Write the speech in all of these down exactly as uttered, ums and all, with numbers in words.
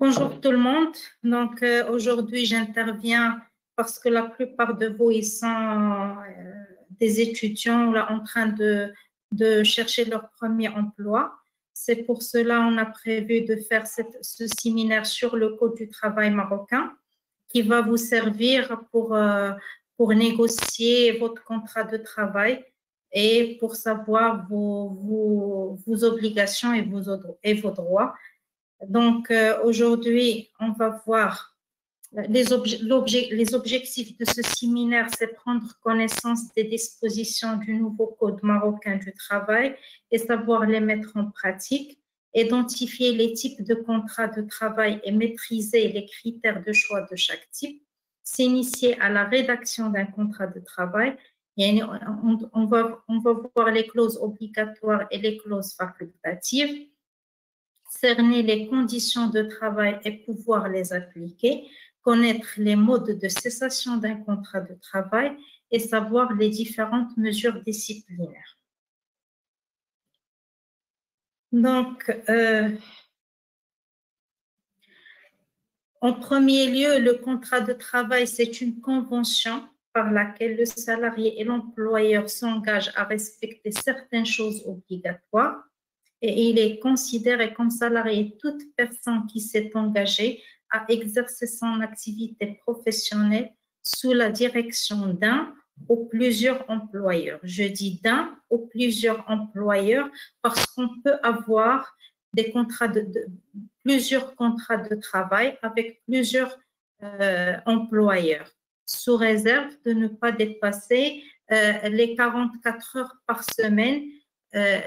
Bonjour tout le monde. Donc euh, aujourd'hui j'interviens parce que la plupart de vous ils sont euh, des étudiants là en train de, de chercher leur premier emploi. C'est pour cela qu'on a prévu de faire cette, ce séminaire sur le Code du travail marocain qui va vous servir pour, euh, pour négocier votre contrat de travail et pour savoir vos, vos, vos obligations et vos, et vos droits. Donc, euh, aujourd'hui, on va voir les, obje obje les objectifs de ce séminaire, c'est prendre connaissance des dispositions du nouveau Code marocain du travail et savoir les mettre en pratique, identifier les types de contrats de travail et maîtriser les critères de choix de chaque type, s'initier à la rédaction d'un contrat de travail. Et on, on, va, on va voir les clauses obligatoires et les clauses facultatives, cerner les conditions de travail et pouvoir les appliquer, connaître les modes de cessation d'un contrat de travail et savoir les différentes mesures disciplinaires. Donc, euh, en premier lieu, le contrat de travail, c'est une convention par laquelle le salarié et l'employeur s'engagent à respecter certaines choses obligatoires. Et il est considéré comme salarié toute personne qui s'est engagée à exercer son activité professionnelle sous la direction d'un ou plusieurs employeurs. Je dis d'un ou plusieurs employeurs parce qu'on peut avoir des contrats de, de, plusieurs contrats de travail avec plusieurs euh, employeurs, sous réserve de ne pas dépasser euh, les quarante-quatre heures par semaine euh,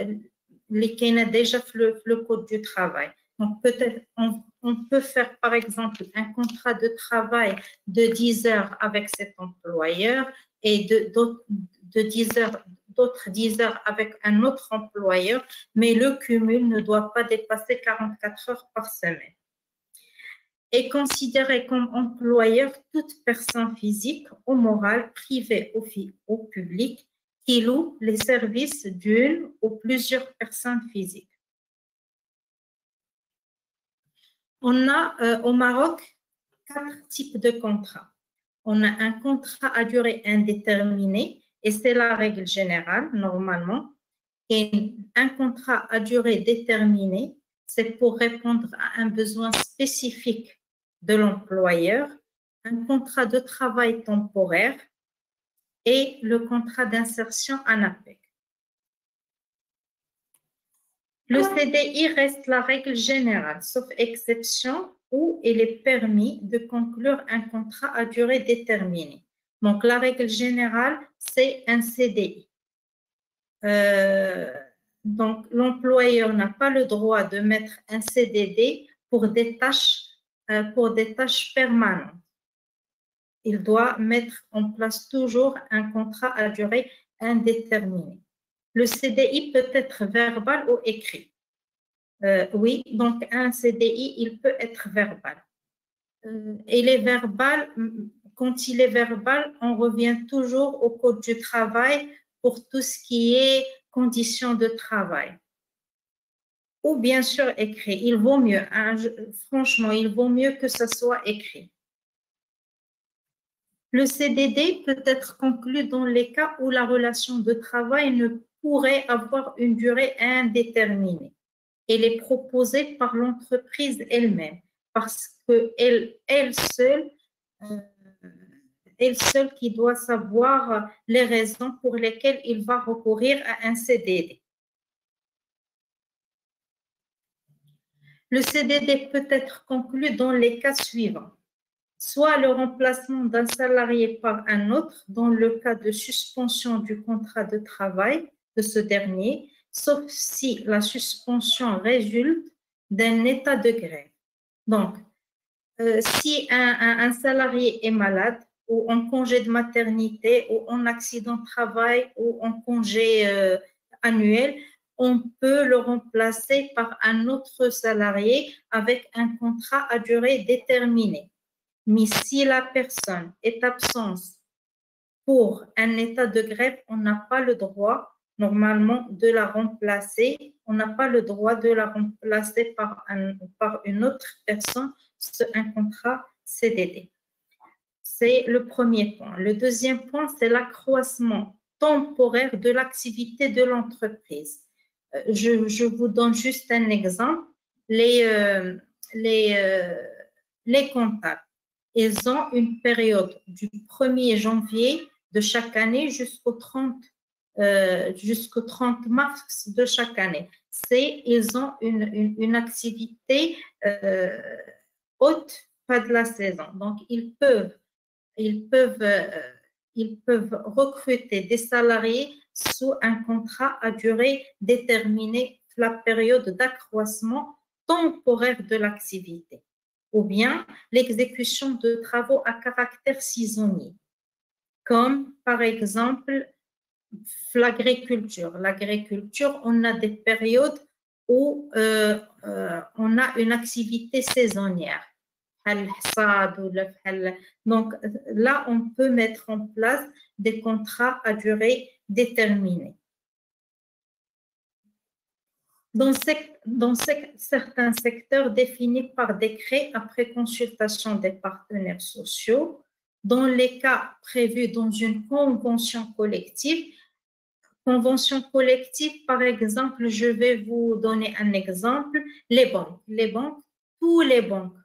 les qu'il y a déjà le, le Code du travail. Donc, peut-être, on, on peut faire, par exemple, un contrat de travail de dix heures avec cet employeur et de, de dix heures, d'autres dix heures avec un autre employeur, mais le cumul ne doit pas dépasser quarante-quatre heures par semaine. Est considéré comme employeur toute personne physique ou morale, privée ou, ou publique, qui loue les services d'une ou plusieurs personnes physiques. On a euh, au Maroc quatre types de contrats. On a un contrat à durée indéterminée et c'est la règle générale normalement. Et un contrat à durée déterminée, c'est pour répondre à un besoin spécifique de l'employeur. Un contrat de travail temporaire et le contrat d'insertion en A P E C. Le C D I reste la règle générale, sauf exception où il est permis de conclure un contrat à durée déterminée. Donc, la règle générale, c'est un C D I. Euh, donc, l'employeur n'a pas le droit de mettre un C D D pour des tâches, euh, pour des tâches permanentes. Il doit mettre en place toujours un contrat à durée indéterminée. Le C D I peut être verbal ou écrit. Euh, oui, donc un C D I, il peut être verbal. Euh, il est verbal, quand il est verbal, on revient toujours au Code du travail pour tout ce qui est conditions de travail. Ou bien sûr écrit, il vaut mieux, hein, franchement, il vaut mieux que ce soit écrit. Le C D D peut être conclu dans les cas où la relation de travail ne pourrait avoir une durée indéterminée. Elle est proposée par l'entreprise elle-même parce qu'elle elle seule, euh, elle seule qui doit savoir les raisons pour lesquelles il va recourir à un C D D. Le C D D peut être conclu dans les cas suivants. Soit le remplacement d'un salarié par un autre dans le cas de suspension du contrat de travail de ce dernier, sauf si la suspension résulte d'un état de grève. Donc, euh, si un, un, un salarié est malade ou en congé de maternité ou en accident de travail ou en congé euh, annuel, on peut le remplacer par un autre salarié avec un contrat à durée déterminée. Mais si la personne est absente pour un état de grève, on n'a pas le droit normalement de la remplacer. On n'a pas le droit de la remplacer par, un, par une autre personne. C'est un contrat C D D. C'est le premier point. Le deuxième point, c'est l'accroissement temporaire de l'activité de l'entreprise. Je, je vous donne juste un exemple. Les, euh, les, euh, les comptables, ils ont une période du premier janvier de chaque année jusqu'au trente mars de chaque année. C'est, ils ont une, une, une activité euh, haute, pas de la saison. Donc, ils peuvent, ils peuvent, euh, ils peuvent recruter des salariés sous un contrat à durée déterminée, la période d'accroissement temporaire de l'activité, ou bien l'exécution de travaux à caractère saisonnier, comme par exemple l'agriculture. L'agriculture, on a des périodes où euh, euh, on a une activité saisonnière. Donc là, on peut mettre en place des contrats à durée déterminée. Dans, sec, dans sec, certains secteurs définis par décret après consultation des partenaires sociaux, dans les cas prévus dans une convention collective, convention collective, par exemple, je vais vous donner un exemple, les banques. Les banques, tous les banques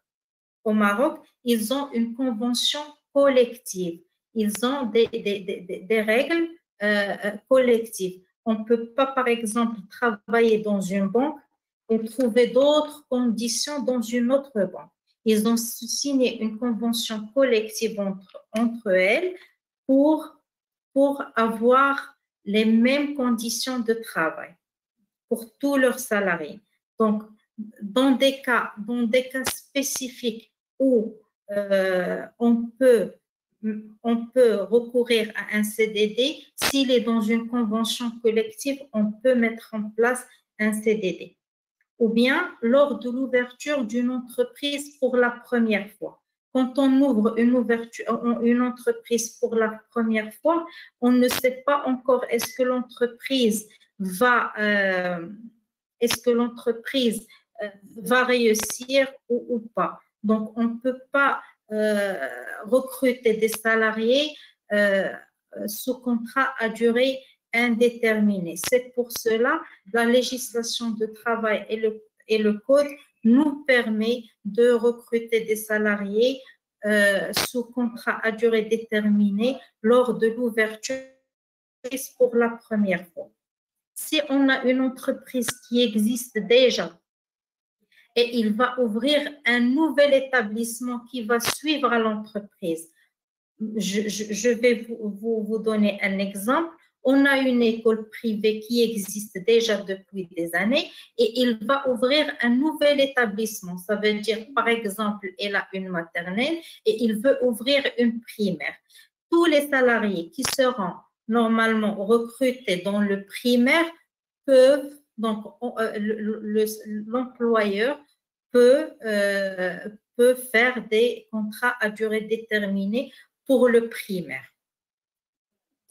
au Maroc, ils ont une convention collective. Ils ont des, des, des, des règles euh, collectives. On ne peut pas, par exemple, travailler dans une banque et trouver d'autres conditions dans une autre banque. Ils ont signé une convention collective entre, entre elles pour, pour avoir les mêmes conditions de travail pour tous leurs salariés. Donc, dans des cas, dans des cas spécifiques où euh, on peut on peut recourir à un C D D. S'il est dans une convention collective, on peut mettre en place un C D D. Ou bien lors de l'ouverture d'une entreprise pour la première fois. Quand on ouvre une, ouverture, une entreprise pour la première fois, on ne sait pas encore est-ce que l'entreprise va, euh, est-ce que l'entreprise euh, va réussir ou, ou pas. Donc, on ne peut pas Euh, recruter des salariés euh, sous contrat à durée indéterminée. C'est pour cela que la législation de travail et le, et le code nous permet de recruter des salariés euh, sous contrat à durée déterminée lors de l'ouverture pour la première fois. Si on a une entreprise qui existe déjà, et il va ouvrir un nouvel établissement qui va suivre à l'entreprise. Je, je, je vais vous, vous, vous donner un exemple. On a une école privée qui existe déjà depuis des années et il va ouvrir un nouvel établissement. Ça veut dire, par exemple, elle a une maternelle et il veut ouvrir une primaire. Tous les salariés qui seront normalement recrutés dans le primaire peuvent, donc, l'employeur peut, euh, peut faire des contrats à durée déterminée pour le primaire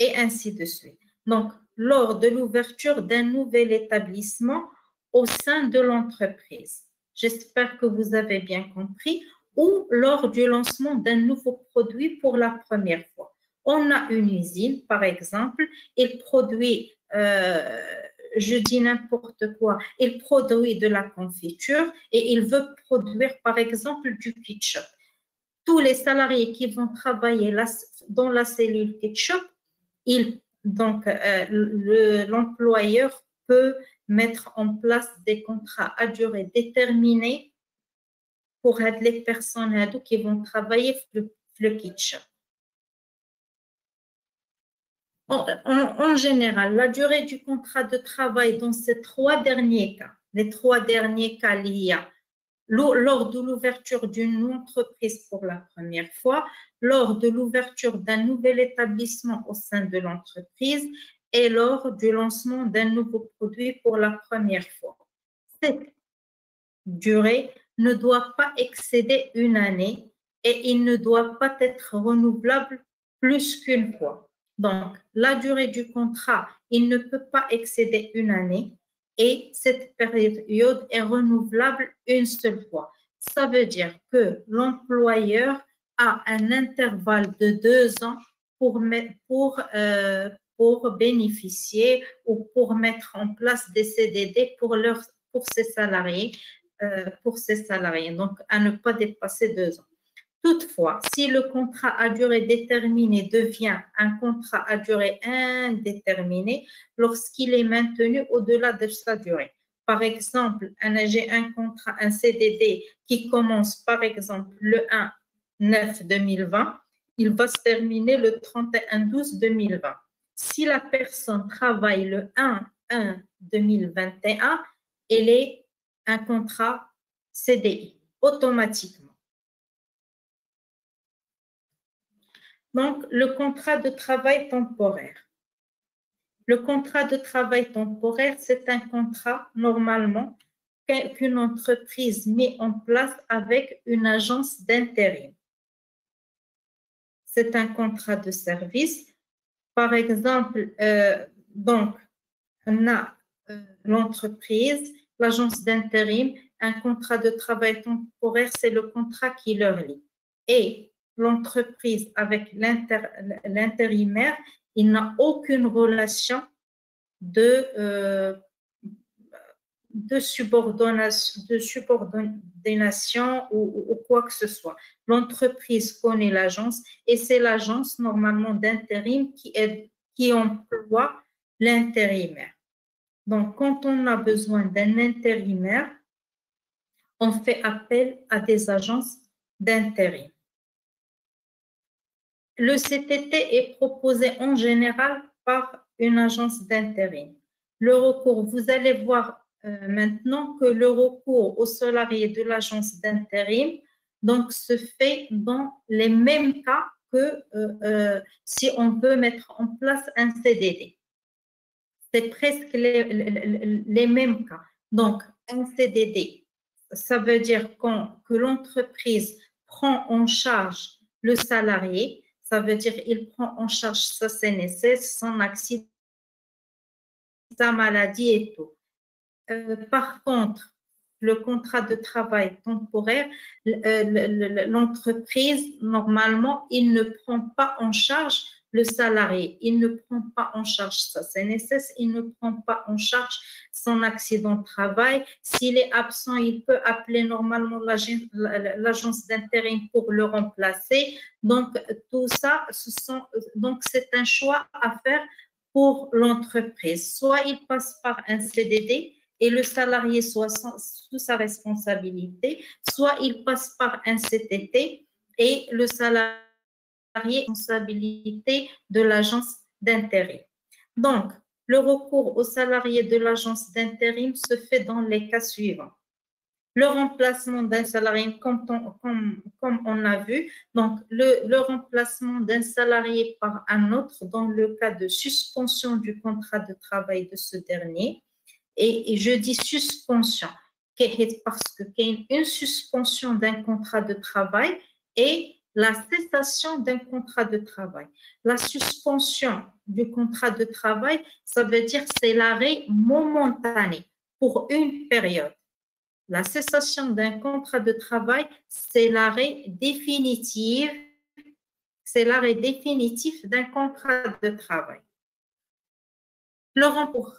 et ainsi de suite. Donc, lors de l'ouverture d'un nouvel établissement au sein de l'entreprise, j'espère que vous avez bien compris, ou lors du lancement d'un nouveau produit pour la première fois. On a une usine, par exemple, il produit... Euh, je dis n'importe quoi, il produit de la confiture et il veut produire, par exemple, du ketchup. Tous les salariés qui vont travailler dans la cellule ketchup, il, donc euh, l'employeur le, peut mettre en place des contrats à durée déterminée pour les personnes qui vont travailler le, le ketchup. En, en, en général, la durée du contrat de travail dans ces trois derniers cas, les trois derniers cas liés lors de l'ouverture d'une entreprise pour la première fois, lors de l'ouverture d'un nouvel établissement au sein de l'entreprise et lors du lancement d'un nouveau produit pour la première fois. Cette durée ne doit pas excéder une année et il ne doit pas être renouvelable plus qu'une fois. Donc, la durée du contrat, il ne peut pas excéder une année et cette période est renouvelable une seule fois. Ça veut dire que l'employeur a un intervalle de deux ans pour, pour, euh, pour bénéficier ou pour mettre en place des C D D pour, leur, pour, ses, salariés, euh, pour ses salariés, donc à ne pas dépasser deux ans. Toutefois, si le contrat à durée déterminée devient un contrat à durée indéterminée lorsqu'il est maintenu au-delà de sa durée, par exemple, j'ai un contrat, un C D D qui commence par exemple le un neuf deux mille vingt, il va se terminer le trente et un douze deux mille vingt. Si la personne travaille le un un deux mille vingt et un, elle est un contrat C D I automatiquement. Donc, le contrat de travail temporaire. Le contrat de travail temporaire, c'est un contrat normalement qu'une entreprise met en place avec une agence d'intérim. C'est un contrat de service. Par exemple, euh, donc, on a euh, l'entreprise, l'agence d'intérim, un contrat de travail temporaire, c'est le contrat qui leur lie. Et l'entreprise avec l'intérimaire, il n'a aucune relation de, euh, de, subordination, de subordination ou, ou quoi que ce soit. L'entreprise connaît l'agence et c'est l'agence normalement d'intérim qui, qui emploie l'intérimaire. Donc, quand on a besoin d'un intérimaire, on fait appel à des agences d'intérim. Le C T T est proposé en général par une agence d'intérim. Le recours, vous allez voir euh, maintenant que le recours aux salariés de l'agence d'intérim donc se fait dans les mêmes cas que euh, euh, si on veut mettre en place un C D D. C'est presque les, les, les mêmes cas. Donc, un C D D, ça veut dire quand, que l'entreprise prend en charge le salarié. Ça veut dire qu'il prend en charge sa C N S S, son accident, sa maladie et tout. Euh, par contre, le contrat de travail temporaire, l'entreprise, normalement, il ne prend pas en charge le salarié. Il ne prend pas en charge sa C N S S, il ne prend pas en charge son accident de travail. S'il est absent, il peut appeler normalement l'agence d'intérim pour le remplacer. Donc, tout ça, ce sont, donc c'est un choix à faire pour l'entreprise. Soit il passe par un C D D et le salarié soit sans, sous sa responsabilité, soit il passe par un C T T et le salarié responsabilité de l'agence d'intérim. Donc, le recours aux salariés de l'agence d'intérim se fait dans les cas suivants. Le remplacement d'un salarié, comme on, comme, comme on a vu, donc le, le remplacement d'un salarié par un autre dans le cas de suspension du contrat de travail de ce dernier. Et, et je dis suspension parce qu'il y a une suspension d'un contrat de travail et la cessation d'un contrat de travail. La suspension du contrat de travail, ça veut dire que c'est l'arrêt momentané pour une période. La cessation d'un contrat de travail, c'est l'arrêt définitif, c'est l'arrêt définitif d'un contrat de travail. Le recours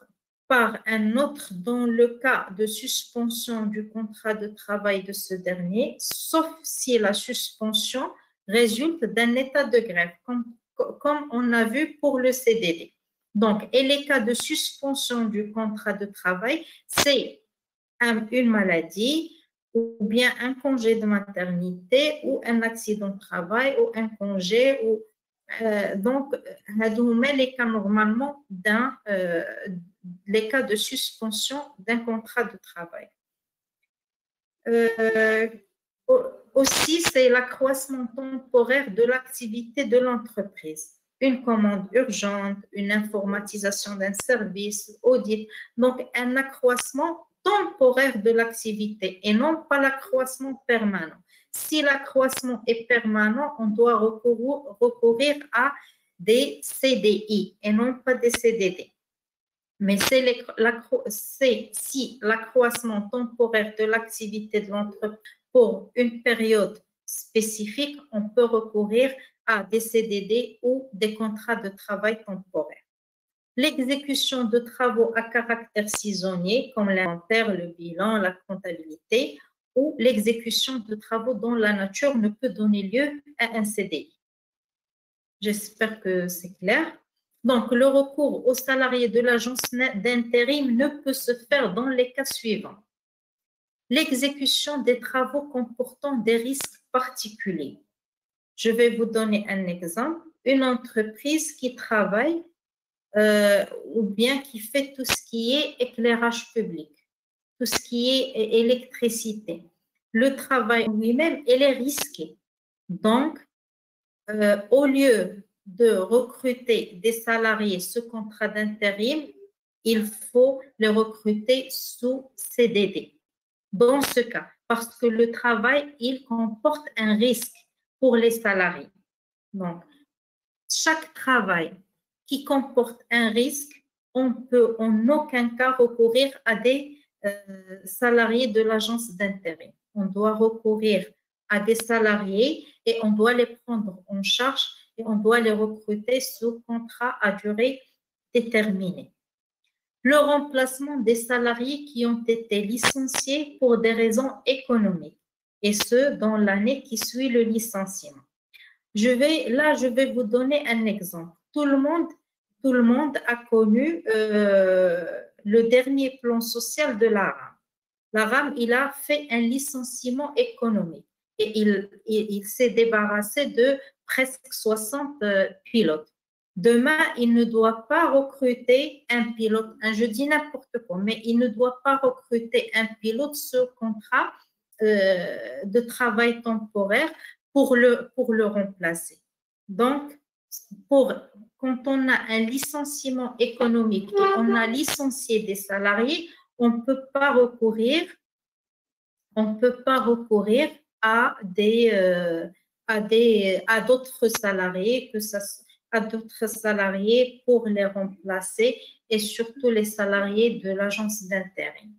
par un autre dans le cas de suspension du contrat de travail de ce dernier, sauf si la suspension résulte d'un état de grève, comme, comme on a vu pour le C D D. Donc, et les cas de suspension du contrat de travail, c'est un, une maladie ou bien un congé de maternité ou un accident de travail ou un congé. Ou, euh, donc, on met les cas normalement d'un, euh, les cas de suspension d'un contrat de travail. Euh, aussi, c'est l'accroissement temporaire de l'activité de l'entreprise. Une commande urgente, une informatisation d'un service, audit. Donc, un accroissement temporaire de l'activité et non pas l'accroissement permanent. Si l'accroissement est permanent, on doit recourir, recourir à des C D I et non pas des C D D. Mais c'est si l'accroissement temporaire de l'activité de l'entreprise pour une période spécifique, on peut recourir à des C D D ou des contrats de travail temporaire. L'exécution de travaux à caractère saisonnier, comme l'inventaire, le bilan, la comptabilité, ou l'exécution de travaux dont la nature ne peut donner lieu à un C D I. J'espère que c'est clair. Donc, le recours aux salariés de l'agence d'intérim ne peut se faire dans les cas suivants. L'exécution des travaux comportant des risques particuliers. Je vais vous donner un exemple. Une entreprise qui travaille euh, ou bien qui fait tout ce qui est éclairage public, tout ce qui est électricité. Le travail lui-même, il est risqué. Donc, euh, au lieu de recruter des salariés sous contrat d'intérim, il faut les recruter sous C D D. Dans ce cas, parce que le travail, il comporte un risque pour les salariés. Donc, chaque travail qui comporte un risque, on peut en aucun cas recourir à des euh, salariés de l'agence d'intérim. On doit recourir à des salariés et on doit les prendre en charge et on doit les recruter sous contrat à durée déterminée. Le remplacement des salariés qui ont été licenciés pour des raisons économiques, et ce, dans l'année qui suit le licenciement. Je vais, là, je vais vous donner un exemple. Tout le monde, tout le monde a connu euh, le dernier plan social de la RAM. La RAM, il a fait un licenciement économique et il, il, il s'est débarrassé de presque soixante euh, pilotes. Demain, il ne doit pas recruter un pilote, je dis n'importe quoi, mais il ne doit pas recruter un pilote sur contrat euh, de travail temporaire pour le, pour le remplacer. Donc, pour, quand on a un licenciement économique, on a licencié des salariés, on ne peut pas recourir, on peut pas recourir à des, euh, à des, à d'autres salariés que ça soit à d'autres salariés pour les remplacer et surtout les salariés de l'agence d'intérim.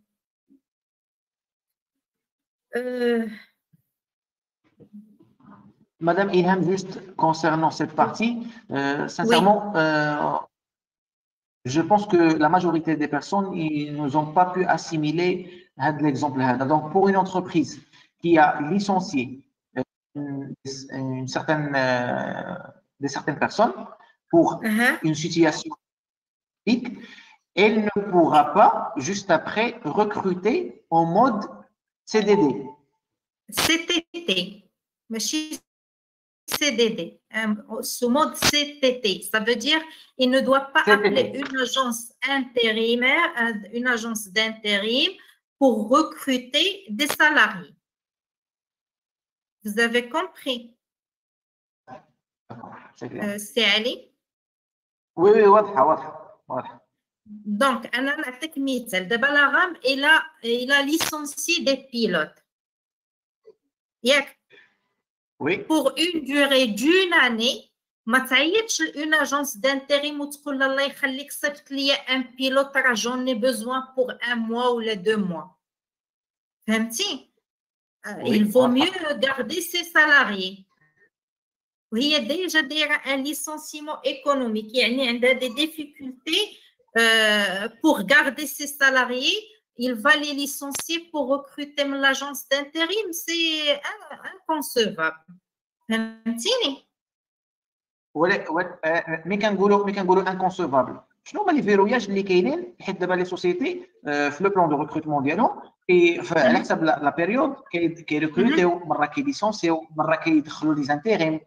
Euh... Madame Ilham, juste concernant cette partie, euh, sincèrement, oui. euh, je pense que la majorité des personnes ils nous ont pas pu assimiler l'exemple. Donc, pour une entreprise qui a licencié une, une certaine euh, de certaines personnes pour uh-huh. une situation publique, elle ne pourra pas, juste après, recruter en mode C D D. C T T, mais C D D, hein, sous mode C T T, ça veut dire il ne doit pas C T T. Appeler une agence intérimaire, une agence d'intérim pour recruter des salariés. Vous avez compris? C'est Ali. Oui, oui, oui. Donc, on a la technique. D'abord, la RAM, il a, il a licencié des pilotes. Oui. Pour une durée d'une année, une agence d'intérim où il y a un pilote, j'en ai besoin pour un mois ou les deux mois. Il vaut mieux garder ses salariés. Il y a déjà un licenciement économique. Il y a des difficultés euh, pour garder ses salariés. Il va les licencier pour recruter l'agence d'intérim. C'est inconcevable. Oui, oui. Mais inconcevable. شنو هما لي فيروياج اللي كاينين حيت دابا لي سوسيتي في لو بلان دو ريكروتمون ديالهم كي على حسب لا بيريود كيريكروتيو مره كيليسونسيو مره كيدخلوا لي زانتيريم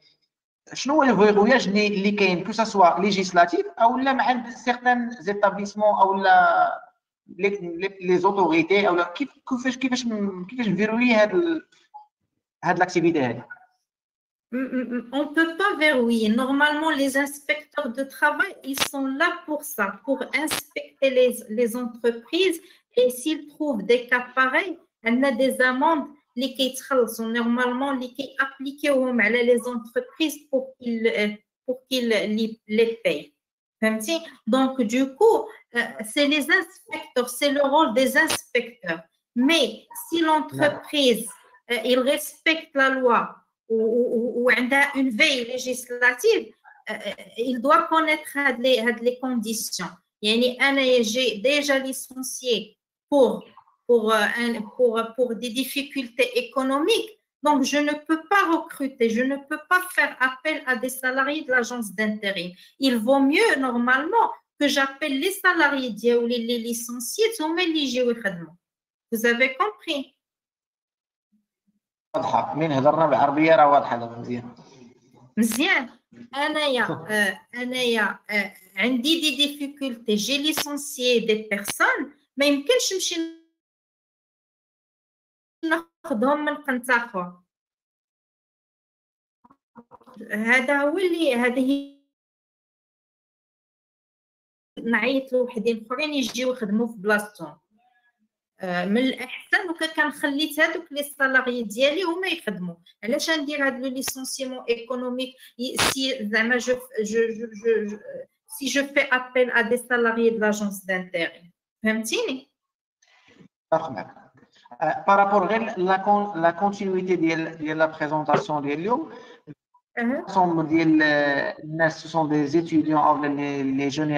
شنو هو لو فيروياج اللي كاين كو سوا ليجيسلاتيف او لا مع سيغتان زيتابليسمون او لا لي زوتوريتي او كيف كيفاش كيفاش كيفاش نفيروي هاد هاد لاكتيفيتي هادي. On ne peut pas verrouiller. Normalement, les inspecteurs de travail, ils sont là pour ça, pour inspecter les, les entreprises. Et s'ils trouvent des cas pareils, on a des amendes qui sont normalement appliquées aux entreprises pour qu'ils pour qu'ils les payent. Donc, du coup, c'est les inspecteurs, c'est le rôle des inspecteurs. Mais si l'entreprise, il respecte la loi ou, ou, ou une veille législative, il doit connaître les, les conditions. J'ai déjà licencié pour, pour, pour, pour des difficultés économiques, donc je ne peux pas recruter, je ne peux pas faire appel à des salariés de l'agence d'intérim. Il vaut mieux normalement que j'appelle les salariés ou les, les licenciés, vous avez compris. J'ai des difficultés, j'ai licencié des personnes, mais il ne faut pas que si je fais appel à des salariés de l'agence d'intérim. Par rapport à la continuité de la présentation des lieux, ce sont des étudiants, les jeunes,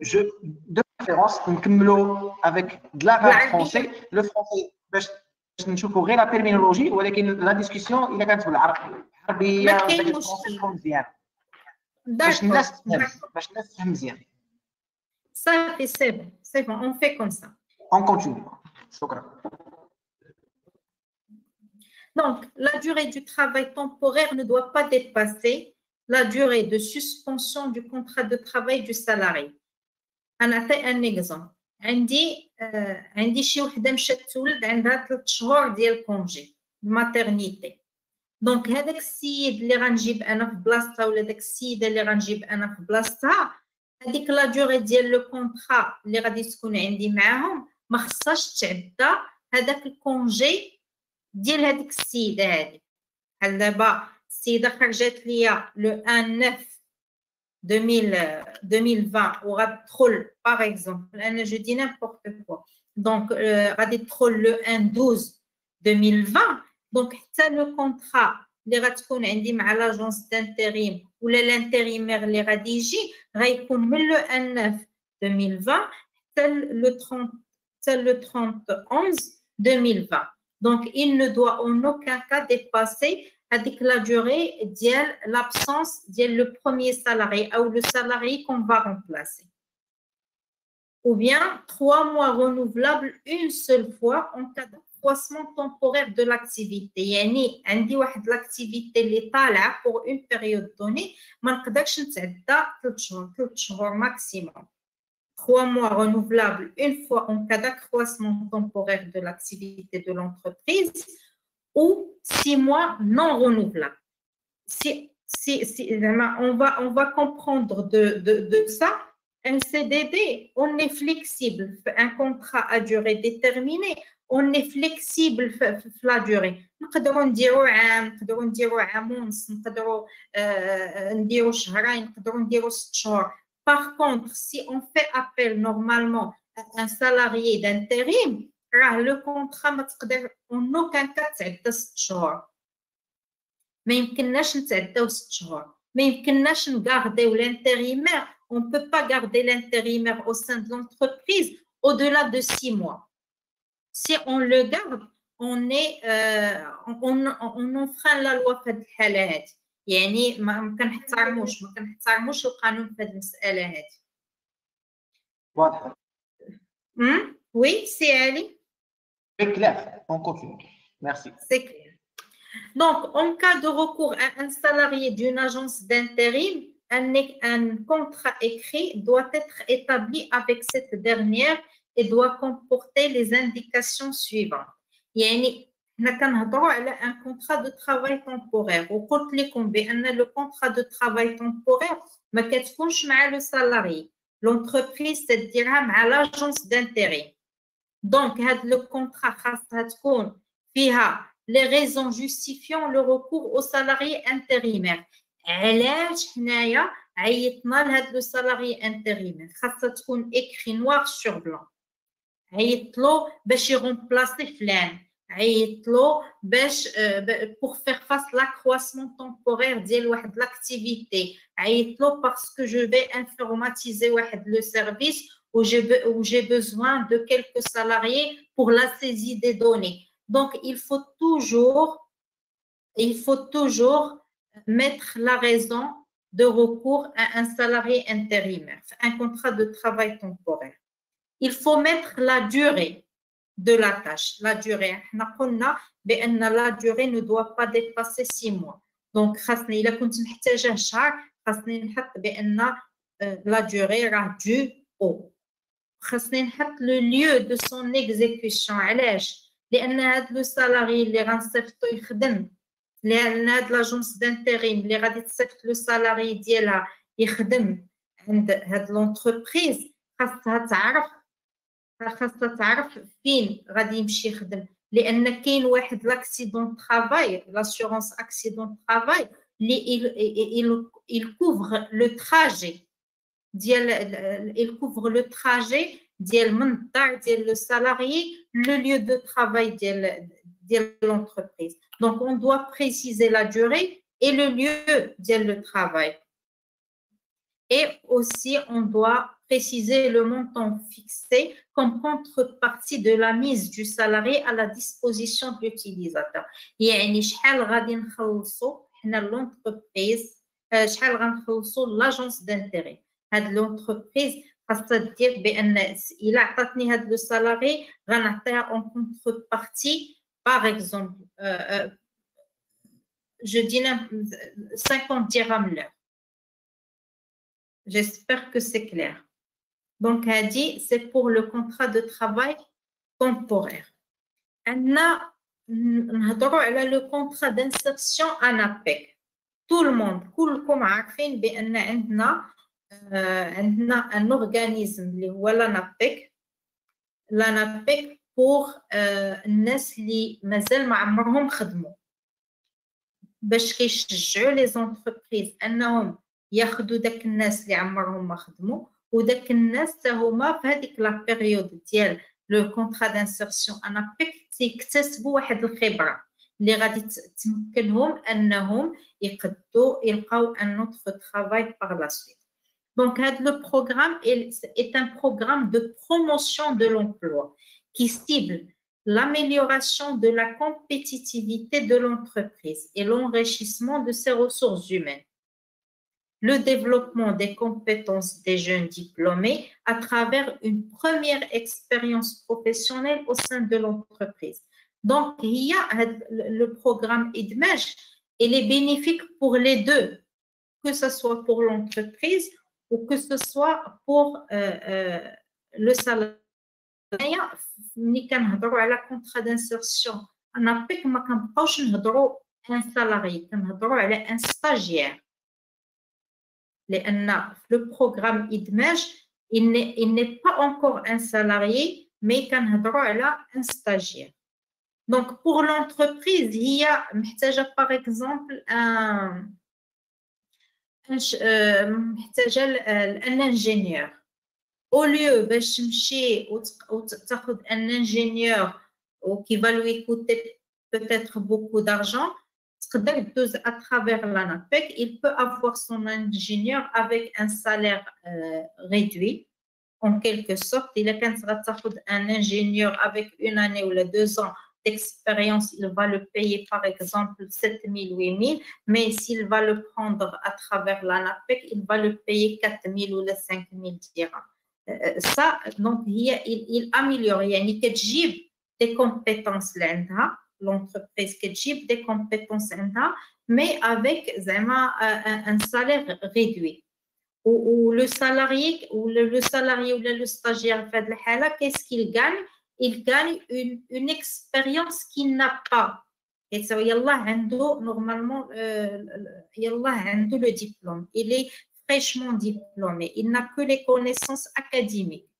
je, de préférence, avec de l'arabe français, le français, je ne trouve rien la terminologie, mais la discussion, il y a l'arabe. Ça fait, c'est bon, c'est bon, on fait comme ça. On continue. Donc, la durée du travail temporaire ne doit pas dépasser la durée de suspension du contrat de travail du salarié. On a fait un exemple. On dit, on dit chez Ouhdem Chettoul, on a trois jours de congé, maternité. Donc, هذاك السيد اللي غنجيب انا في بلاصتها ولا داك السيده اللي غنجيب انا في بلاصتها هذيك لا ديوري ديال لو كونطرا اللي غادي تكون عندي معاهم ما خصهاش تعدى هذاك الكونجي ديال هذيك السيده هذه. بحال دابا السيده خرجت ليا لو un neuf deux mille vingt وغتدخل باغ اكزومبل انا جو دي نيمبورت كوا دونك غادي تدخل لو un douze deux mille vingt. Donc, le contrat, les ratons indiquent à l'agence d'intérim ou l'intérimaire les rédige, récupère le un neuf deux mille vingt, tel le trente onze deux mille vingt. Donc, il ne doit en aucun cas dépasser avec la durée de l'absence de le premier salarié ou le salarié qu'on va remplacer. Ou bien trois mois renouvelables une seule fois en cas de accroissement temporaire de l'activité. Yani, عندي واحد l'activité اللي طالعة pour une période donnée, ما نقدرش نتعدى ثلاث شهور, ثلاث شهور maximum. Trois mois renouvelables une fois en cas d'accroissement temporaire de l'activité de l'entreprise ou six mois non renouvelables. Si, si, si, on va, on va comprendre de, de, de ça. Un C D D, on est flexible. Un contrat à durée déterminée, on est flexible sur la durée. Nous pouvons dire un an, nous pouvons dire un mois, nous pouvons dire six mois, nous pouvons dire six mois. Par contre, si on fait appel normalement à un salarié d'intérim, le contrat ne peut en aucun cas être six mois. Mais il ne peut pas être six mois. Mais il ne peut pas garder l'intérimaire. On ne peut pas garder l'intérimaire au sein de l'entreprise au-delà de six mois. Si on le garde, on, est, euh, on, on, on enfreint la loi de l'halad. Yani, on peut pas le droit de la oui, c'est Ali. C'est clair, on continue. Merci. C'est clair. Donc, en cas de recours à un salarié d'une agence d'intérim, Un, un contrat écrit doit être établi avec cette dernière et doit comporter les indications suivantes. يعني حنا كنهضروا على un contrat de travail temporaire وقلت لكم بان le contrat de travail temporaire ما كتكونش مع le salarié, l'entreprise تديرها مع l'agence d'intérim. Donc هذا le contrat خاصها تكون فيها les raisons justifiant le recours aux salariés intérimaires. علاش حنايا عيطنا لهاد لو سالاري انتريمير خاصها تكون اكري نوار سور بلون عيطلو باش يغومبلاسي فلان عيطلو باش بوغ فيغ فاس لاكرواسمون تونبوغير ديال واحد لاكتيفيتي عيطلو باسكو جو في انفورماتيزي واحد لو سيرفيس و جي بوزوان دو كيلكو سالاريي بوغ لا سيزي دي دوني دونك il faut toujours il faut toujours mettre la raison de recours à un salarié intérimaire, un contrat de travail temporaire. Il faut mettre la durée de la tâche. La durée, la durée ne doit pas dépasser six mois. Donc, la durée est due au. Le lieu de son exécution, le salarié, le salarié, لأن l'agence d'intérim اللي غادي تصيفط لو سالاري ديالها يخدم عند هاد لونتربريز خاصها تعرف خاصها تعرف فين غادي يمشي يخدم لأن كاين واحد لاكسيدون ترافاي لاسيورونس اكسيدون ترافاي اللي يكوفغ لو تراجي ديال يكوفغ لو تراجي ديال من الدار ديال لو سالاري لو ليو دو ترافاي ديال de l'entreprise. Donc, on doit préciser la durée et le lieu de travail. Et aussi, on doit préciser le montant fixé comme contrepartie de la mise du salarié à la disposition de l'utilisateur. يعني شحال غادي نخلصوا حنا l'entreprise شحال غنخلصوا l'agence d'intérêt. هاد l'entreprise خاصها دير بان الا عطاتني هاد لو سالاري غنعطيها en contrepartie. Par exemple, euh, je dis cinquante dirhams l'heure. J'espère que c'est clair. Donc, elle dit, c'est pour le contrat de travail temporaire. On a le contrat d'insertion en A P E C. Tout le monde, tout le monde a un organisme, l'A N A P E C, l'A N A P E C, pour euh, الناس اللي مازال ما عمرهم خدموا باش كيشجعوا لي زونتربريز انهم ياخذوا داك الناس اللي عمرهم ما خدموا وداك الناس حتى هما في هذيك لا بيريود ديال لو كونطرا دانسيرسيون انا بيك تيكتسبوا واحد الخبره اللي غادي تمكنهم انهم يقدروا يلقاو ان اوتر ترافاي باغ لا سويت دونك هاد لو بروغرام ايت ان بروغرام دو بروموسيون دو لومبلوا qui cible l'amélioration de la compétitivité de l'entreprise et l'enrichissement de ses ressources humaines. Le développement des compétences des jeunes diplômés à travers une première expérience professionnelle au sein de l'entreprise. Donc, il y a le programme IDMEJ, il est bénéfique pour les deux, que ce soit pour l'entreprise ou que ce soit pour euh, euh, le salarié. ملي كنهضروا على كونطرا دانسيرسيون انا بيك ما كنبقاوش نهضروا ان سالاري كنهضروا على ان ستاجيير لان في لو بروغرام ادماج il n'est pas encore un salarié mais كنهضروا على ان ستاجيير دونك pour l'entreprise هي محتاجه باغ اكزومبل ان محتاجه ان انجينيور Au lieu de chercher un ingénieur qui va lui coûter peut-être beaucoup d'argent, à travers l'A N A P E C, il peut avoir son ingénieur avec un salaire euh, réduit. En quelque sorte, il a un ingénieur avec une année ou les deux ans d'expérience, il va le payer par exemple sept mille, huit mille, mais s'il va le prendre à travers l'A N A P E C, il va le payer quatre mille ou les cinq mille dirhams. Ça, donc, il, il améliore, il y a des compétences là, l'entreprise qui a des compétences là, mais avec un, un salaire réduit. Ou, ou le salarié ou le, le salarié ou le, le stagiaire, qu'est-ce qu'il gagne? Il gagne une, une expérience qu'il n'a pas. Et ça, il y a normalement le diplôme. Il est fraîchement diplômé, il n'a que les connaissances académiques.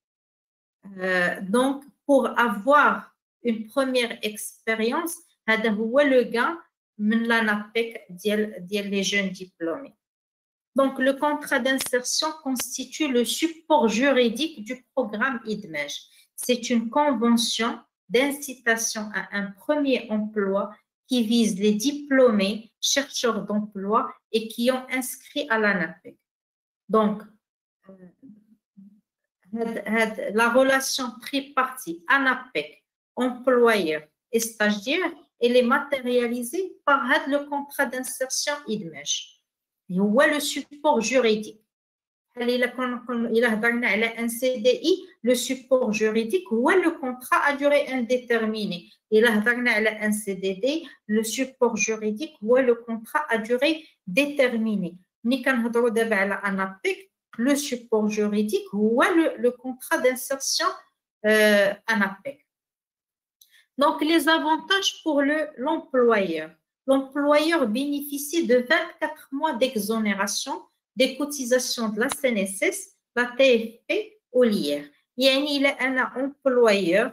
Euh, donc, pour avoir une première expérience, هذا هو لو gain من لا نابيك ديال ديال لي جون ديبلومي. Donc le contrat d'insertion constitue le support juridique du programme IDMEJ. C'est une convention d'incitation à un premier emploi qui vise les diplômés chercheurs d'emploi et qui ont inscrit à la NAPEC. Donc, la relation tripartite ANAPEC, employeur et stagiaire, elle est matérialisée par le contrat d'insertion IDMEJ. Il y a le support juridique. Il a un C D I, le support juridique, ou le contrat à durée indéterminée. Il a un C D D, le support juridique, ou le contrat à durée déterminée. Le support juridique, ou le, le contrat d'insertion euh, ANAPEC. Donc, les avantages pour le, l'employeur. L'employeur bénéficie de vingt-quatre mois d'exonération des cotisations de la C N S S, la T F P ou l'I R. Il a un employeur,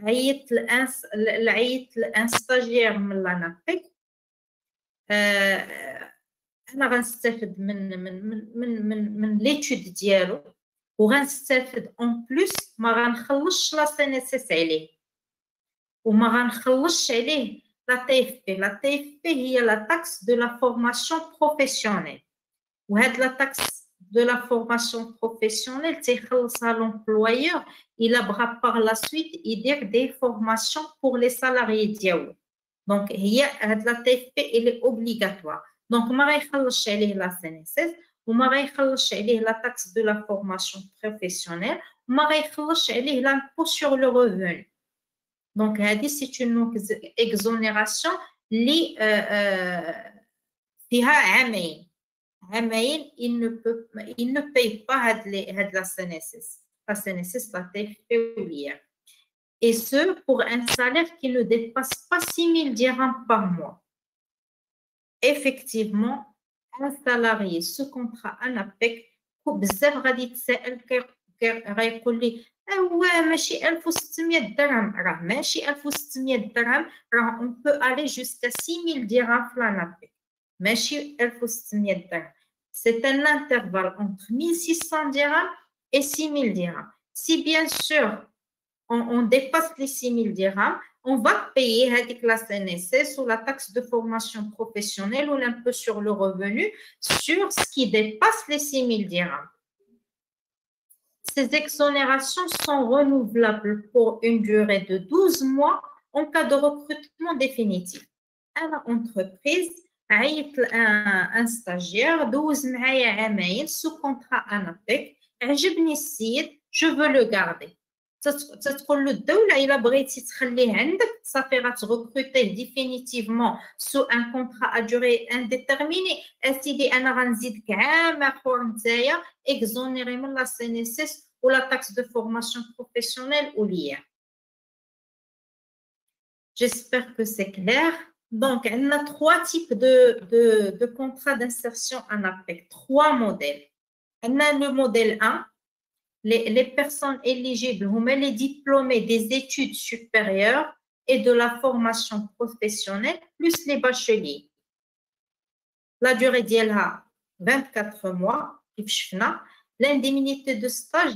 un stagiaire de la NAPEC, il a l'étude dialo, ou en plus, il a la C N S S ou la T F P. La T F P est la taxe de la formation professionnelle. Ou la taxe de la formation professionnelle, c'est à l'employeur, il abra par la suite il y a des formations pour les salariés. Donc, il y a la T F P, elle est obligatoire. Donc, je vais la C N S S, je vais la taxe de la formation professionnelle, je vais l'impôt sur le revenu. Donc, c'est une exonération qui est amène. Il ne, peut, il ne paye pas de la C N S S, la C N S S, la T F P ou l'I R. Et ce, pour un salaire qui ne dépasse pas six mille dirhams par mois. Effectivement, un salarié sous contrat ANAPEC, il dit on peut aller jusqu'à six mille dirhams pour l'ANAPEC. C'est un intervalle entre mille six cents dirhams et six mille dirhams. Si bien sûr, on, on dépasse les six mille dirhams, on va payer avec la C N S S ou la taxe de formation professionnelle ou l'impôt sur le revenu sur ce qui dépasse les six mille dirhams. Ces exonérations sont renouvelables pour une durée de douze mois en cas de recrutement définitif. À l'entreprise, عيط ان ستاجير دوز معايا عامين سو كونطرا انابيك عجبني السيد جو فو لو غاردي تتقول له الدوله الا بغيتي تخليه عندك صافي غتغوكروتيه ديفينيتيفمون سو ان كونطرا ادوري انديتيرميني اسيدي انا غنزيدك عام اخر نتايا اكزونيري من لا سي ان اس اس ولا تاكس دو فورماسيون بروفيسيونيل وليا. J'espère que c'est clair. Donc, on a trois types de, de, de contrats d'insertion ANAPEC, trois modèles. On a le modèle un, les, les personnes éligibles, on met les diplômés des études supérieures et de la formation professionnelle, plus les bacheliers. La durée d'I L H, vingt-quatre mois, l'indemnité de stage,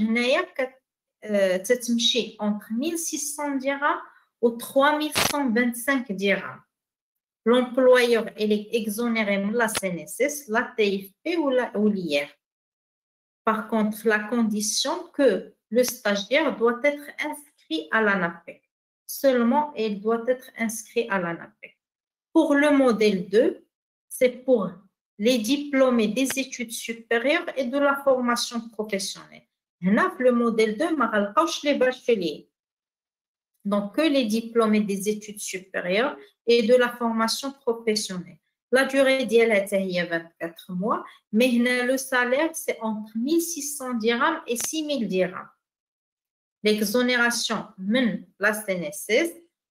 c'est entre mille six cents dirhams ou trois mille cent vingt-cinq dirhams. L'employeur est exonéré de la C N S S, la T F P ou l'I R. Par contre, la condition que le stagiaire doit être inscrit à l'ANAPEC. Seulement, il doit être inscrit à l'ANAPEC. Pour le modèle deux, c'est pour les diplômés des études supérieures et de la formation professionnelle. Le modèle deux, c'est les bacheliers. Donc, que les diplômés des études supérieures et de la formation professionnelle. La durée d'I L est vingt-quatre mois, mais le salaire, c'est entre mille six cents dirhams et six mille dirhams. L'exonération, c'est la C N S S,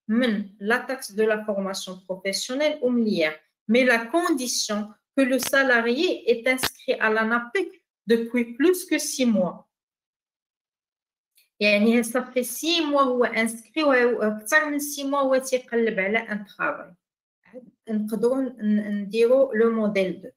c'est la taxe de la formation professionnelle ou l'I R. Mais la condition que le salarié est inscrit à l'ANAPEC depuis plus que six mois. يعني صار في سي موا هو انسكري وأكثر من سي موا هو تيقلب على ان طرافاي. نقدروا نديروا لو موديل اثنين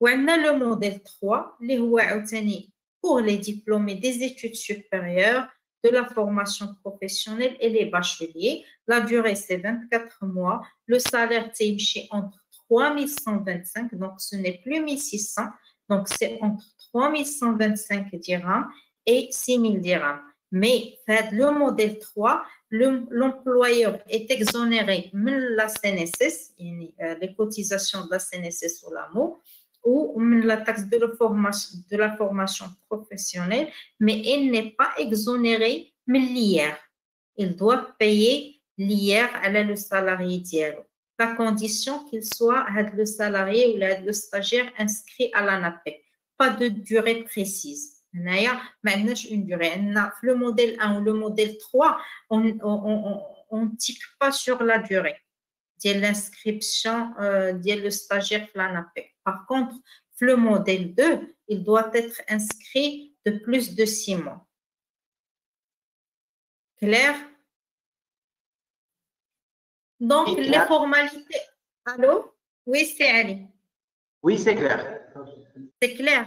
وعندنا لو موديل ثلاثة اللي هو عاوتاني pour les diplômés des études supérieures, de la formation professionnelle et les bacheliers. La durée, c'est vingt-quatre mois. Le salaire, c'est entre trois mille cent vingt-cinq, donc ce n'est plus mille six cents, donc c'est entre trois mille cent vingt-cinq dirhams et six mille dirhams. Mais le modèle trois, l'employeur est exonéré de la C N S S, les cotisations de la C N S S ou l'A M O, ou la taxe de la formation, de la formation professionnelle, mais elle n'est pas exonérée de l'I R. Il doit payer l'I R à le salarié d'I R, à condition qu'il soit le salarié ou le stagiaire inscrit à l'ANAPEC. Pas de durée précise. Maintenant, une durée. Le modèle un ou le modèle trois, on ne tique pas sur la durée. Dès l'inscription, euh, dès le stagiaire l'ANAPEC. Par contre, le modèle deux, il doit être inscrit de plus de six mois. Claire? Donc, les formalités. Allô? Oui, c'est Ali. Oui, c'est clair. C'est clair.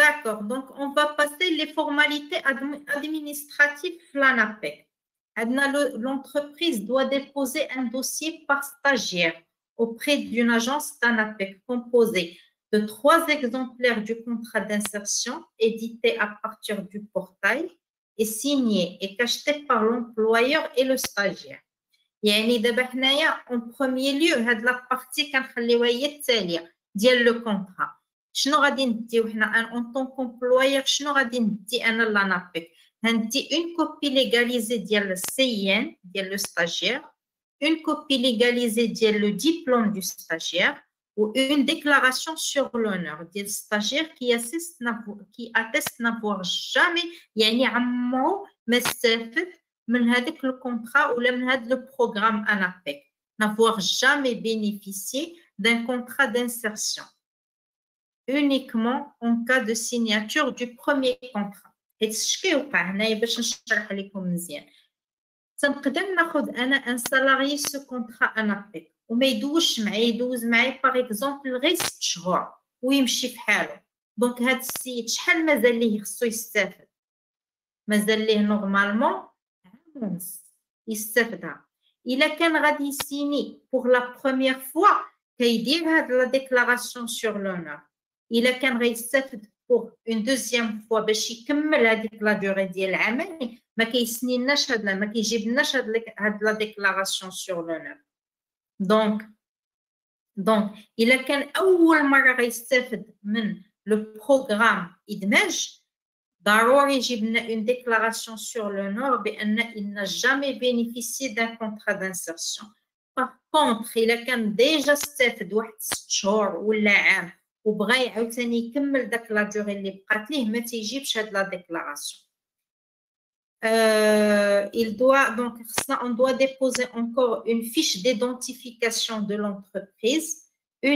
D'accord. Donc, on va passer les formalités administratives de l'ANAPEC. L'entreprise doit déposer un dossier par stagiaire auprès d'une agence ANAPEC composée de trois exemplaires du contrat d'insertion édité à partir du portail et signé et cacheté par l'employeur et le stagiaire. En premier lieu, la partie le contrat. En tant qu'employeur, l'ANAPEC. Une copie légalisée du C I N, le stagiaire, une copie légalisée du diplôme du stagiaire ou une déclaration sur l'honneur du stagiaire qui assiste, qui atteste n'avoir jamais يعني عمره ما استفد من هذاك le contrat ou من هذا le programme ANAPEC, n'avoir jamais bénéficié d'un contrat d'insertion, uniquement en cas de signature du premier contrat. هادشي كيوقع هنايا باش نشرح لكم مزيان. تنقدر ناخذ انا ان سالاري سو كونطرا انابيك وما يدوزش معايا، يدوز معايا باغ اكزومبل غير ست شهور ويمشي في حاله. دونك هاد السيد شحال مازال ليه خصو يستافد؟ مازال ليه نورمالمون عام ونص يستافدها. الا كان غادي يسيني بوغ لا بروميير فوا كيدير هاد لا ديكلاراسيون سور لونور. الا كان غيستافد pour une deuxième fois باش يكمل هذيك لا دوري ديال العمل ما كيسنيناش هاد ما كيجيبناش هاد هاد لا ديكلاراسيون سور لونور. دونك دونك الا كان اول مره غيستافد من لو بروغرام ادماج ضروري يجيب لنا اون ديكلاراسيون سور لونور بان ان جامي بينيفيسي دان كونطرا دانسيرسيون. باغ كونطخ الا كان ديجا استافد واحد ست شهور ولا عام وبغى يعاوتاني يكمل داك لا ديغي اللي بقات ليه ما تيجيبش هاد لا ديكلاراسيون. ا il doit donc on doit déposer encore une fiche d'identification de l'entreprise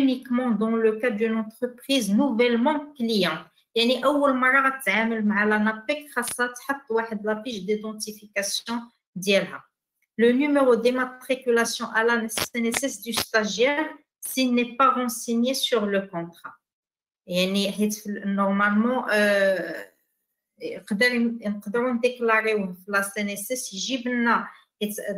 uniquement dans le cas d'une entreprise nouvellement client. يعني اول مره غتعامل مع l'ANAPEC خاصها تحط واحد لا fiche d'identification ديالها. Le numéro d'immatriculation à la C N S S du stagiaire s'il n'est pas renseigné sur le contrat. يعني normalement نقدروا نديكلاريوه في لا سي ان اس اس يجيب لنا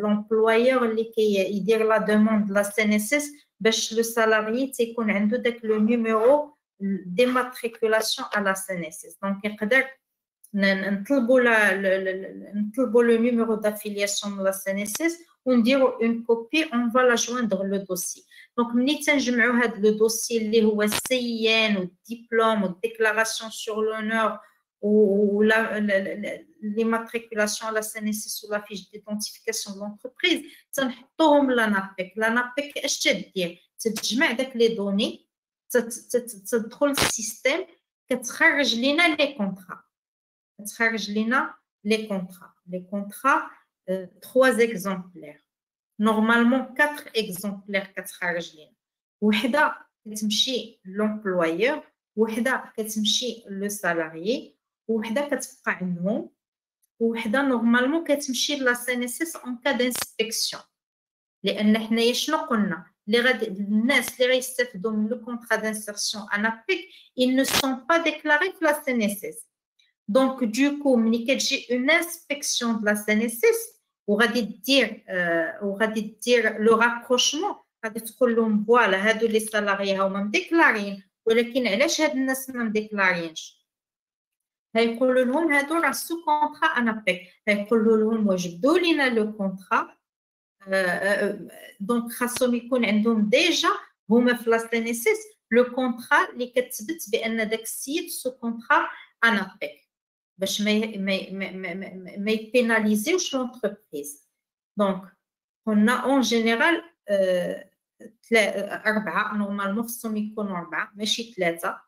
لومبلويور اللي كيدير لا دوموند لا سي ان اس اس باش لو سالاريي تيكون عنده داك لو نيميرو دي ماتريكولاسيون على لا سي ان اس اس. دونك يقدر نطلبوا نطلبوا لو نيميرو دافيلياسيون لا سي ان اس اس ونديروا اون كوبي اون فا لا جوندغ لو دوسي. دونك ملي تنجمعو هاد لو دوسي اللي هو السي ان والدبلوم والديكلاراسيون سور لونور و لا لي ماتريكولاسيون لا سي ان اس اس ولا فيش ديدونتيفيكاسيون لونتربريز تنحطوهم لانابيك. لانابيك اش تدير؟ تتجمع داك لي دوني تدخل للسيستيم كتخرج لينا لي كونطرا كتخرج لينا لي كونطرا لي كونطرا trois exemplaires. Normalement, quatre exemplaires كتخرج لينا. وحده كتمشي لومبلويور، وحده كتمشي لو سالاريي، وحده كتبقى عندهم. وحده نورمالمون كتمشي لا سي ان اس اس اون كاد انسبكسيون، لان حنايا شنو قلنا؟ اللي غادي الناس اللي غيستافدوا من لو كونطرا دانسيرسيون انابيك ils ne sont pas déclarés في la C N S S. Donc du coup ملي كتجي اون انسبكسيون د لا C N S S وغادي دير وغادي دير لو رابروشمون غادي تقول لهم فوالا هادو لي سالاري هما مديكلارين، ولكن علاش هاد الناس ما مديكلارينش؟ هيقولوا لهم هادو راه سو كونطرا انابيك، هيقولوا لهم وجدوا لينا لو كونطرا. دونك خاصهم يكون عندهم ديجا هما في لا سينيسيس لو كونطرا اللي كتثبت بان داك السيد سو كونطرا انابيك باش ما ما يبيناليزيوش لونتربريز. دونك قلنا اون جينيرال اربعه نورمالمون خصهم يكونوا اربعه ماشي ثلاثه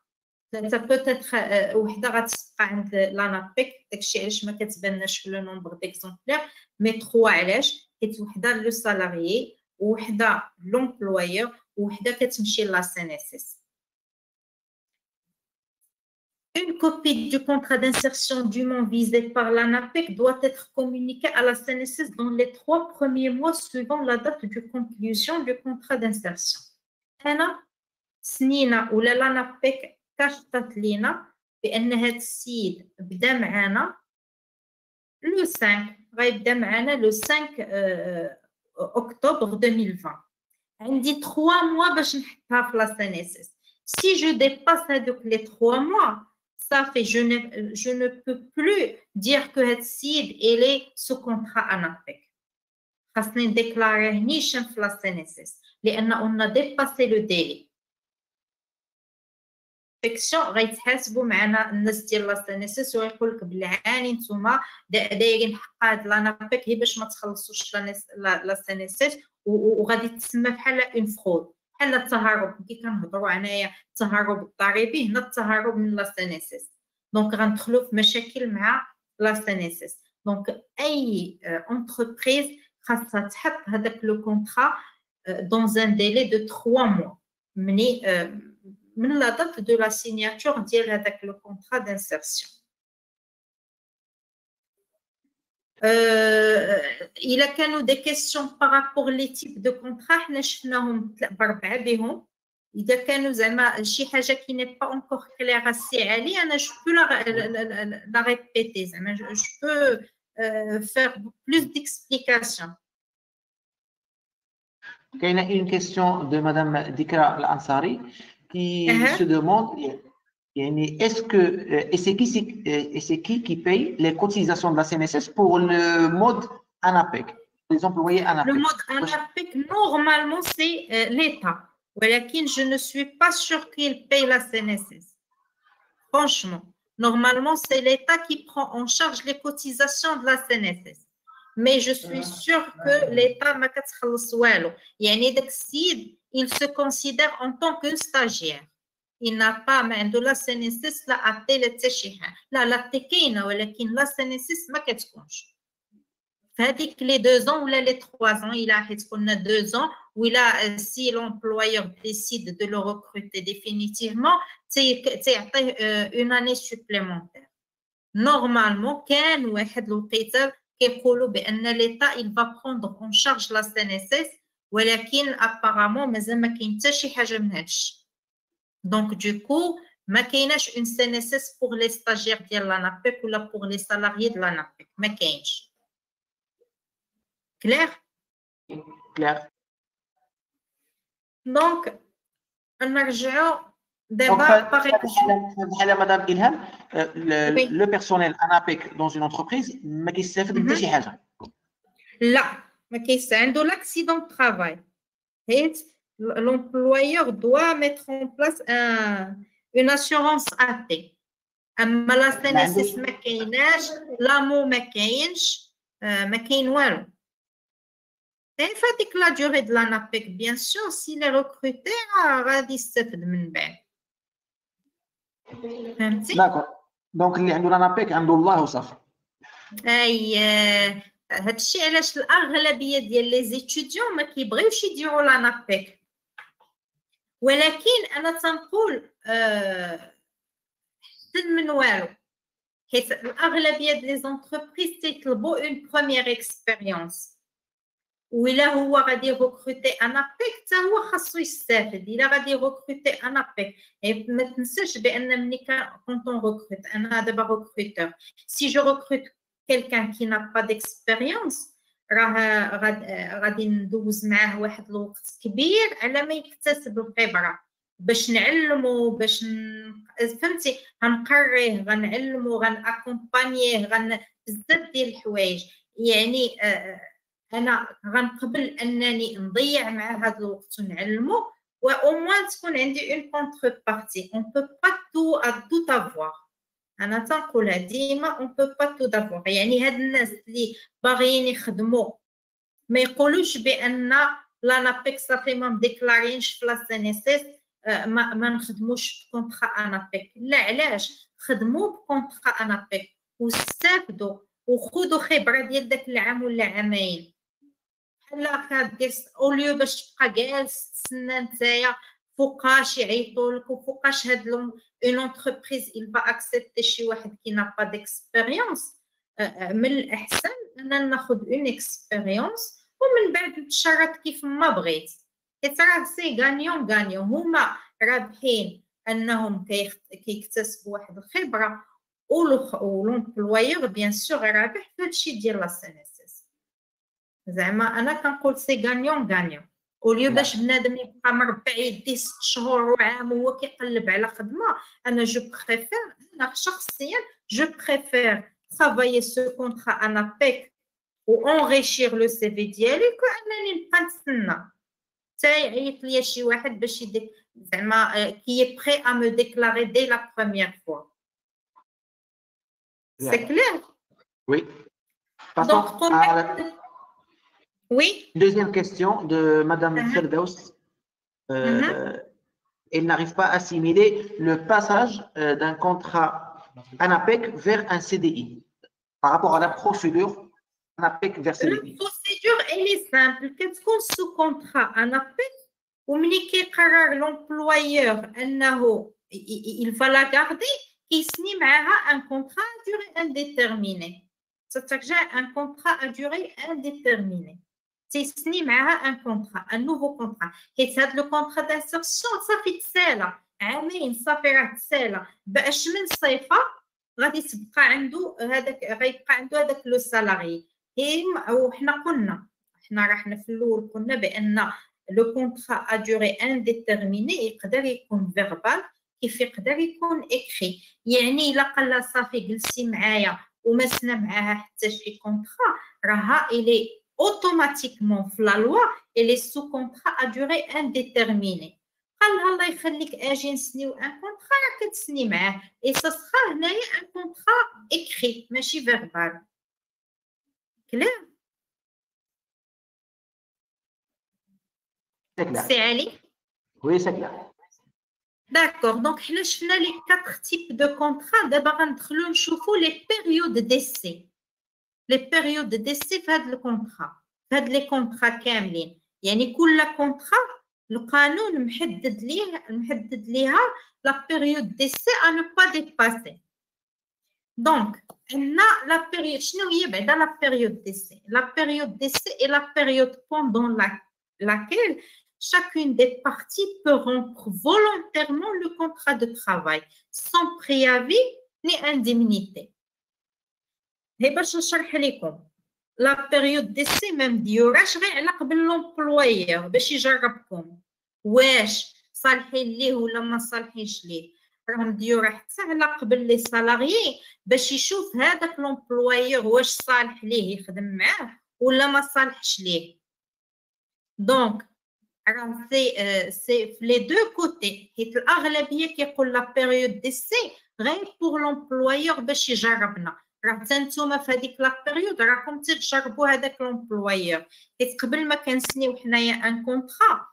ثلاثه بوتيتر وحده غتبقى عند لانابيك، داكشي علاش ما كتباناش في لو نومبر ديكزومبلير، مي ثلاثه علاش حيت وحده لو سالاريي وحده لومبلويور وحده كتمشي لا سي ان اس اس. Une copie du contrat d'insertion dûment visé par l'ANAPEC doit être communiquée à la C N S S dans les trois premiers mois suivant la date de conclusion du contrat d'insertion. أنا سنينا ولا لانابيك كشطت لينا بأن هاد السيد بدا معانا لو خمسة غيبدا معانا لو خمسة اكتوبر ألفين وعشرين. عندي ثلاثة موا باش نحطها في لا سي ان اس اس. Si je dépasse هادوك لي ثلاثة mois, ça fait je ne je ne peux plus dire que هاد السيد الي سو كونطرا انابيك. خاصني نديكلاريه نيشان في لا سي ان اس اس لان اون ديباسي لو ديلي. فيكسيون غيتحاسبوا معنا الناس ديال لا سي ان اس اس ويقول لك بالعاني نتوما دايرين حق هاد لانابيك هي باش ما تخلصوش لا سي ان اس اس وغادي تسمى بحال اون فرود، بحال التهرب كي كنهضروا عنايا التهرب الضريبي، هنا التهرب من لا سي ان اس اس. دونك غندخلوا في مشاكل مع لا سي ان اس اس. دونك اي اونتربريز خاصها تحط هذاك لو كونطرا دون ان ديلي دو ثلاثة موا مني من لا دات دو لا سيناتور ديال هذاك لو كونطرا دانسيرسيون. الا كانوا دي كيسيون بارابور لي تيب دو كونطرا حنا شفناهم بربعه بهم، اذا كانوا زعما شي حاجه كي ني با اونكور كليغ سي علي انا جو بو لا ريبيتي زعما جو بو فير بلوس ديكسبليكاسيون. كاينه اون كيسيون دو مدام ديكرا الانصاري qui uh-huh. se demande, est-ce que, et c'est qui, et c'est qui qui paye les cotisations de la C N S S pour le mode ANAPEC, les employés ANAPEC? Le mode ANAPEC, normalement, c'est euh, l'État. Je ne suis pas sûre qu'il paye la C N S S. Franchement, normalement, c'est l'État qui prend en charge les cotisations de la C N S S. Mais je suis sûre que l'État n'a pas de souhait. Il y a un édexide. Il se considère en tant que stagiaire. Il n'a pas même de la C N S S la appelé le tchèchien. La la tekina ou la C N S S ma ketchkonch. C'est-à-dire que les deux ans ou les trois ans, il a qu'on a deux ans où il a si l'employeur décide de le recruter définitivement, c'est une année supplémentaire. Normalement, quand ou un ou l'autre qui prouve que l'État il va prendre en charge la C N S S. ولكن apparemment مازال ما كاين حتى شي حاجه من هادشي. دونك دوكو ما كايناش اون سي ان اس اس بوغ لي ستاجير ديال لانابيك ولا بوغ لي سالاريي ديال لانابيك، ما كاينش. كلير كلير. دونك نرجعوا دابا بحال مدام الهام لو بيرسونيل انابيك دون اون انتربريز ما كيستافد حتى شي حاجه. لا ما كاينش عنده l'accident de travail. L'employeur doit mettre en place un, une assurance A T. اما لا سينيسيس ما كايناش، لامو ما كاينش، ما كاين والو. فهاديك لا ديوري د لانابيك بيان سور سي لي ريكروتي غادي يستافد من بعد. فهمتي؟ داكور. دونك اللي عنده لانابيك عنده الله وصافي. اييه. هادشي علاش الاغلبيه ديال لي زيتيديون ما كيبغيوش يديروا لانابيك، ولكن انا تنقول احسن من والو. حيت الأغلبية ديال ليزونتربريز تيطلبوا اون بروميير اكسبيريونس، وإلا هو غادي يغوكروتي أن أبيك حتى هو خاصو يستافد، إلا غادي يغوكروتي أن أبيك، يعني ما تنساش بأن ملي كنطون غوكروت، أنا دابا غوكروتور، سي جو غوكروت كيلكان كي نا با ديكسبيريونس راه غادي ندوز معاه واحد الوقت كبير على ما يكتسب الخبرة، باش نعلمو باش فهمتي غنقريه غنعلمو غنأكومبانييه غن بزاف ديال الحوايج. يعني آه انا غنقبل انني نضيع مع هذا الوقت ونعلمو و او موان تكون عندي اون كونتر بارتي. اون بو با تو ا تو افوار، انا تنقولها ديما اون بو با تو افوار. يعني هاد الناس اللي باغيين يخدمو ما يقولوش بان لا نابيك صافي ما مديكلارينش في لا سينيسيس ما ما نخدموش بكونطرا انابيك. لا، علاش؟ خدموا بكونطرا انابيك واستافدوا وخذوا خبره ديال داك العام ولا عامين. بحال هكا دير اوليو باش تبقى جالس تسنى نتايا فوقاش يعيطوا لك وفوقاش هاد اون اونتربريز il va accepter شي واحد كي نا با ديكسبيريونس. من الاحسن اننا ناخذ اون اكسبيريونس ومن بعد نتشرط كيف ما بغيت، حيت راه سي غانيون غانيون، هما رابحين انهم كيكتسبوا واحد الخبره ولومبلوايور بيان سور رابح في هادشي ديال لا سينيسيس. زعما انا كنقول سي غانيون غانيون، اوليو باش بنادم يبقى مربع يديه ست شهور وعام وهو كيقلب على خدمه. انا جو بريفير، انا شخصيا جو بريفير ترافايي سو كونطرا انابيك و انريشير لو سي في ديالي كأنني نبقى نتسنى حتى يعيط ليا شي واحد باش يديك زعما كي بري ا مو ديكلاري دي لا بروميير فوا. سي كلير؟ وي. Oui. Deuxième question de Madame uh-huh. Ferdaus. Euh, uh-huh. Elle n'arrive pas à assimiler le passage euh, d'un contrat ANAPEC vers un C D I par rapport à la procédure ANAPEC vers C D I. La procédure, elle est simple. Qu'est-ce qu'on sous-contrat ANAPEC ou l'employeur, il va la garder, il signe un contrat à durée indéterminée. C'est-à-dire un contrat à durée indéterminée. تيسني معها ان كونطرا ان نوفو كونطرا، حيت هاد لو كونطرا دانسيرسيون صافي تسالى عامين، صافي راه تسالى باش من صيفه غادي تبقى عنده هذاك، غيبقى عنده هذاك لو سالاري. وحنا قلنا حنا راه حنا في الاول قلنا بان لو كونطرا ا دوري انديتيرميني يقدر يكون فيربال كيف يقدر يكون اكري. يعني الا قال صافي جلسي معايا ومسنا معاها حتى شي كونطرا، راها الي automatiquement في لا لوا اللي سو كونطرا ا دوري انديتيرميني. قالها الله يخليك اجي نسنيو ان كونطرا راه كتسني معاه، اي سا سخا هنايا ان كونطرا اكري ماشي فيربال. كلير؟ سي علي؟ وي سي كلير. داكور، دونك حنا شفنا لي كاتر تيب دو كونطرا. دابا غندخلو نشوفو لي بيريود ديسي، لي بيريود ديسي في هاد الكونطرا، في هاد لي كونطرا كاملين. يعني كل كونطرا القانون محدد ليه محدد ليها لا بيريود ديسي ا نو با ديباسي. دونك عندنا لا بيريود، شنو هي بعدا لا بيريود ديسي؟ لا بيريود ديسي اي لا بيريود بوندون لاكيل chacune des parties peut rompre volontairement le contrat de travail sans préavis ni indemnité. هي باش نشرح لكم لا بيريود ديسي ما مديوراش غير على قبل لومبلويير باش يجربكم واش صالحين ليه ولا ما صالحينش ليه. راه مديوره حتى على قبل لي سالاريي باش يشوف هذاك لومبلويير واش صالح ليه يخدم معاه ولا ما صالحش ليه. دونك راه سي سي في لي دو كوتي، حيت الاغلبيه كيقول لا بيريود ديسي غير بور لومبلويير باش يجربنا. راه حتى نتوما في هذيك لا بيريود راكم تجربوا هذاك لومبلويير، حيت قبل ما كنسنيو حنايا ان كونطرا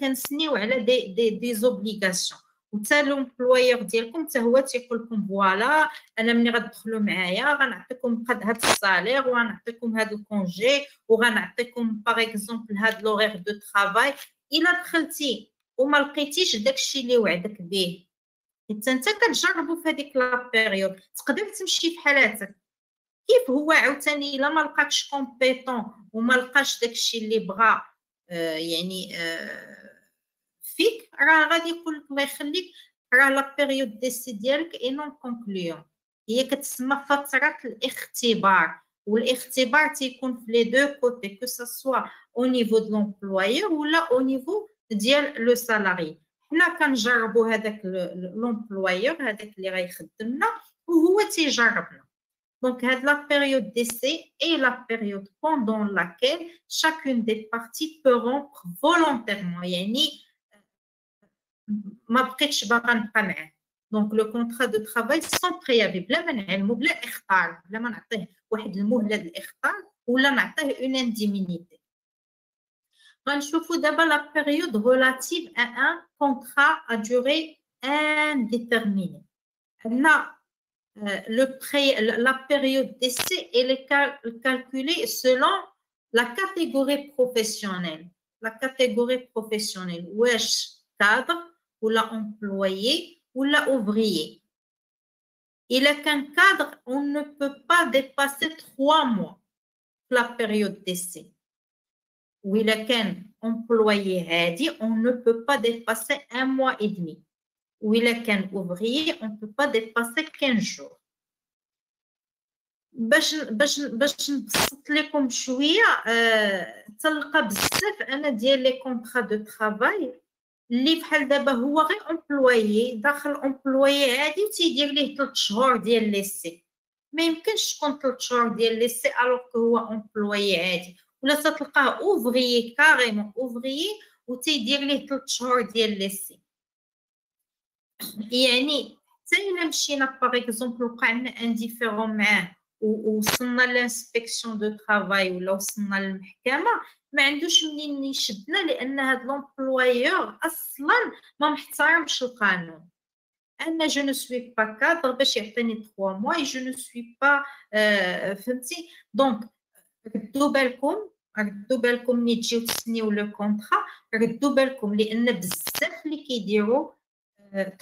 كنسنيو على دي دي دي زوبليغاسيون، وتا لومبلويير ديالكم حتى هو تيقول لكم فوالا انا ملي غتدخلوا معايا غنعطيكم قد هاد الصالير وغنعطيكم هاد الكونجي وغنعطيكم باغ اكزومبل هاد لوغير دو ترافاي. الا دخلتي وما لقيتيش داكشي اللي وعدك به حيت انت كتجربو في هذيك لا بيريود. تقدر تمشي بحال هكا كيف هو عاوتاني الا ما لقاكش كومبيتون وما لقاش داكشي اللي بغا آه يعني آه فيك، راه غادي يقول لك الله يخليك راه لا بيريود ديسي ديالك اي نون كونكليون، هي كتسمى فتره الاختبار. والاختبار تيكون في لي دو كوتي كو سوا او نيفو دو لومبلويور ولا او نيفو ديال لو سالاري. حنا كنجربو هذاك لومبلويور هذاك اللي غيخدمنا وهو تيجربنا. Donc la période d'essai est la période pendant laquelle chacune des parties peut rompre volontairement. Donc le contrat de travail sans préavis. Une indemnité. La période relative à un contrat à durée indéterminée. Le pré, la période d'essai est cal, calculée selon la catégorie professionnelle. La catégorie professionnelle, wesh cadre, ou la employé, ou la ouvrier. Il est qu'un cadre, on ne peut pas dépasser trois mois la période d'essai. Ou il est qu'un employé, on ne peut pas dépasser un mois et demi. Ou il est qu'un ouvrier, on ne peut pas dépasser quinze jours. باش باش باش نبسط لكم شويه تلقى بزاف انا ديال لي كونطرا دو طرافاي اللي بحال دابا هو غير امبلويي داخل امبلويي عادي وتيدير ليه ثلاث شهور ديال ليسي. ما يمكنش تكون ثلاث شهور ديال ليسي الوغ هو امبلويي عادي، ولا تلقاه اوفريي كاريمون اوفريي وتيدير ليه ثلاث شهور ديال ليسي. يعني حتى الا مشينا باغ اكزومبل وقع لنا ان ديفيرون معاه ووصلنا لانسبيكسيون دو طرافاي ولا وصلنا للمحكمه ما عندوش منين يشدنا، لان هاد لومبلويور اصلا ما محترمش القانون. انا جو نو سوي با كادر باش يعطيني ثلاثة موا جو نو سوي با آه فهمتي. دونك ردوا بالكم ردوا بالكم ملي تجيو تسنيو لو كونطرا ردوا بالكم، لان بزاف اللي كيديروا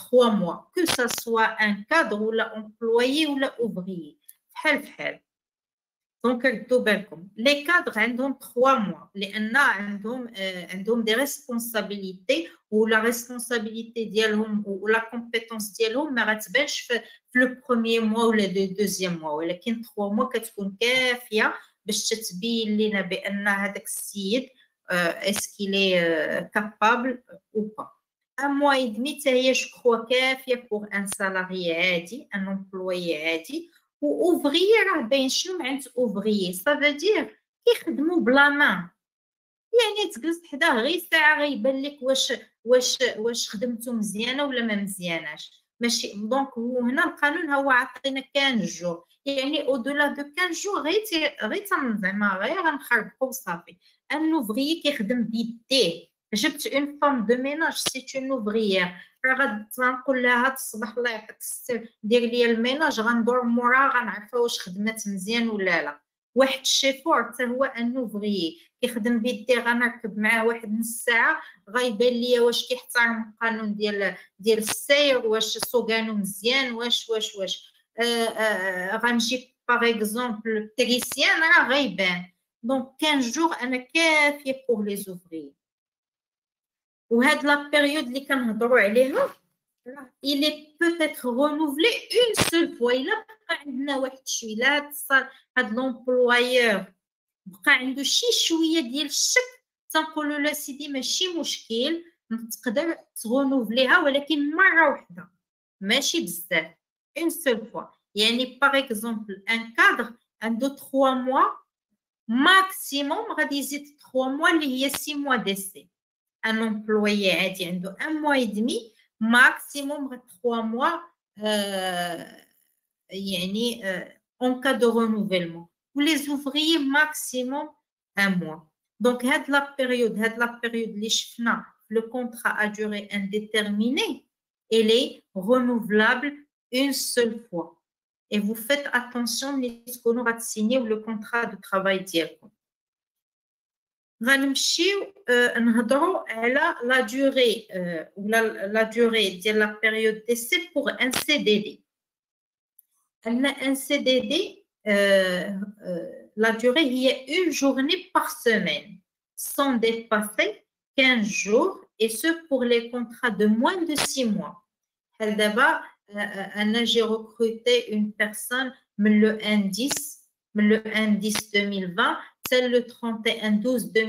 trois mois, que ce soit un cadre ou l'employé ou l'ouvrier. Donc, les cadres ont trois mois. Les cadres ont des responsabilités ou la responsabilité ou la compétence dialogue, mais le premier mois ou le deuxième mois. Il y a trois mois qui sont suffisants pour savoir est-ce qu'il est capable ou pas. Un mois et demi, je crois que pour un salarié, un employé, ou ouvrier, ouvrier. Ça veut dire qu'il travaille bla main. يعني تجلس حداه غير ساعة غيبان لك واش واش واش خدمتو مزيانة ولا ما مزياناش. ماشي دونك هو هنا القانون هو عطينا خمسة جور، يعني او دولا دو خمسة جور غير غير زعما غير غنخربقو وصافي. ان اوفريي كيخدم بيديه. جبت اون فام دو ميناج سي اون اوفريير راه غنقول لها الصباح الله يعطيك الستر دير ليا الميناج غندور مورا غنعرفها واش خدمات مزيان ولا لا. واحد الشيفور حتى هو ان اوفريي كيخدم بيديه غنركب معاه واحد نص ساعه غيبان ليا واش كيحترم القانون ديال ديال السير واش سوقانو مزيان واش واش واش آه آه غنجيب باغ اكزومبل تريسيان راه غيبان. دونك خمسة جور انا كافيه بوغ لي زوفريي. وهاد لا بيريود اللي كنهضروا عليها إلي بوتيتر رونوفلي اون سول فوا. إلا بقى عندنا واحد شويه إلا صار هاد لومبلويور بقى عنده شي شويه ديال الشك تنقولوا له سيدي ماشي مشكل تقدر تغونوفليها ولكن مره واحده ماشي بزاف اون سول فوا. يعني باغ اكزومبل ان كادر عنده ثلاثة موا ماكسيموم غادي يزيد ثلاثة موا اللي هي ستة موا ديسي. Un employé عادي عنده un mois et demi maximum trois mois euh, يعني, euh, en cas de renouvellement. Ou les ouvriers maximum un mois. Donc هاد la période هاد la période اللي شفنا le contrat à durée indéterminée elle est renouvelable une seule fois. Et vous faites attention lorsqu'on aura signé le contrat de travail direct. غنمشيو نهضروا على لا ديوري ولا لا ديوري ديال لا بيريود دي سي بوغ ان سي دي دي. عندنا ان سي دي دي لا ديوري هي اون جورني باغ سيمين سون ديباسي quinze jours et ce pour les contrats de moins de six mois. بحال دابا انا جي ريكروتي اون بيرسون من لو انديس من لو انديس deux mille vingt c'est le trente et un douze deux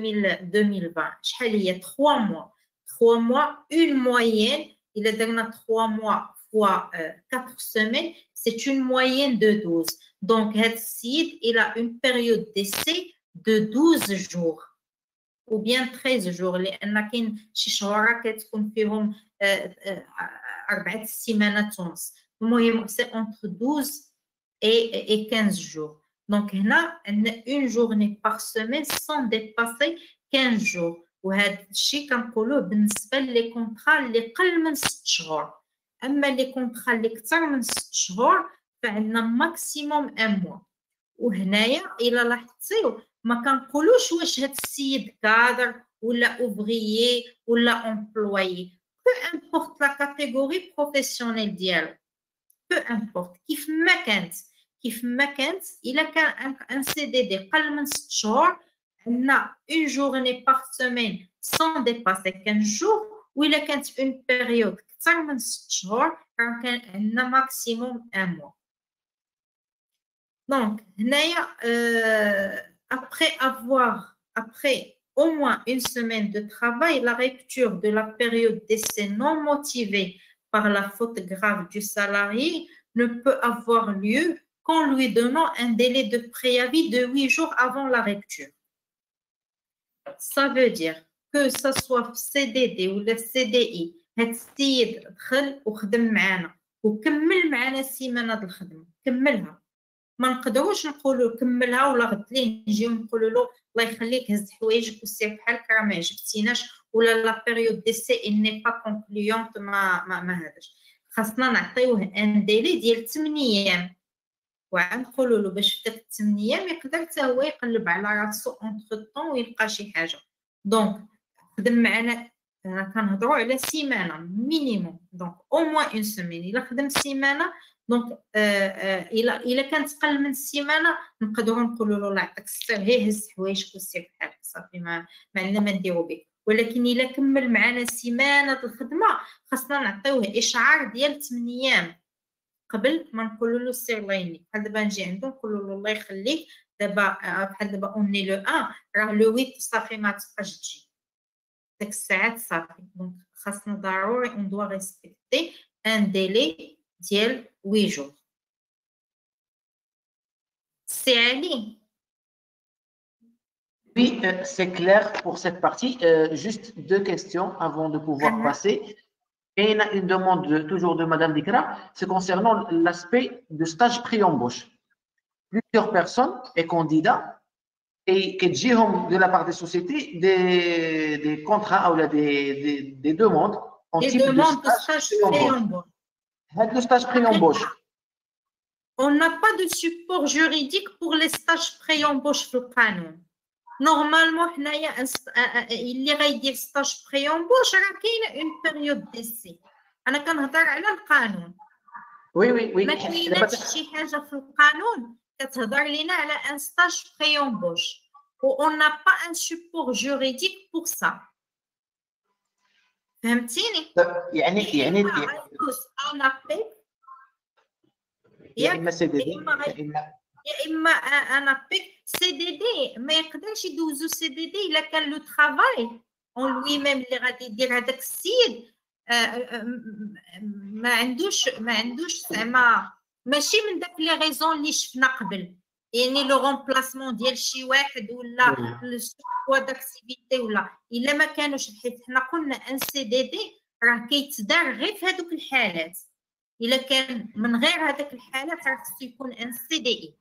mille vingt. شحال هي trois mois. trois mois, une moyenne. Il a trois mois fois quatre semaines, c'est une moyenne de douze. Donc, Hatsid, il a une période d'essai de douze jours ou bien treize jours. Les anakin chichoraket confirment c'est entre douze et quinze jours. Donc, on a une journée par semaine sans dépasser quinze jours. Ou هادشي كنقولوه بالنسبة لي كونطرا لي قل من ست شهور. أما لي كونطرا لي كتر من ست شهور فعندنا ماكسيموم أن موا. وهنايا إلا لاحظتيو ما كنقولوش واش هاد السيد كادر ولا أوفغيي ولا أمبلويي. Peu importe la catégorie professionnelle ديالو. Peu importe كيف ما كانت. كيف ما كانت إلا كان أن سي دي دي قل من ست شهور عندنا une journée par semaine sans dépasser quinze jours ou إلا كانت une période كتر من ست شهور كان عندنا maximum un mois. Donc هنايا euh, après avoir après au moins une semaine de travail, la rupture de la période d'essai non motivée par la faute grave du salarié ne peut avoir lieu qu'en lui donnant un délai de préavis de huit jours avant la rupture. Ça veut dire que ce soit C D D ou le C D I, هاد السيد دخل وخدم معانا وكمل معانا السيمانه د الخدمه كملها ما نقدروش نقولوا كملها ولا غد ليه نجيو نقولوا له الله يخليك هز حوايجك وسير بحالك راه ما عجبتيناش ولا لا بيريود دي سي ان ني با كونكليونت ما ما, ما هذاش خاصنا نعطيوه ان ديلي ديال ثمانية ايام وغنقولوا له باش في ثمانية ايام يقدر حتى هو يقلب على راسو اونتر طون ويلقى شي حاجه. دونك خدم معنا كنهضروا على سيمانه مينيموم دونك او موان اون سيمين الا خدم سيمانه دونك الا الا كانت قل من السيمانه نقدروا نقولوا له الله يعطيك الصحه هي هز حوايجك وسير بحالك صافي ما عندنا ما نديرو بك. ولكن الا كمل معنا سيمانه الخدمه خاصنا نعطيوه اشعار ديال ثمانية ايام قبل ما نقولوا له سير الله يهنيك. بحال دابا نجي عنده نقول له الله يخليك دابا بحال دابا اوني لو ان راه لو ثمانية صافي ما تبقاش تجي ديك الساعات صافي. دونك خاصنا ضروري اون دوا ريسبكتي ان ديلي ديال huit jours. سي علي. Oui, euh, c'est clair pour cette partie. Euh, juste deux questions avant de pouvoir uh-huh. passer. Et il y a une demande toujours de Madame Dikra, c'est concernant l'aspect de stage pré-embauche. Plusieurs personnes et candidats et qui gèrent de la part des sociétés des, des contrats ou des, des, des demandes en des type demandes de stage, stage pré-embauche. Le stage pré-embauche. On n'a pas de support juridique pour les stages pré-embauche le canon. Normalement, il y a des stages pré-embauche, il y a une période d'essai. Je vais vous parler du canon. Oui, oui, oui. Maintenant, il y a des choses dans le canon, vous parlez de un stage pré-embauche. On n'a pas un support juridique pour ça. فهمتيني؟ يعني يعني ندوز اون ابيل يا اما سي دي دي يا اما ان ابيل سي دي دي ما يقدرش يدوزو سي دي دي الا كان لو ترافاي اون لوي ميم اللي غادي يدير هذاك السيد ما عندوش ما عندوش زعما ماشي من داك لي ريزون اللي شفنا قبل يعني لو رومبلاسمون ديال شي واحد ولا السوا داكتيفيتي ولا الا ما كانوش حيت حنا قلنا ان سي دي دي راه كيتدار غير في هذوك الحالات الا كان من غير هذاك الحالات راه خصو يكون ان سي دي اي.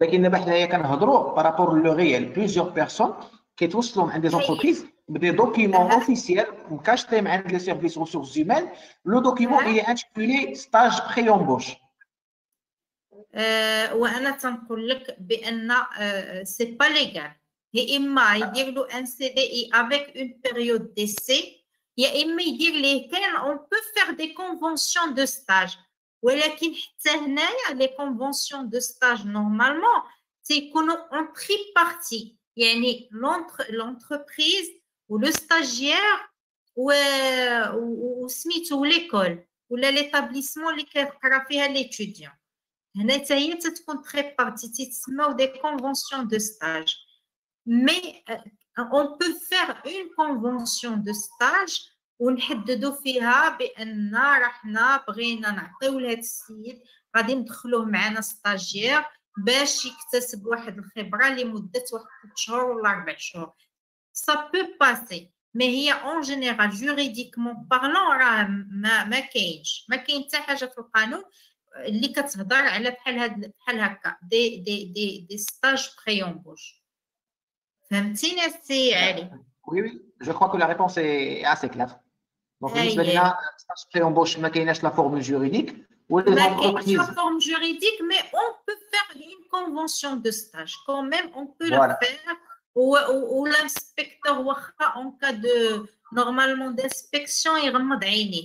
لكن دابا حنايا كنهضروا بارابور لو ريال بليزيور بيرسون كيتوصلوا عند دي زونتربريز بدي دوكيمون اوفيسيال مكاشطين عند لي سيرفيس ريسورس هيومان لو دوكيمون هي انتيتولي ستاج بري امبوش. وانا تنقول لك بان سي با ليغال et imma ydirlo un C D I avec une période d'essai, et imma ydir lesquels on peut faire des conventions de stage. ولكن حتى هنايا لي كونفونسيون دو ستاج نورمالمون تيكونوا اون بري بارتي يعني لونتربريز ولو ستاجيير وسميتو ليكول ولا ليتابليسمون اللي كيقرا فيها ليتيديون هنا حتى هي تتكون تري بارتي تيتسماو دي كونفونسيون دو ستاج مي اون بو فير اون كونفونسيون دو ستاج ونحددوا فيها بان رحنا بغينا نعطيو لهذا السيد غادي ندخلوه معنا ستاجير باش يكتسب واحد الخبره لمده واحد ثلاث شهور ولا اربع شهور سا بو باسي مي هي اون جينيرال جوريديكمون بارلون راه ما ما كاينش ما كاين حتى حاجه في القانون اللي كتهضر على بحال هاد بحال هكا دي دي دي دي ستاج بريومبوش. فهمتيني السي علي؟ وي وي جو كخوا كو لا ريبونس اي اسي كلير. Donc, nous avons préembauché la forme juridique. La forme juridique, mais on peut faire une convention de stage. Quand même, on peut voilà. la faire. Ou, ou, ou l'inspecteur, en cas de normalement d'inspection, il remonte à l'ainé.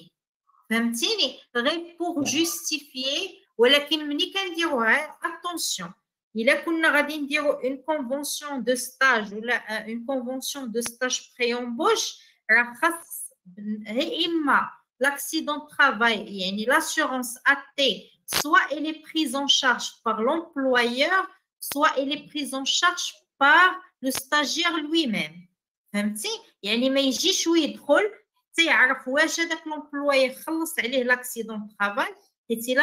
Pour justifier, ou la communication dit attention. Il a une convention de stage ou une convention de stage préembauche. L'accident de travail, l'assurance A T, soit elle est prise en charge par l'employeur, soit elle est prise en charge par le stagiaire lui-même. L'employeur a l'accident de travail, et s'il a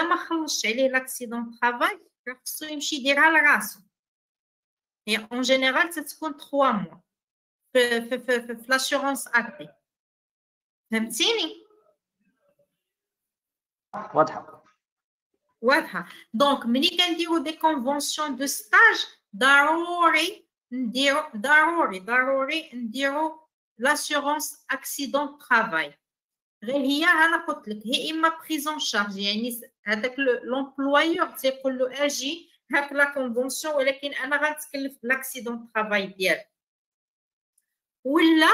l'accident de travail, il a l'accident. Et en général, c'est trois mois. L'assurance A T. فهمتيني واضحه واضحه دونك ملي كنديروا دي كونفونسيون دو ستاج ضروري نديرو ضروري ضروري نديرو لاسيورونس اكسيدون ترافاي غير هي انا قلت لك هي اما بريز اون شارج يعني هذاك لومبلويور تيقول له اجي هاك لا كونفونسيون ولكن انا غنتكلف بالاكسيدون ترافاي ديالك ولا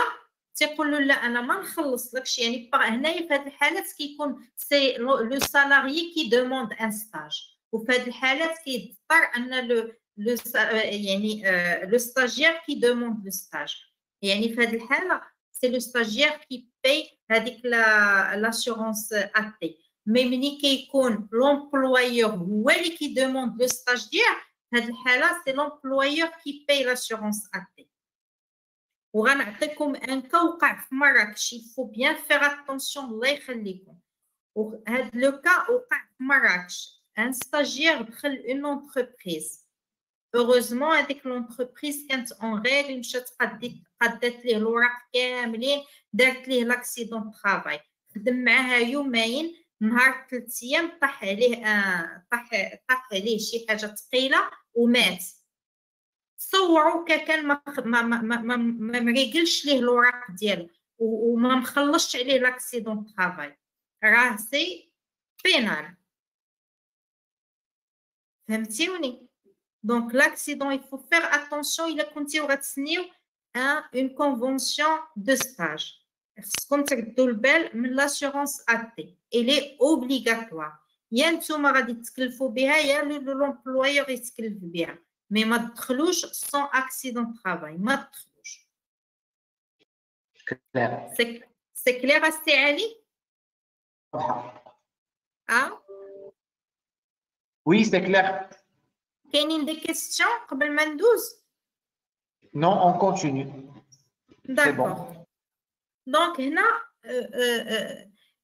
تيقولوا لا انا ما نخلص لكش يعني هنايا في هذه الحالات كيكون سي لو سالاريي كي دوموند ان ستاج وفي هذه الحالات كيضطر ان لو يعني لو ستاجير كي دوموند لو ستاج يعني في هذه الحاله سي لو ستاجير كي باي هذيك لا لاسيورونس اتي مي ملي كيكون لومبلويور هو اللي كي دوموند لو ستاجير في هذه الحاله سي لومبلويور كي باي لاسيورونس اتي. وغنعطيكم ان كا وقع في مراكش يفو بيان فيغ اتونسيون الله يخليكم وهاد لو كا وقع في مراكش ان ستاجير دخل اون اونتربريز اوغوزمون هاديك لونتربريز كانت اون ريغل مشات قدات قدات ليه الوراق كاملين دارت ليه لاكسيدون ترافاي خدم معاها يومين نهار ثلاث ايام طاح عليه آه طاح طاح عليه شي حاجه ثقيله ومات صوروا كان ما ما ما ما ما مريقلش ليه الوراق ديالو وما مخلصش عليه لاكسيدون ترافاي راه سي بينال. فهمتيوني؟ دونك لاكسيدون يفو فيغ اتونسيون الا كنتي وغتسنيو ان اون كونفونسيون دو ستاج خصكم تردوا البال من لاسيورونس اتي الي اوبليغاتوار يا نتوما غادي تكلفوا بها يا لومبلويور يتكلف بها mais ما تدخلوش sans accident de travail ما تدخلوش. C'est c'est clair السي علي؟ اه وي سي كلير. كاينين دي كيستيون قبل ما ندوز؟ Non, on continue. D'accord. Donc هنا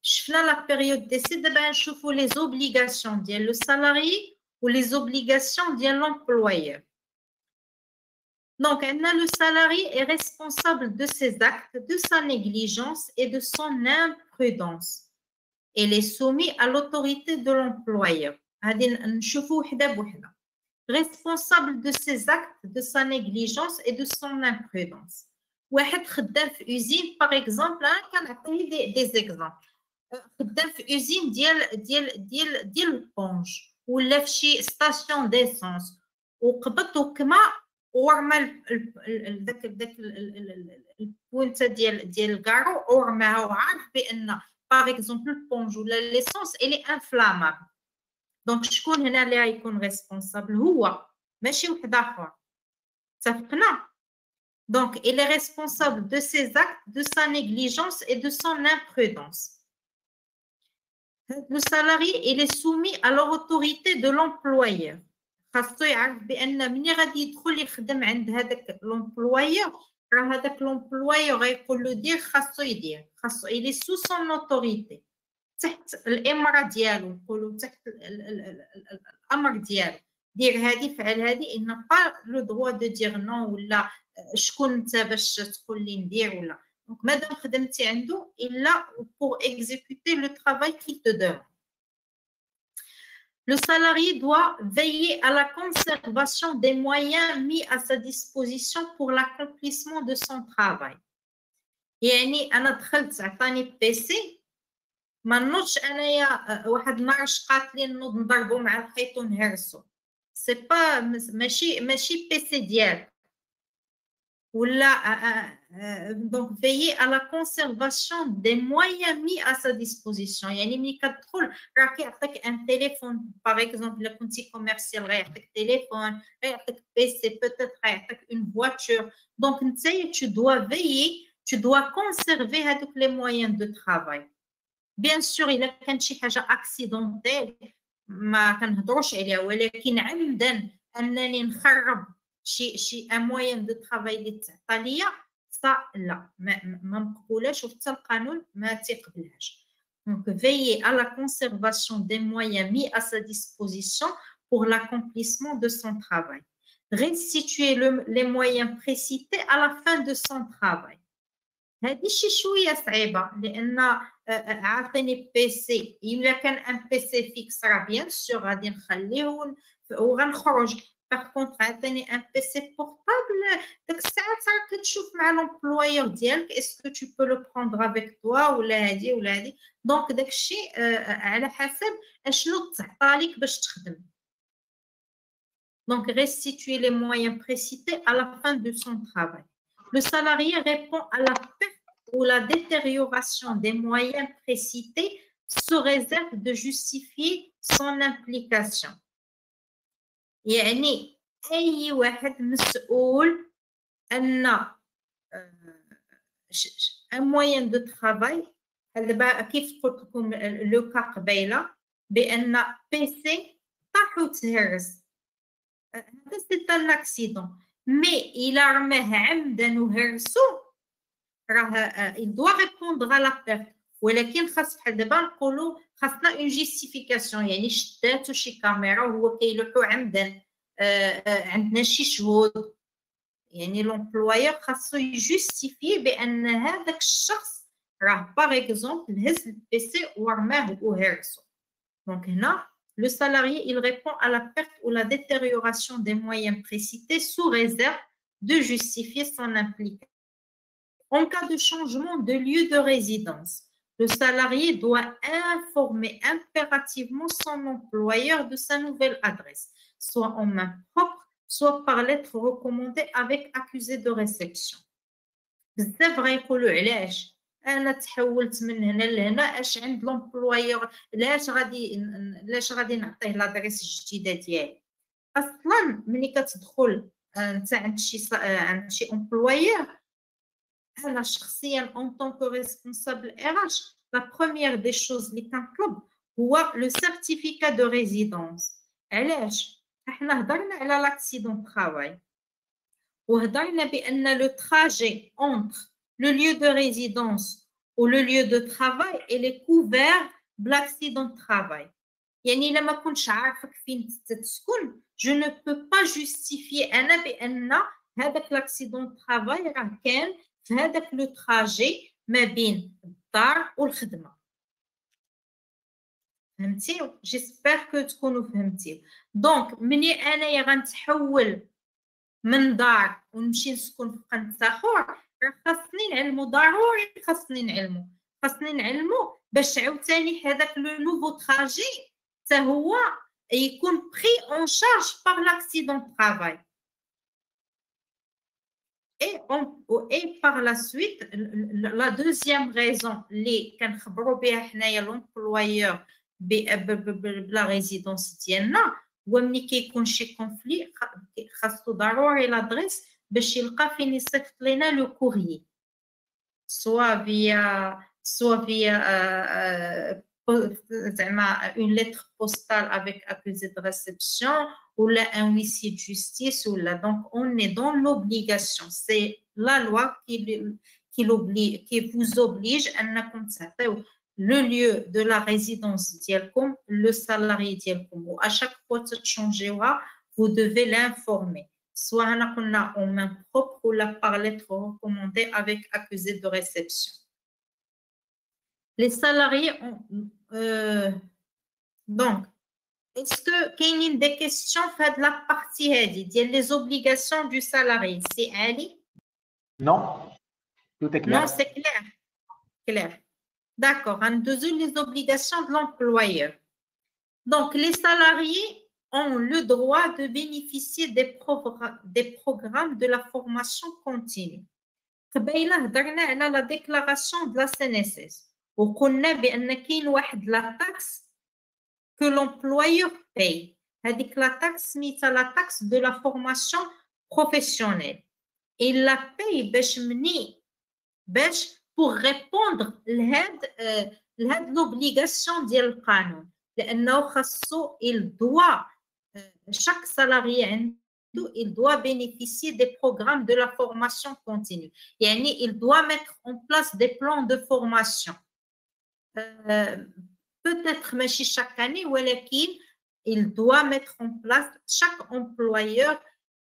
شفنا لا بيريود ديسي دابا نشوفوا لي زوبليغاسيون ديال لو سالاري ou les obligations de l'employeur. Donc, le salarié est responsable de ses actes, de sa négligence et de son imprudence. Il est soumis à l'autorité de l'employeur. Responsable de ses actes, de sa négligence et de son imprudence. Usine, par exemple, des exemples. Usine ديال البونج ولا فشي ستاسيون ديسونس وقبض وكما ورمى ذاك ذاك البوينت ديال ديال الكارو ورماها وعارف بان باغ اكزومبل البونج ولا ليسونس الي انفلامابل. دونك شكون هنا اللي غيكون ريسبونسابل؟ هو، ماشي واحد اخر. اتفقنا؟ دونك الي ريسبونسابل دو سي زاكت دو سا نيغليجونس اي دو سون امبرودونس. Le salarié il est soumis à l'autorité de l'employeur. خاصو يعرف بان ملي غادي يدخل يخدم عند هذاك لومبلويور راه هذاك لومبلويور غيقول له دير خاصو يدير خاصو الي سو سون اوتوريتي تحت الامره ديالو نقولوا تحت الامر ديالو دير هذه فعل هذه ان با لو دروا دو دير نو ولا شكون انت باش تقول لي ندير ولا دونك مادام خدمتي عنده الا بور اكزيكوتي لو ترافاي كي تو دو. Le salarié doit veiller à la conservation des moyens mis à sa disposition pour l'accomplissement de son travail. يعني أنا دخلت عطاني بيسي ما نوضش أنايا واحد النعش قاتلي نوض نضربو مع الحيط ونهرسو. سي با ماشي ماشي بيسي ديالك. ولا دونك veiller à la conservation des moyens mis à sa disposition. يعني ملي كتدخل راه كيعطيك ان تيليفون باغ اكزومبل الا كنتي كوميرسيال غيعطيك تيليفون غيعطيك بيسي بوتيت غيعطيك اون فواتور. دونك نتايا tu dois veiller tu dois conserver هذوك لي moyens de travail. بيان سور الا كانت شي حاجه اكسيدونتيل ما كنهضروش عليها ولكن عمدا انني نخرب شي شي ان موين دو طرافاي اللي تعطى ليا صا لا ما مقبولاش وحتى القانون ما تيقبلهاش. دونك veiller à la conservation des moyens mis à sa disposition pour l'accomplissement de son travail. Restituer le, les moyens précités à la fin de son travail. هادي شي شويه صعيبه لان عاطيني بيسي الا كان ان بيسي فيكس راه بيان سور غادي نخليه وغنخرج. Par contre, عطيني un بي سي portable. داك الساعة راك كتشوف مع لومبلويور ديالك est-ce que tu peux le prendre avec toi ولا هادي ولا هادي. دونك داك الشيء على حسب اشنو تعطى لك باش تخدم. Donc restituer les moyens précités à la fin de son travail. Le salarié répond à la perte ou la détérioration des moyens précités sous réserve de justifier son implication. يعني أي واحد مسؤول أن موين دو ترافاي. دابا كيف قلت لكم لو كا قبيله بأن بيسي طاح وتهرس هذا سي ان اكسيدون مي إلا رماه عمدا وهرسو راه إل دوا ريبوندغ على لا بيرت ولكن خاص بحال دابا نقولوا خاصنا اون جيستيفيكاسيون يعني شداتو شي كاميرا وهو كيلوحو عمدا عندنا شي شهود يعني لومبلويور خاصو يجيستيفي بان هذاك الشخص راه باغ اكزومبل هز البيسي ورماه وهرسو. دونك هنا لو سالاريي il répond à la perte ou la détérioration des moyens précités sous réserve de justifier son implication. En cas de changement de lieu de résidence, le salarié doit informer impérativement son employeur de sa nouvelle adresse, soit en main propre, soit par lettre recommandée avec accusé de réception. بزاف غيقولوا علاش انا تحولت من هنا لهنا اش عند لومبلويور علاش غادي علاش غادي نعطيه لادريس الجديده ديالي. اصلا ملي كتدخل انت عند شي عند شي امبلويور أنا شخصياً en tant que responsable R H, la première des choses اللي كنطلب هو le certificat de résidence. علاش؟ احنا هضرنا على l'accident de travail وهضرنا بأن le trajet entre le lieu de résidence ou le lieu de travail il est couvert بالaccident de travail. يعني لما كنتش عارفك فين تتسكن je ne peux pas justifier أنا بأن هذاك l'accident de travail راه كان في هذاك لو تراجي ما بين الدار والخدمه. فهمتيو؟ جيسبيغ كو تكونوا فهمتيو. دونك مني انايا غنتحول من دار ونمشي نسكن في قنطاخور راه خاصني نعلمو ضروري خاصني نعلمو خاصني نعلمو باش عاوتاني هذاك لو نوفو تراجي حتى هو يكون بري اون شارج باغ لاكسيدون طرافاي. Et, on, et par la suite, la deuxième raison, les l'employeur de la résidence tienne, ou même qui compte chez conflit, chassent d'abord l'adresse, pour qu'il puisse lire le courrier, soit via, soit via euh, une lettre postale avec accusé de réception ou là, un huissier de justice. Ou là. Donc, on est dans l'obligation. C'est la loi qui, qui, l'oblige, qui vous oblige à ne constater le lieu de la résidence d'Yelcom, le salarié d'Yelcom. À chaque fois que vous changez, vous devez l'informer. Soit on a en main propre ou là, par lettre recommandée avec accusé de réception. Les salariés ont... Euh, donc, est-ce qu'il y a des questions de la partie les obligations du salarié? C'est Ali? Non. Tout est clair. Non, c'est clair. Clair. D'accord. En deuxième, les obligations de l'employeur. Donc, les salariés ont le droit de bénéficier des, progr- des programmes de la formation continue. La déclaration de la C N S S. وقلنا بأن كاين واحد لا تاكس que l'employeur paye. هذيك لا تاكس سميتها لا تاكس de la formation professionnelle. Et la paye باش مني باش pour répondre لهاد لهاد l'obligation ديال القانون لأنه خاصو il doit chaque salarié عنده il doit bénéficier des programmes de la formation continue. يعني il doit mettre en place des plans de formation. Euh, peut-être mais chaque année il doit mettre en place, chaque employeur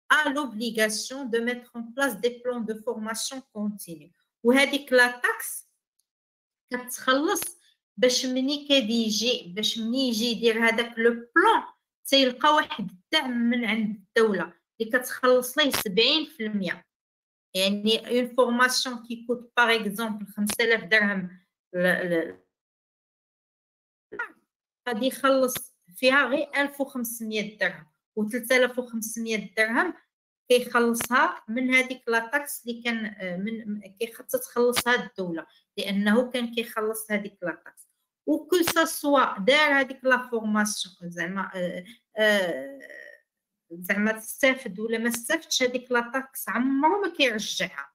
a l'obligation de mettre en place des plans de formation continue. Ou هذيك la taxe كتخلص باش مني كيجي باش مني يجي يدير هذاك لو بلان تيلقى واحد الدعم من عند الدولة اللي كتخلص ليه سبعين بالمية. يعني une formation qui coûte par exemple خمسة آلاف درهم غادي يخلص فيها غير ألف وخمسمية درهم و ثلاثة آلاف وخمسمية درهم كيخلصها من هذيك لا تاكس اللي كان من كيتخلصها الدوله لانه كان كيخلص هذيك لا تاكس و كو سا سوا دار هذيك لا فورماسيون زعما زعما تستافد ولا ما استفدش هذيك لا تاكس عمره ما كيرجعها.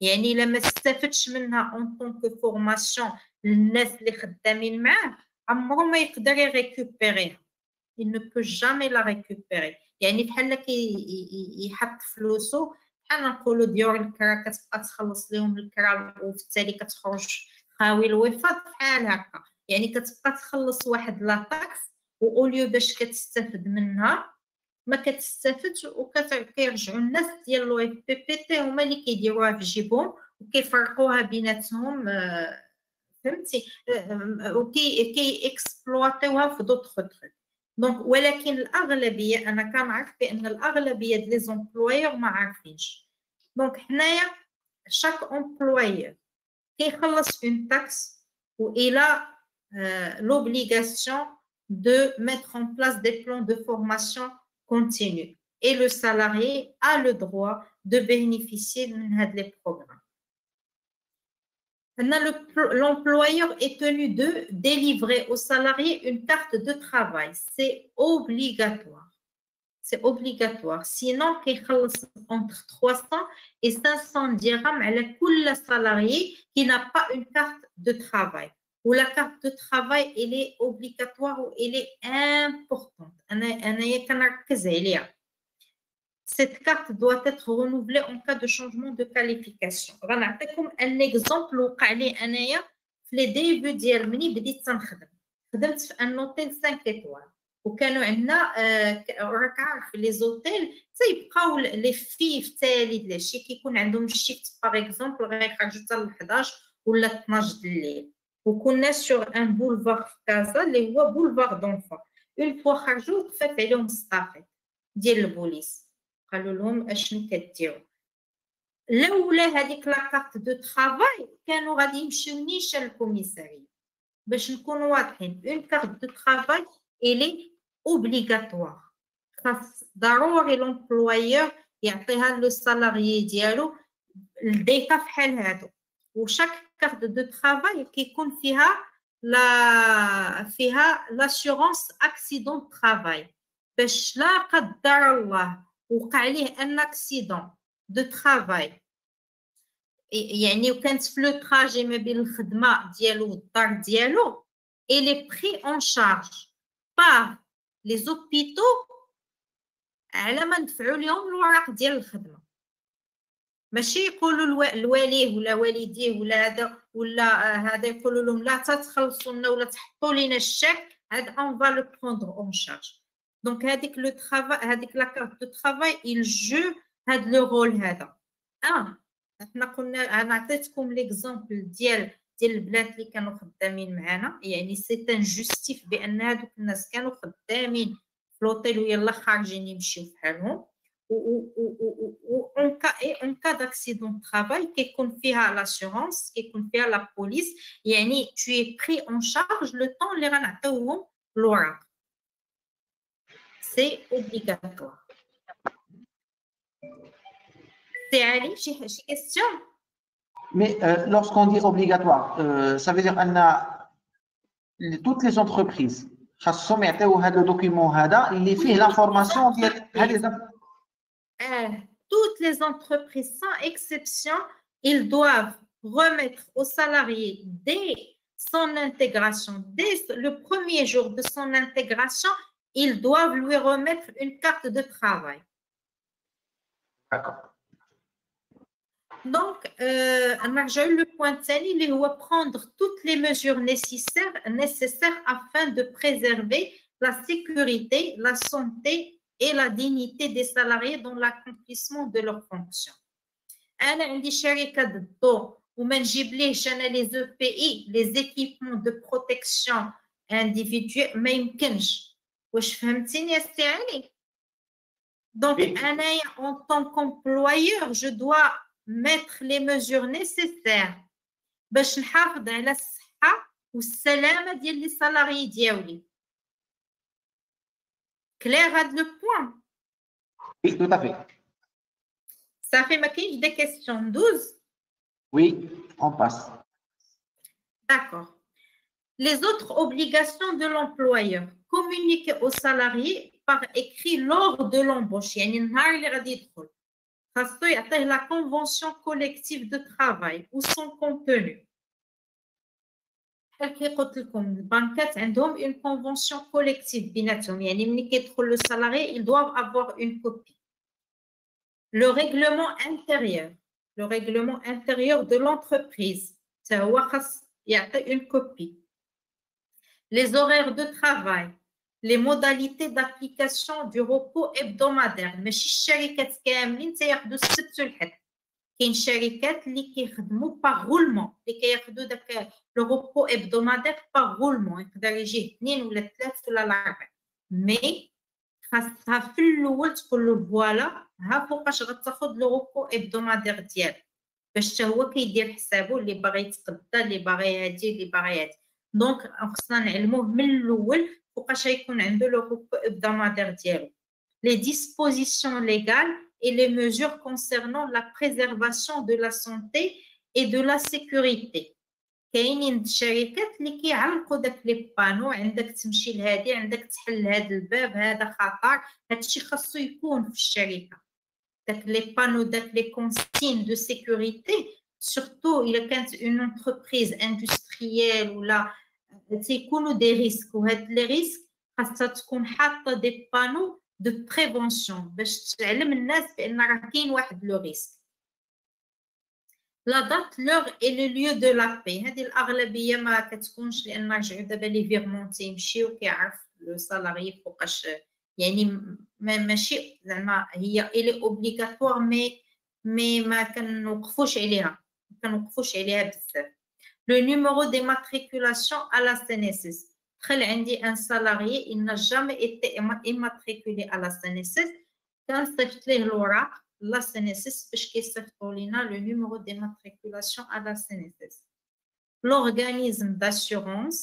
يعني الا ما استفدش منها اون طونك فورماسيون للناس اللي خدامين معاه عمره ما يقدر يريكوبيريها. il ne peut jamais la récupérer. يعني بحال كي يحط فلوسو بحال نقولوا ديور الكرا كتبقى تخلص لهم الكرا وبالتالي كتخرج خاوي الوفاض بحال هكا. يعني كتبقى تخلص واحد لا تاكس و اوليو باش كتستافد منها ما كتستافدش وكيرجعوا الناس ديال لو اف بي بي تي هما اللي كيديروها في جيبهم وكيفرقوها بيناتهم. فهمتي؟ وكي كي اكسبلواتيوها في دوطخ تخيك. دونك ولكن الاغلبيه انا كنعرف بان الاغلبيه ديال لي زومبلويور ما عارفينش. دونك حنايا شاك امبلويور كيخلص اون تاكس و الى لوبليغاسيون دو ميتر ان بلاص دي بلان دو فورماسيون continue. Et le salarié a le droit de bénéficier de les programmes. L'employeur est tenu de délivrer au salarié une carte de travail. C'est obligatoire. C'est obligatoire. Sinon, il reste entre trois cents et cinq cents dirhams à tout salarié qui n'a pas une carte de travail. Ou la carte de travail, elle est obligatoire ou elle est importante. Cette carte doit être renouvelée en cas de changement de qualification. Je vais vous donner un exemple où j'ai début de mon travail, j'ai travaillé dans un hôtel cinq étoiles. Et les hôtels, les filles les filles qui ont un shift, par exemple, ou douze de l'île. Vous connaissez sur un boulevard Casa, les boulevard d'enfants. Une fois par jour, vous faites les staffettes, dit le police. Quand l'homme a chanté, là où là, avec la carte de travail, quand on a dit chez le commissariat, ben je connais une carte de travail, elle est obligatoire. Parce d'abord, l'employeur, il y a le salarié dialogue, الضيقه في حال هادو. وشاك كارت دو ترافاي كيكون فيها لا فيها لاسيغونس اكسيدون ترافاي، باش لا قدر الله وقع ليه ان اكسيدون دو ترافاي، يعني وكانت في لو تراجي ما بين الخدمه ديالو والدار ديالو، اي لي بري اون شارج باغ لي زوبيتو على ما ندفعوا لهم الوراق ديال الخدمه. ماشي يقولوا الواليه ولا والديه ولا هذا ولا هذا يقولوا لهم لا تتخلصوا لنا ولا تحطوا لينا الشيك، هذا اون فالو بروندر اون شارج. دونك هذيك لو ترافاي، هذيك لا كارت دو ترافاي il joue هذا لو رول هذا. اه حنا قلنا انا عطيتكم ليكزامبل ديال ديال البنات اللي كانوا خدامين معنا، يعني سي ان جوستيف بان هذوك الناس كانوا خدامين في لوطيل ويلا خارجين يمشيو بحالهم. وان كا ان كا داكسيدون ترافاي كيكون فيها لاسيغونس، كيكون فيها لا بوليس، يعني تو اي بري اون شارج لو طون اللي غنعطيوهم لوراق، سي اوبليغاتوار. C'est Ali, j'ai une question. Mais euh, lorsqu'on dit obligatoire, euh, ça veut dire que toutes les entreprises, qui sont mises au le document, il fait l'information. Toutes les entreprises, sans exception, ils doivent remettre aux salariés dès son intégration, dès le premier jour de son intégration, ils doivent lui remettre une carte de travail. D'accord. Donc, euh, le point il est prendre toutes les mesures nécessaires, nécessaires afin de préserver la sécurité, la santé et la dignité des salariés dans l'accomplissement de leurs fonctions. Alors, les charikas de dos, ou même les E P I, les équipements de protection individuelle, même qu'enche. Vous comprenez? Donc, en tant qu'employeur, je dois mettre les mesures nécessaires باش نحافظ على الصحه والسلامه ديال لي سالاري ديالي. كلير هاد لو بوين؟ وي تو تافي صافي، ما كاينش دي كيسيون douze. وي اون باس. داكور. Les autres obligations de l'employeur: communiquer aux salariés par écrit lors de l'embauche، يعني النهار اللي غادي يدخل خاصو يعطيه la convention collective de travail ou son contenu. بحال كي قلت لكم البنكات عندهم une convention collective بيناتهم، يعني ملي كيدخل لو سالاري ils doivent avoir une copie. Le règlement intérieur, le règlement intérieur de l'entreprise حتى هو خاص يعطي une copie. Les horaires de travail, les modalités d'application du repos hebdomadaire. ماشي الشركات كاملين تياخذوا السبت والحد، كاين شركات اللي كيخدموا باغ غولمون، اللي كياخذوا داك لو روبو hebdomadaire باغ غولمون، يقدر يجي اثنين ولا ثلاث ولا الاربع، مي خاصها في الاول تقول له فوالا ها فوقاش غتاخذ لو روبو hebdomadaire ديالك، باش حتى هو كيدير حسابه اللي باغي يتقدى، اللي باغي هادي، اللي باغي هادي. دونك خصنا نعلموه من الاول فوقاش غيكون عنده لو روبو hebdomadaire ديالو. Les dispositions légales et les mesures concernant la préservation de la santé et de la sécurité. كاينين الشركات اللي كيعلقوا داك لي بانو، عندك تمشي لهادي، عندك تحل هذا الباب، هذا خطر، هادشي خاصو يكون في الشركه. داك لي بانو، داك لي كونسين دو سيكوريتي، سورتو الا كانت اون انتربريز اندستريال ولا تيكونوا دي ريسك، وهاد لي ريسك خاصها تكون حاطه دي بانو دو بريفونسيون باش تعلم الناس بان راه كاين واحد لو ريسك. لا دات لوغ اي لو ليو دو لابي، هذه الاغلبيه ما كتكونش، لان رجعوا دابا لي فيرمون تيمشيو كيعرف لو سالاري فوقاش، يعني ماشي زعما هي اي لي اوبليغاتوار مي مي ما كنوقفوش عليها، ما كنوقفوش عليها بزاف. Le numéro d'immatriculation à la C N S S. Un salarié, il n'a jamais été immatriculé à la C N S S. Quand c'est l'O R A, la C N S S, puisque c'est le numéro d'immatriculation à la C N S S. L'organisme d'assurance,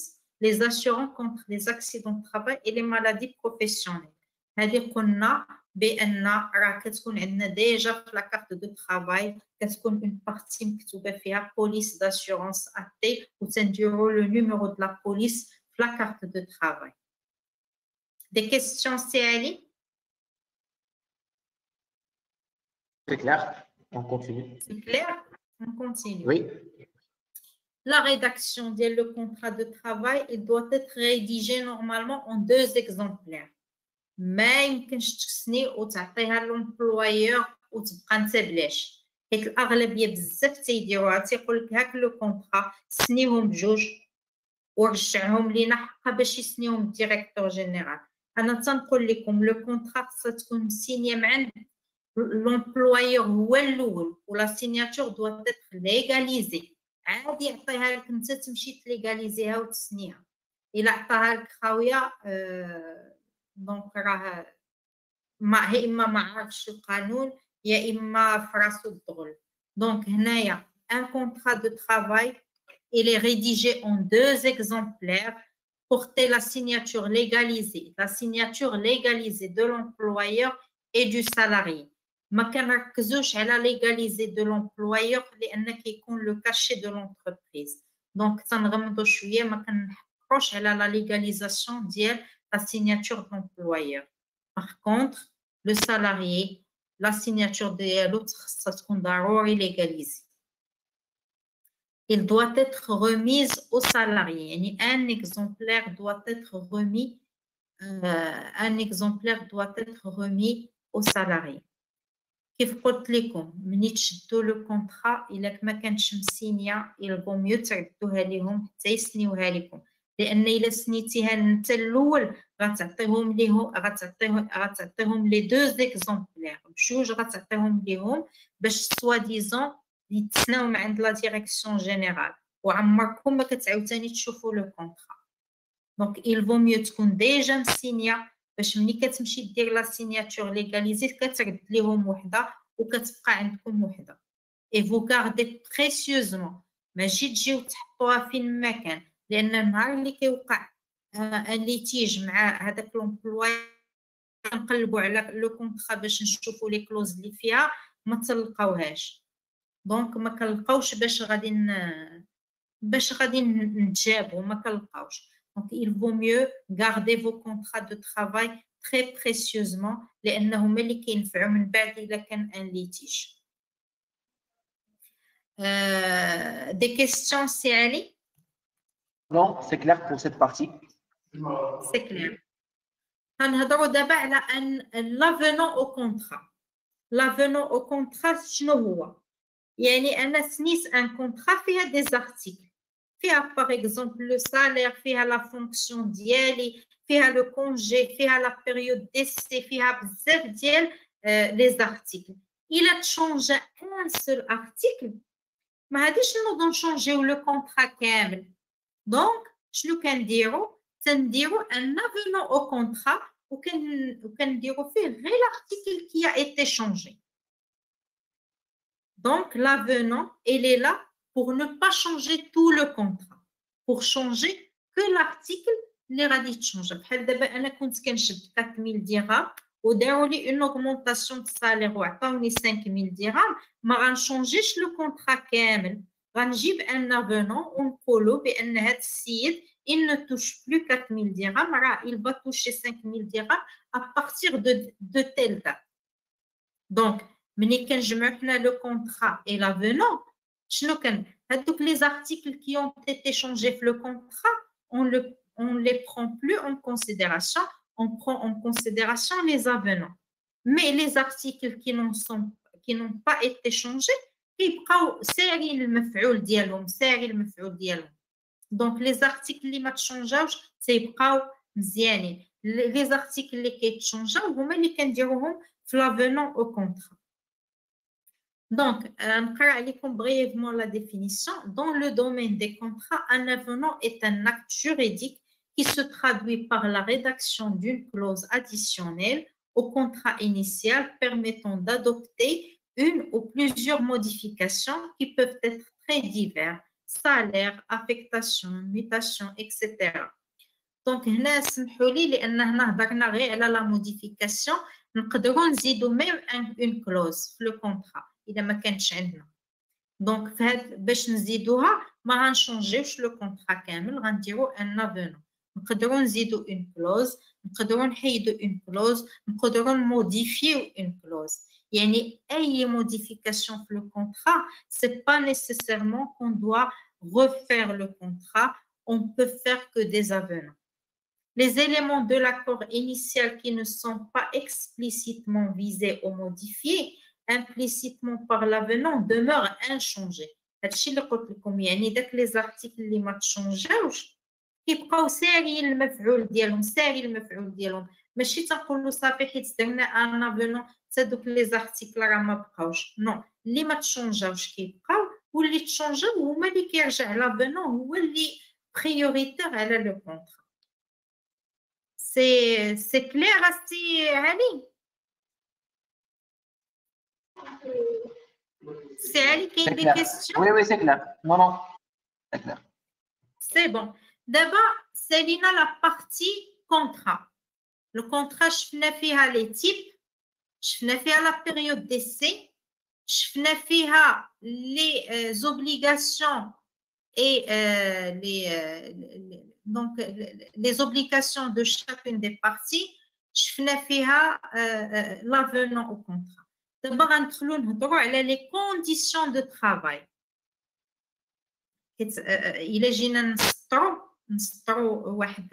les assurants contre les accidents de travail et les maladies professionnelles. هذه قلنا بان راه كتكون عندنا ديجا في لاكارت دو طرافاي كتكون اون بارتي مكتوبه فيها بوليس داسيورونس اتي و تنديرو لو نيميرو د لا بوليس في لاكارت دو طرافاي. دي كيستيون سي علي؟ C'est clair, on continue. C'est clair, on continue. Oui. La rédaction de le contrat de travail, il doit être rédigé normalement en deux exemplaires. ما يمكنش تكسني وتعطيها للمبلويور وتبقى انت بلاش، حيت الاغلبيه بزاف تيديروها تيقول لك هاك لو كونطرا سنيهم بجوج ورجعهم لينا حقا باش يسنيهم الديريكتور جينيرال. انا تنقول لكم لو كونطرا خصها تكون سينيه مع لومبلويور هو الاول ولا سيناتور دو تيتر ليغاليزي، عادي يعطيها لك انت تمشي تليغاليزيها وتسنيها. الا عطاها لك خاويه أه دونك راه ما هي اما ما عرفش القانون يا اما في راسو الدغل. دونك هنايا ان كونطرا دو طرافاي il est rédigé en deux exemplaires porter la signature légalisée la signature légalisée de l'employeur et du salarié. ما كنركزوش على ليغاليزي دو لومبلويور لان كيكون لو كاشي دو لونتربريز، دونك تنغمضو شويه ما كنحكروش على لا ليغاليزاسيون ديال la signature de l'employeur. Par contre, le salarié, la signature de l'autre, ça est légalisé. Il doit être remis au salarié. Un exemplaire doit être remis, euh, un exemplaire doit être remis au salarié. Kif qultlikum, mini tchadou le contrat, ila ma kanch msinya, il vaut mieux تعطوها ليهم حتى يسنيوها لكم. لان الا سنيتيها انت الاول غتعطيهم ليهم غتعطيهم غتعطيهم لي دو زيكزومبلير بجوج غتعطيهم ليهم باش سوا ديزون يتسناو من عند لا ديريكسيون جينيرال وعمركم ما كتعاود ثاني تشوفوا لو كونطرا. دونك il vaut mieux تكون ديجا مسينيه باش ملي كتمشي دير لا سيناتور ليغاليزي كترد ليهم وحده وكتبقى عندكم وحده. اي فو غاردي بريسيوزمون ماشي تجيو تحطوها فين ما كان لان النهار اللي كيوقع الليتيج مع هذاك لومبلوي كنقلبوا على لو كونطرا باش نشوفوا لي كلوز اللي فيها ما تلقاوهاش. دونك ما كنلقاوش باش غادي باش غادي نتجابوا ما كنلقاوش. دونك il vaut mieux garder vos contrats de travail très précieusement لانهم اللي كينفعوا من بعد الا كان ان ليتيج. أه... دي كيستيون سي علي؟ Non, c'est clair pour cette partie. C'est clair. هنهضروا دابا على ان l'avenant au contrat. L'avenant au contrat شنو هو؟ يعني انا سنيت ان كونطرا فيها دي زارتيكل فيها باغ اكزومبل لو سالير فيها لا فونكسيون ديالي فيها لو كونجي فيها لا بيريود ديسي فيها بزاف ديال لي زارتيكل. الا تشونجا ان سول ارتيكل ما غاديش نوضو نشونجيو لو كونطرا كامل. دونك شنو كنديرو؟ تنديرو ان افونون او كونطرا وكنديرو فيه غير لارتيكل كي ا ايتي شونجي. دونك لافونون il est là pour ne pas changer tout le contrat, pour changer que l'article اللي غادي تشونجا. بحال دابا انا كنت كنشد أربعة آلاف درهم وداروا لي اون اوغمونطاسيون د السالير وعطاوني خمسة آلاف درهم ما غنشونجيش لو كونطرا كامل. غنجيب ان افونون ونقولوا بان هذا السيد il ne touche plus quatre mille درهم راه il va toucher cinq mille درهم à partir de de telle date. دونك ملي كنجمعوا حنا لو كونطرا اي لافونون شنو كن هذوك لي زارتيكل كي اون تي شونجي في لو كونطرا اون لو اون لي برون بلو اون كونسيديراسيون اون برون اون كونسيديراسيون لي افونون مي لي زارتيكل كي نون سون كي نون با ايتي شونجي كيبقاو ساري المفعول ديالهم ساري المفعول ديالهم. دونك لي زارتيكل اللي ما تشونجاوش تيبقاو مزيانين. لي زارتيكل اللي كيتشونجاو هما اللي كنديروهم في لافونون او كونطرا. دونك نقرا عليكم بريفمون لا ديفينيسيون. دون لو دومين دي كونطرا ان افونون est un acte juridique qui se traduit par la rédaction d'une clause additionnelle au contrat initial permettant d'adopter une ou plusieurs modifications qui peuvent être très diverses, salaire, affectation, mutation, et cetera. دونك هنا سمحوا لي لان هنا هضرنا غير على لا موديفيكاسيون، نقدروا نزيدوا ميم اون كلوز في لو كونطرا اذا ما كانتش عندنا. دونك فهاد باش نزيدوها ما غنشونجيوش لو كونطرا كامل، غنديروا ان افونون، نقدروا نزيدوا اون كلوز، نقدروا نحيدوا اون كلوز، نقدروا نموديفيو اون كلوز. يعني اي موديفيكاسيون في لو كونطرا سي با نيسيسيرمون كون دوا refaire le contrat, on ne peut faire que des avenants. Les éléments de l'accord initial qui ne sont pas explicitement visés ou modifiés implicitement par l'avenant demeurent inchangés. Les articles qui ne changent pas, ils sont sérieux le مفعول ديالهم ساري المفعول ديالهم ماشي تنقولوا صافي حيت درنا ان افونون تادوك لي articles راه ما بقاوش. non اللي ما تشونجاوش كيبقاو واللي تشونجاو هما اللي كيرجع لافونون هو اللي بريوريتير على لو كونطرا. سي سي كلير استي علي؟ سي علي كاين دي كيستيون؟ وي وي سي كلير نو نو سي كلير سي بون. دابا سالينا لا بارتي كونطرا. لو كونطرا شفنا فيها لي تيب، شفنا فيها لا بيريود دي سي، شفنا فيها لي زوبليغاسيون اي لي دونك لي زوبليغاسيون دو شاكون دي بارتي، شفنا فيها لافونون او كونطرا. دابا غندخلو نهضرو على لي كونديسيون دو طرافاي. حيت الا جينا نسطرو نسطرو واحد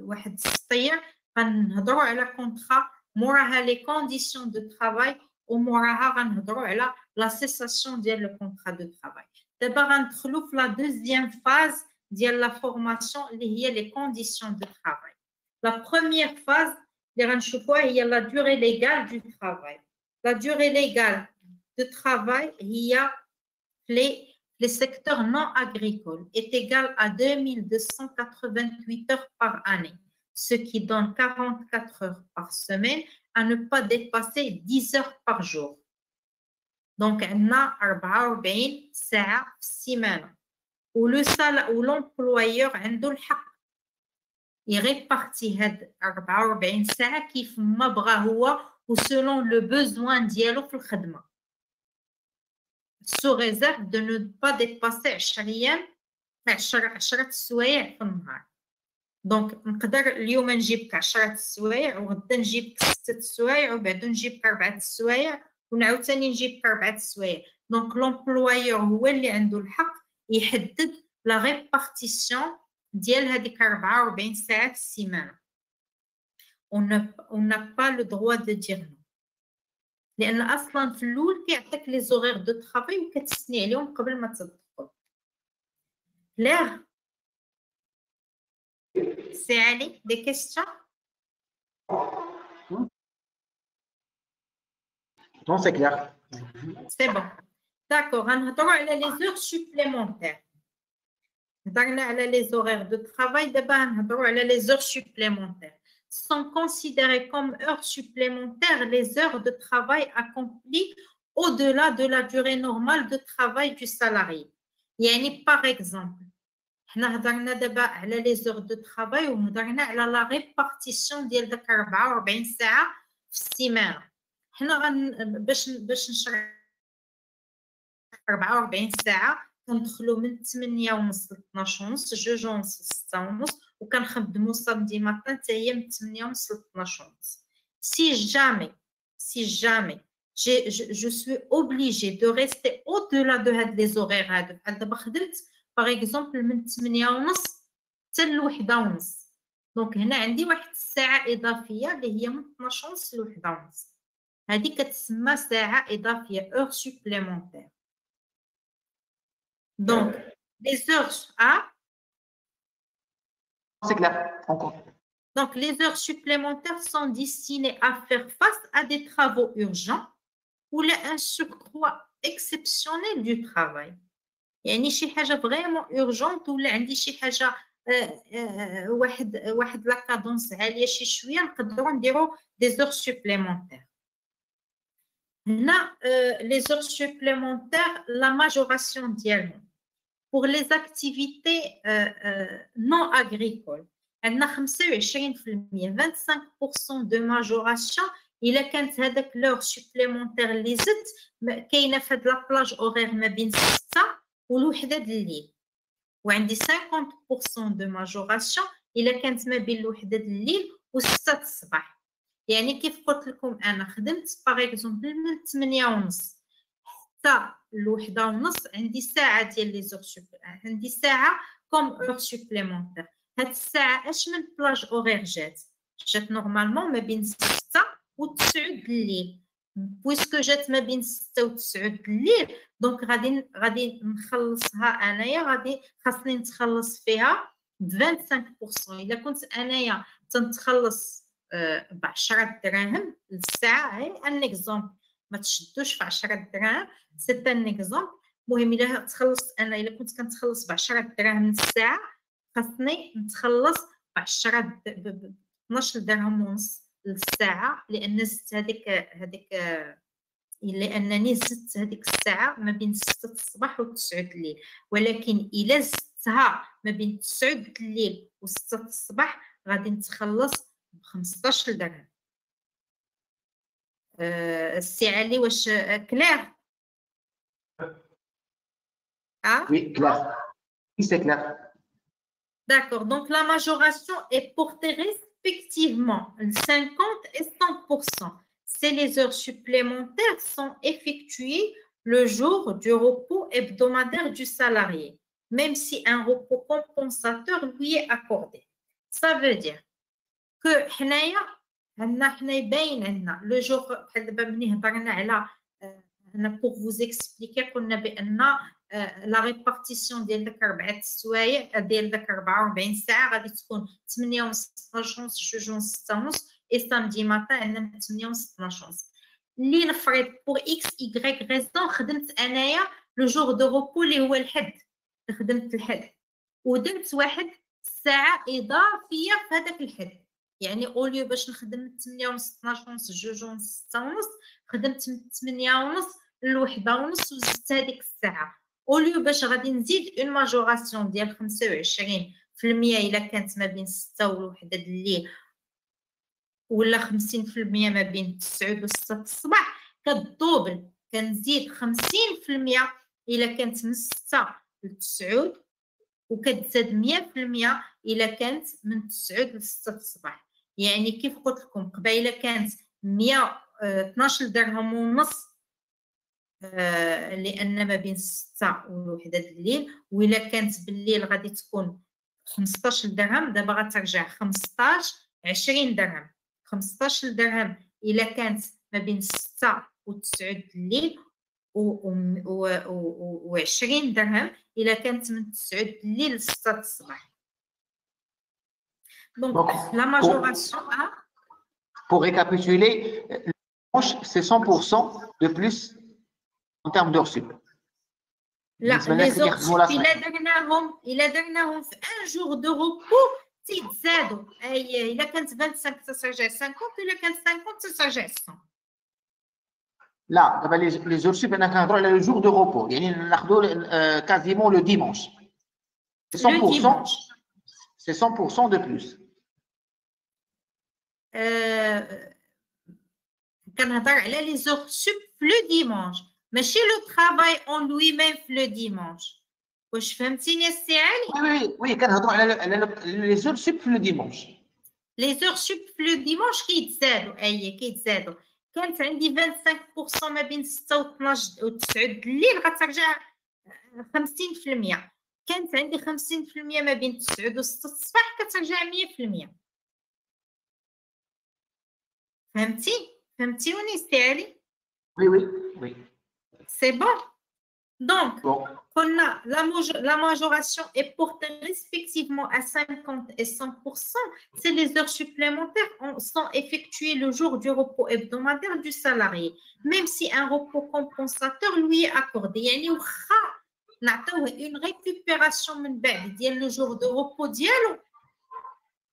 واحد السطير غنهضرو على كونطرا، موراها لي كونديسيون دو طرافاي و موراها غنهضرو على لا سيساسيون ديال لو كونطرا دو طرافاي. دابا غندخلو في لا دوزيام فاز ديال لا فورماسيون اللي هي لي كونديسيون دو طرافاي. لا بروميير فاز اللي غنشوفوها هي لا ديوري ليغال دو طرافاي. لا ديوري ليغال دو طرافاي هي لي لي سيكتور نون اغريكول est égale à deux mille deux cent quatre-vingt-huit heures par année, ce qui donne quarante-quatre heures par semaine, à ne pas dépasser dix heures par jour. Donc, on a أربعة وأربعين ساعة في السيمانة. Où le salaire, où l'employeur a le droit. Il répartit ces أربعة وأربعين ساعة كيف ما بغا هو ou selon le besoin ديالو في الخدمة. Sous réserve de ne pas dépasser عشرين عشرة السوايع في النهار. دونك نقدر اليوم نجيبك عشرة السوايع وغدا نجيبك ستة السوايع وبعدو نجيبك أربعة السوايع ونعاود ثاني نجيبك أربعة السوايع. دونك لومبلوايور هو اللي عنده الحق يحدد لا ريبارتيسيون ديال هذيك أربعة وأربعين ساعة في السيمانة. اون نا با لو دروا دو دير نو، لأن أصلا في الأول كيعطيك لي زوغيغ دو طرافاي وكتسني عليهم قبل ما تدخل. لا سي علي دي كيستيون؟ نو سي كلير سي بون داكور. غنهضرو على لي زور سوبليمونتير، هضرنا على لي زوغيغ دو طرافاي، دابا غنهضرو على لي زور سوبليمونتير. Sont considérées comme heures supplémentaires les heures de travail accomplies au-delà de la durée normale de travail du salarié. يعني par exemple حنا هضرنا دابا على لي زور دو طرافاي وهضرنا على لا ريبارتيسيون ديال داك أربعة وأربعين ساعه في السيمانه. حنا غن باش باش نشرح أربعة وأربعين ساعه كندخلو من ثمانية ونص ل اثنا عشر ونص، جوج ونص ل ستة ونص، وكنخدمو سامدي ماتان حتى هي من ثمانية ونص ل اثنا عشر ونص. سي جامي سي جامي جي جو سوي اوبليجي دو ريستي او دولا دو هاد لي زوغيغ هادو، بحال دابا خدمت باغ اكزومبل من ثمانية ونص حتى لوحدة ونص، دونك هنا عندي واحد الساعه اضافيه اللي هي من اثنا عشر ونص لوحدة ونص، هذه كتسمى ساعه اضافيه اور سوبليمونتير. دونك لي زور ا c'est clair encore. Donc les heures supplémentaires sont destinées à faire face à des travaux urgents ou à un surcroît exceptionnel du travail. يعني شي حاجه vraiment urgente ولا عندي شي حاجه واحد واحد لا كادونس عاليه شي شويه نقدروا نديروا des heures supplémentaires. هنا les heures supplémentaires la majoration ديالهم pour les activités euh, euh, non agricoles. عندنا خمسة وعشرين بالمية خمسة وعشرين بالمية دو ماجوراسيون الا كانت هذاك لور سوبليمونتير لي زت كاينه في هاد لابلاج اوغير ما بين ستة والوحده د الليل، وعندي خمسين بالمية دو ماجوراسيون الا كانت ما بين الوحده د الليل وستة الصباح. يعني كيف قلت لكم انا خدمت باغ اكزومبل من ثمانية ونص حتى الوحده ونص، عندي ساعه ديال لي زور عندي ساعه كوم اور سوبليمونتير. هاد الساعه اش من بلاج اوغير جات جات نورمالمون ما بين ستة و تسعة الليل، بويسكو جات ما بين ستة و تسعة الليل دونك غادي غادي نخلصها انايا، غادي خاصني نتخلص فيها ب خمسة وعشرين بالمية. الا كنت انايا تنتخلص أه ب عشرة دراهم للساعه، هاي ان اكزومبل ما تشدوش في عشرة دراهم، سي ان اكزومبل. المهم الا تخلصت انا الا كنت كنتخلص ب عشرة دراهم للساعه، خاصني نتخلص ب عشرة ب اثنا عشر درهم ونص الساعه، لان زدت هذيك هذيك لانني زدت هذيك الساعه ما بين ستة الصباح و تسعة الليل. ولكن الا زدتها ما بين تسعة الليل و ستة الصباح غادي نتخلص ب خمسة عشر درهم. أه السي علي واش كلير؟ اه وي كلير سي كلير داكور. دونك لا ماجوراسيون اي بورتيريس effectivement cinquante et cent pour cent. Ces les heures supplémentaires sont effectuées le jour du repos hebdomadaire du salarié, même si un repos compensateur lui est accordé. Ça veut dire que حنايا عندنا حنايا باين عندنا لو جور بحال دابا ملي هضرنا على pour vous expliquer قلنا بان لا ريبارتيسيون ديال داك ربعه السوايع ديال داك أربعة وأربعين ساعه غادي تكون ثمانية ونص اثنا عشر ونص ستة ونص اي سامدي ماتا عندنا ثمانية ونص اثنا عشر ونص. اللي نفرض بور اكس ايغريك ريزون خدمت انايا لو جور دو روبو اللي هو الحد، خدمت الحد ودرت واحد ساعه اضافيه في هذاك الحد. يعني اوليو باش نخدم ثمانية ونص اثنا عشر ونص جوج ونص ستة ونص خدمت من ثمانية ونص لوحده ونص وزدت هذيك الساعه. اوليو باش غادي نزيد اون ماجوراسيون ديال خمسة وعشرين بالمية الا كانت ما بين ستة والوحده الليل، ولا خمسين بالمية ما بين تسعة وستة الصباح، كدوبل كنزيد خمسين بالمية الا كانت من ستة لتسعة، وكتزاد مية بالمية الا كانت من تسعة لستة الصباح. يعني كيف قلت لكم قبيله كانت مية واثنا عشر درهم ونص آه لان ما بين ستة والوحده الليل، والا كانت بالليل غادي تكون خمسة عشر درهم، دابا غترجع خمسة عشر عشرين درهم. خمسة عشر درهم الا كانت ما بين ستة وتسعة الليل، و عشرين درهم الا كانت من تسعة الليل لستة الصباح. دونك لا ماجوراسيون pour récapituler c'est cent pour cent de plus en termes d'heures sup. لا الا درناهم الا درناهم في ان جور دو روبو تيتزادوا، اي الا كانت خمسة وعشرين تترجع خمسين الا كانت خمسين تترجع مية. Là, les jours sup, on a le jour de repos. Il y a quasiment le dimanche. C'est cent pour cent, c'est cent pour cent de plus. Euh, les heures sup le dimanche. Mais chez le travail en lui-même le dimanche. Oui, oui, oui. Les heures sup le dimanche. Les heures sup le dimanche qui t'aident. كانت عندي خمسة وعشرين بالمية ما بين ستة و اثنا عشر و تسعة الليل غترجع خمسين بالمية. كانت عندي خمسين بالمية ما بين تسعة و ستة الصباح كترجع مية بالمية. فهمتي فهمتيوني سي علي؟ وي وي وي سي بون. دونك قلنا لا ماجوراسيون اي بورتي ريسبكتيفمون ا cinquante et cent pour cent. C'est les heures supplémentaires sont effectuées le jour du repos hebdomadaire du salarié, même si un repos compensateur lui est accordé. يعني واخا نعطيوه une récupération من بعد ديال لو جور دو روبو ديالو،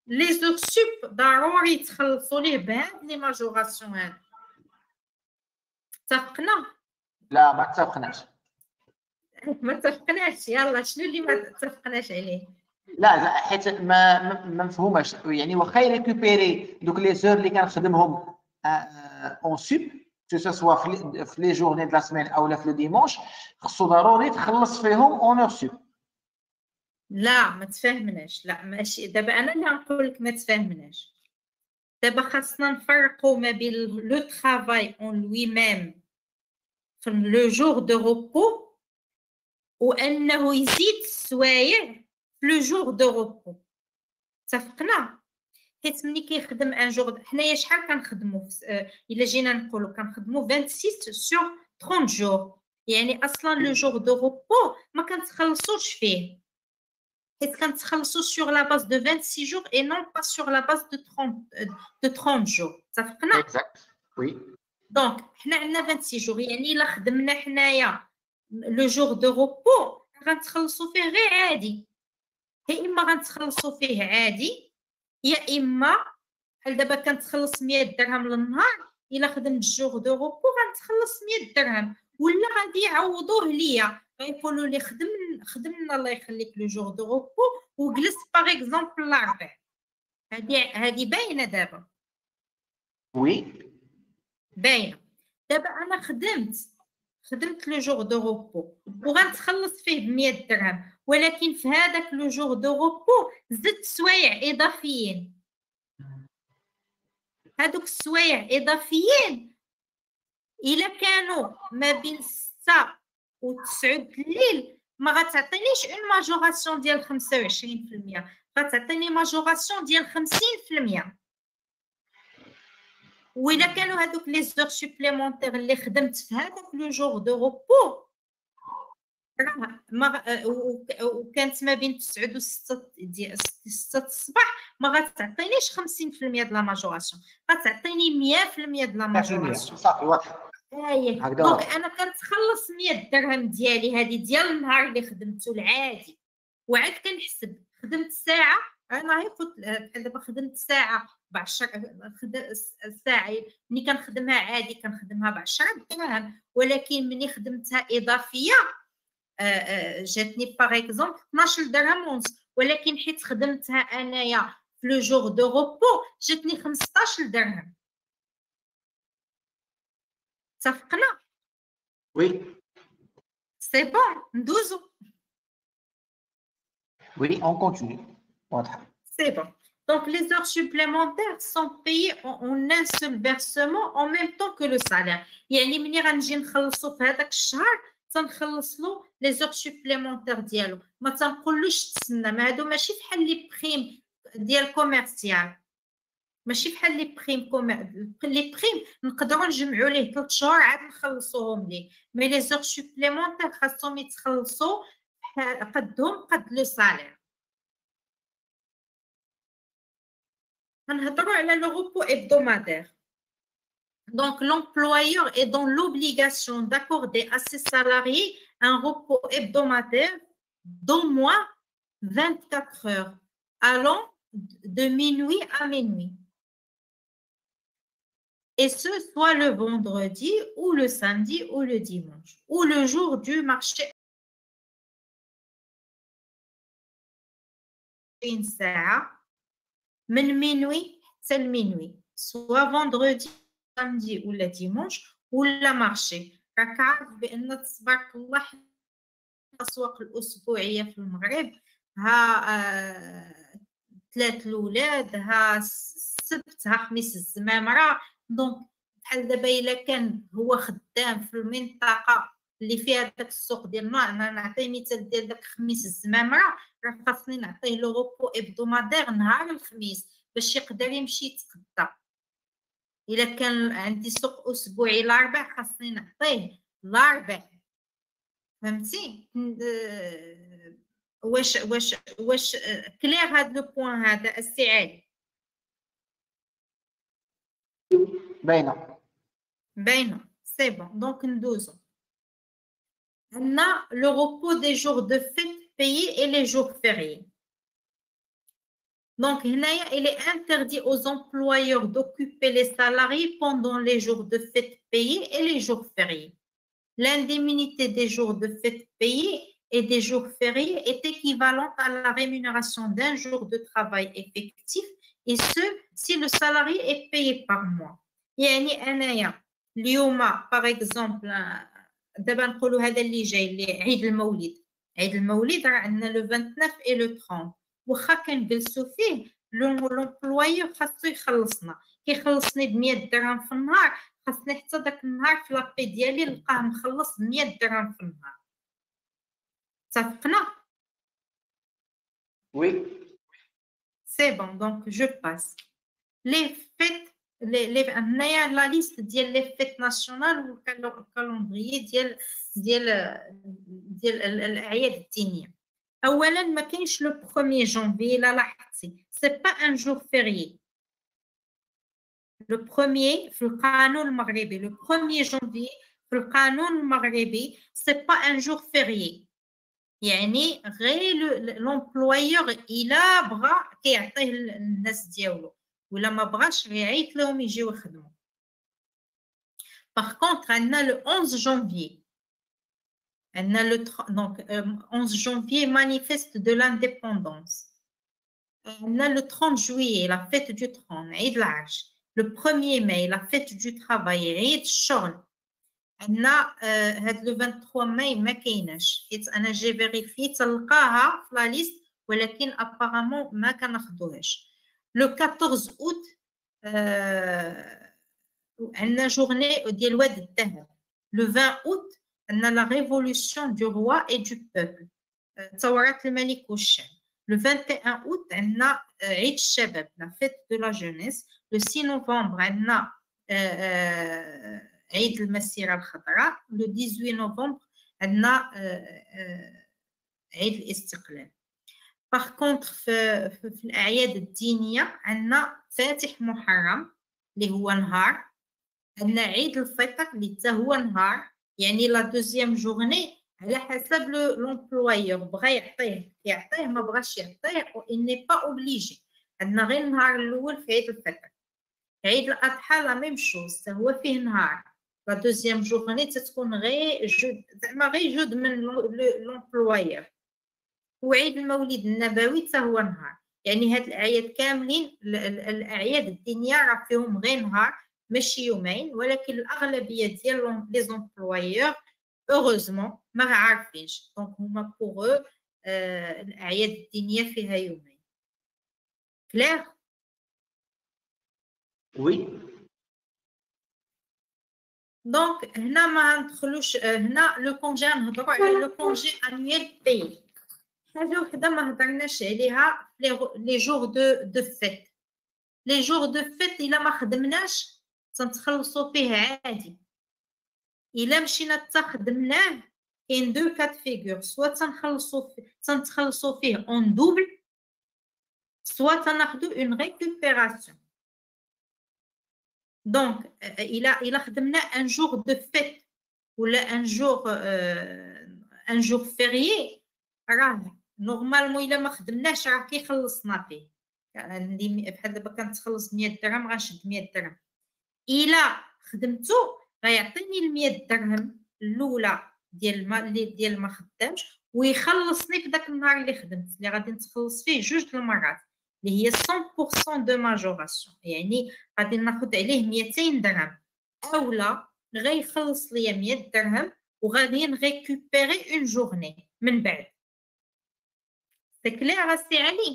لي زور سوب ضروري تخلصوا ليه بهاد لي ماجوراسيون هاد. اتفقنا؟ لا ما اتفقناش ما تفقناش. يلا شنو اللي ما تفقناش عليه؟ لا حيت ما ما مفهوماش يعني واخا ريكوبيري دوك لي زور اللي كنخدمهم اون سوب كو سوا في لي جورني دو لا سيمين اولا في لو ديمونش خصو ضروري تخلص فيهم اون اور سوب. لا ما تفهمناش، لا ماشي دابا انا اللي غنقول لك ما تفهمناش. دابا خاصنا نفرقوا ما بين لو ترافاي اون لوي ميم في لو جور دو روبو وانه يزيد السوايع لو جور دو روبو. اتفقنا؟ حيت ملي كيخدم ان جور حنايا شحال كنخدمو الا جينا نقولو كنخدمو ستة وعشرين سور ثلاثين جور، يعني اصلا لو جور دو روبو ما كنتخلصوش فيه حيت كنتخلصو سور لا باز دو ستة وعشرين جور اي نون با سور لا باز دو ثلاثين دو ثلاثين جور. اتفقنا؟ اكزاكت وي. دونك حنا عندنا ستة وعشرين جور، يعني الا خدمنا حنايا لو جور دو روبو غنتخلصو فيه غير عادي، يا اما غنتخلصوا فيه عادي يا اما بحال دابا كنتخلص مية درهم للنهار الا خدمت الجوغ دو روبو غنتخلص مية درهم، ولا غادي يعوضوه ليا غيقولوا لي خدم خدمنا الله يخليك لو جوغ دو روبو وجلس باغ اكزومبل الاربع. هادي هادي باينه دابا؟ وي باينه. دابا انا خدمت خدمت لو جوغ دو روبو وغنتخلص فيه ب مية درهم، ولكن في هذاك لو جور دو روبو زدت سوايع اضافيين، هذوك السوايع اضافيين الا كانوا ما بين ستة و تسعة الليل ما غتعطينيش اون ماجوراسيون ديال خمسة وعشرين بالمية، غتعطيني ماجوراسيون ديال خمسين بالمية. والا كانوا هذوك لي زور سوبليمونتير اللي خدمت في هذاك لو جور دو روبو ما وكانت ما بين تسعة و ستة ديال ستة الصباح ما غتعطينيش خمسين بالمية د لا ماجوراسيون، غتعطيني مية بالمية د لا ماجوراسيون. صافي واضح. اييه دونك انا كنتخلص مية درهم ديالي هذه ديال النهار اللي خدمته العادي، وعاد كنحسب خدمت ساعه انا غيفوت دابا خدمت ساعه ب عشرة، الساعه ملي كنخدمها عادي كنخدمها ب عشرة درهم، ولكن ملي خدمتها اضافيه جاتني باغ اكزومبل اثنا عشر درهم ونص، ولكن حيت خدمتها انايا في لو جور دو روبو جاتني خمسطاش درهم. اتفقنا؟ وي سي بون ندوزو. وي اون كونتيني واضحه سي بون. دونك لي زور سوبليمونتير سون بايي اون ان سول بيرسمون اون ميم طون كو لو سالير، يعني ملي غنجي نخلصو في هذاك الشهر تنخلصلو لي زور سوبليمونتير ديالو، ما تنقولوش تسنى، ما هادو ماشي بحال لي بريم ديال كوميرسيال، ماشي بحال لي بريم كومير لي بريم نقدروا نجمعوا ليه ثلاث شهور عاد نخلصوهم ليه، مي لي زور سوبليمونتير خاصهم يتخلصوا قدهم قد لو سالير. غنهضروا على لو روبو ابدومادير. Donc, l'employeur est dans l'obligation d'accorder à ses salariés un repos hebdomadaire d'au moins vingt-quatre heures, allant de minuit à minuit. Et ce, soit le vendredi ou le samedi ou le dimanche, ou le jour du marché. Une heure, من minuit à minuit, soit vendredi. samedi ou le dimanche ou le marché. راك عارف بان تبارك الله الاسواق الاسبوعيه في المغرب ها ثلاث الاولاد ها السبت ها خميس الزمامره. دونك بحال دابا الا كان هو خدام في المنطقه اللي فيها داك السوق ديالنا، انا نعطي مثال ديال داك خميس الزمامره راه خاصني نعطيه لو روبو ابدومادير نهار الخميس باش يقدر يمشي يتغدى. إلا كان عندي سوق أسبوعي الأربع خاصني نعطيه الأربع. فهمتي؟ واش واش واش كلير هاد لو بوان هذا السي علي؟ باينة باينة سي بون. دونك ندوزو عندنا لو روبو دي جور دو فيت بايي إي لي جور فيغيي. Donc, il est interdit aux employeurs d'occuper les salariés pendant les jours de fête payés et les jours fériés. L'indemnité des jours de fête payés et des jours fériés est équivalente à la rémunération d'un jour de travail effectif, et ce, si le salarié est payé par mois. يعني أنايا اليوم par exemple دابا نقولوا هذا اللي جاي اللي عيد المولد عيد المولد راه عندنا لو vingt-neuf et le trente واخا كنجلسوا فيه لو لومبلويور خاصو يخلصنا كيخلصني ب مية درهم في النهار خاصني حتى داك النهار في لابي ديالي نلقاه مخلص ب مية درهم في النهار. اتفقنا؟ وي سي بون دونك جو باس لي فيت Les, les, la liste des fêtes nationales ou le calendrier des fêtes dignes. Awalan, le premier janvier, c'est pas un jour férié. Le premier, le canon maghrébi, le premier janvier, le canon maghrébi, c'est pas un jour férié. Yani, l'employeur il a bras qui يعطيه الناس ديالو. ولما بغاش يعيط لهم يجيو يخدموا. Par contre, on a le onze janvier. On a le donc onze janvier manifeste de l'indépendance. On a le trente juillet, la fête du trente, Eid al-Ajj. Le premier mai, la fête du travail, Eid al-Shoghl. On a le vingt-trois mai, ما كايناش. حيت انا جي فيريفي تلقاها في لا ليست ولكن apparemment ما كناخذوهاش. Le quatorze août, euh, on a journée des lois de Tahar. Le vingt août, on a la révolution du roi et du peuple. Tawarat al-Malik al-Sham. Le vingt et un août, on a Eid al-Shabab, la fête de la jeunesse. Le six novembre, on a Eid al-Masir al-Khadra. Le dix-huit novembre, on a Eid al-Istiqlal. Par contre, في الأعياد الدينية عندنا فاتح محرم اللي هو نهار، عندنا عيد الفطر اللي حتى هو نهار، يعني لا دوزيام جورني على حسب لومبلويور بغا يعطيه يعطيه ما بغاش يعطيه و إل ني با أوبليجي، عندنا غير النهار الأول في عيد الفطر، عيد الأضحى لا ميم شوز حتى هو فيه نهار، لا دوزيام جورني تتكون غير جهد زعما غير جهد من لومبلويور. وعيد المولد النبوي حتى هو نهار، يعني هاد الاعياد كاملين الاعياد الدينيه راه فيهم غير نهار ماشي يومين، ولكن الاغلبيه ديال لي زومبلويور اوغوزمون ما عارفينش، دونك هما بوغ او الاعياد الدينيه فيها يومين. كلير؟ وي. دونك هنا ما ندخلوش هنا لو كونجي نهضرو على لو كونجي انيال بي. حاجه وحده ما هضرناش عليها لي جور دو دو فيت لي جور دو فيت الا ما خدمناش تنتخلصوا فيه عادي الا مشينا حتى خدمناه كاين دو كات فيغور سوا تنخلصوا تنتخلصوا فيه اون دوبل سوا تناخذو اون ريكوبيراسيون دونك الا الا خدمنا ان جور دو فيت ولا ان جور ان جور فيريي راه نورمالمون الا ما خدمناش راه كيخلصنا فيه عندي بحال دابا كنتخلص مية درهم غنشد مية درهم الا خدمتو غيعطيني ال مية درهم الاولى ديال ما ديال ما خدامش ويخلصني في داك النهار اللي خدمت اللي غادي نتخلص فيه جوج د المرات اللي هي مية بالمية دو ماجوراسيون يعني غادي ناخذ عليه ميتين درهم اولا غيخلص ليا مية درهم وغادي نريكوبيري اون جورني من بعد. C'est clair, c'est Ali.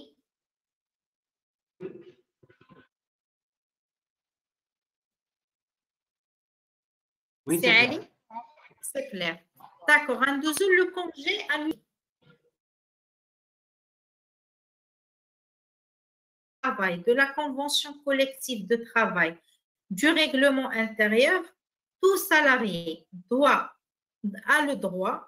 Oui, c'est Ali. C'est clair. D'accord, on doit le congé à lui. Travail de la convention collective de travail, du règlement intérieur, tout salarié doit a le droit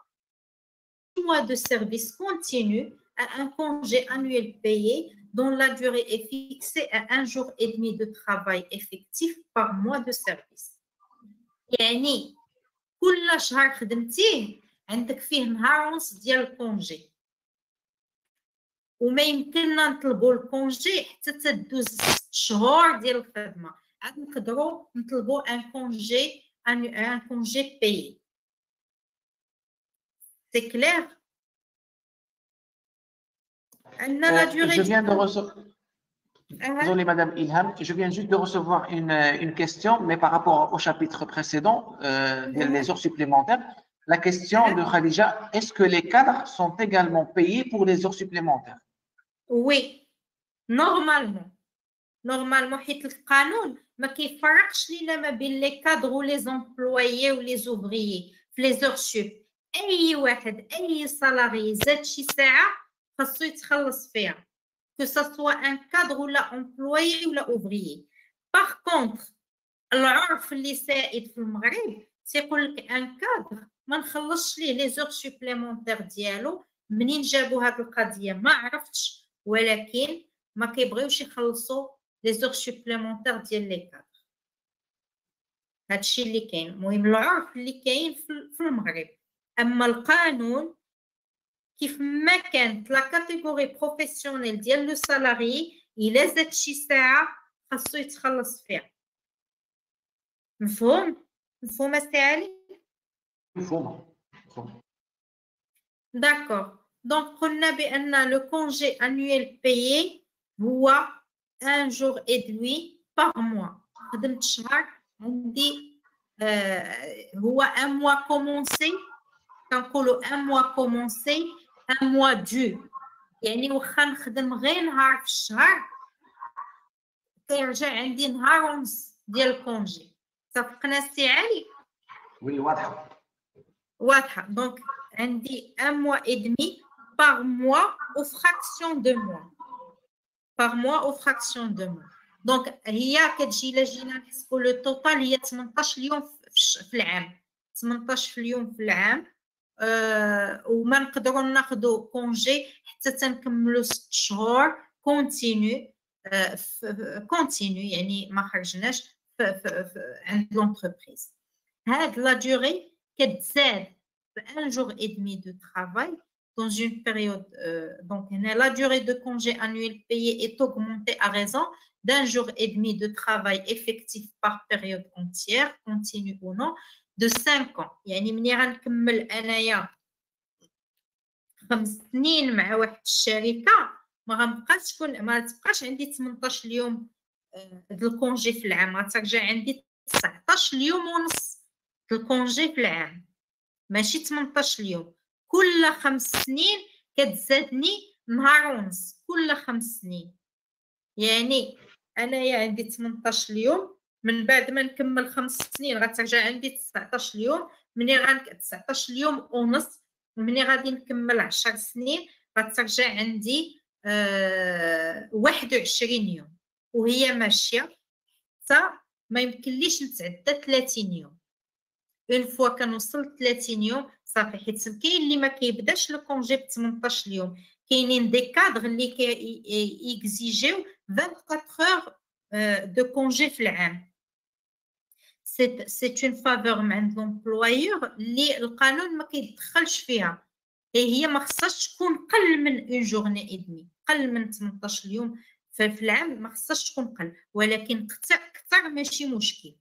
mois de service continu à un congé annuel payé dont la durée est fixée à un jour et demi de travail effectif par mois de service. يعني كل شهر خدمتيه عندك فيه نهار ونص ديال الكونجي وما يمكننا نطلبوا الكونجي حتى تدوز ست شهور ديال الخدمه عاد نقدروا نطلبوا ان كونجي ان كونجي بيي. C'est clair? Euh, je viens de recevoir. Désolée, Madame Ilham, je viens juste de recevoir une, une question, mais par rapport au chapitre précédent, euh, les heures supplémentaires. La question de Khadija, est-ce que les cadres sont également payés pour les heures supplémentaires? Oui, normalement. Normalement, les cadres ou les employés ou les ouvriers, les heures sup. Que ce soit un cadre ou l'employé ou l'ouvrier. Par contre, l'urf li saïd fi l'Maghrib, c'est qu'un cadre, ma nkhallessh lih les heures supplémentaires dialou, menine jabou had l'qadiya ma arftch, walakin ma kibghywch ykhallsou les heures supplémentaires dial les cadres. Hadchi li kayn, mouhim l'urf li kayn fi l'Maghrib. Amma l'qanoun كيف ما كانت لا كاتيجوري بروفيسيونيل ديال لو سالاري الا زاد شي ساعه خاصو يتخلص فيها. مفهوم؟ مفهوم السي علي؟ مفهوم مفهوم. داكور. دونك قلنا بان لو كونجي انويل بايي هو ان جور اي دوي باغ موا. خدمت شهر عندي آه هو ان موا كومونسي كنقولوا ان موا كومونسي un mois dû. يعني واخا نخدم غير نهار في الشهر كيرجع عندي نهار ونص ديال الكونجي. اتفقنا سي علي؟ وي واضحه واضحه. دونك عندي un mois et demi par mois ou fraction de mois par mois ou fraction de mois. دونك هي كتجي الا جينا نحسبوا لو توتال هي ثمنطاش يوم في العام. ثمنطاش يوم في العام. Euh, وما نقدروا ناخذوا كونجي حتى تنكملوا ست شهور كونتينيو كونتينيو euh, يعني ما خرجناش عند لونتربريز. هاد لا ديوري كتزاد بان جور اي دمي دو ترافاي دون اون بيريود. دونك هنا لا ديوري دو كونجي انويل بايي ايت اوغمونتي ا ريزون دان جور اي دمي دو ترافاي افيكتيف بار بيريود اونتيير كونتينيو او نو de cinq ans. يعني مني غنكمل انايا خمس سنين مع واحد الشركه ما غنبقاش كون ما تبقاش عندي ثمنطاش اليوم د الكونجي في العام. غترجع عندي تسعطاش اليوم ونص د الكونجي في العام ماشي ثمنطاش اليوم. كل خمس سنين كتزادني نهار ونص كل خمس سنين. يعني انايا عندي ثمنطاش اليوم من بعد ما نكمل خمس سنين غترجع عندي تسعطاش اليوم. مني غنك تسعطاش اليوم ونص ومني غادي نكمل عشر سنين غترجع عندي أه... واحد وعشرين يوم وهي ماشيه حتى ما يمكنليش نتعدى ثلاثين يوم. اون فوا كنوصل ثلاثين يوم صافي. حيت كاين اللي ما كيبداش لو كونجي ب ثمنطاش اليوم. كاينين دي كادغ اللي كي اكزيجيو vingt-quatre heures euh, de congé في العام. C'est une faveur من l'employeur اللي القانون ما كيدخلش فيها. هي ما خصهاش تكون قل من اون جورني اي دمي قل من ثمنطاش اليوم في العام. ما خصهاش تكون قل ولكن اكثر ماشي مشكل.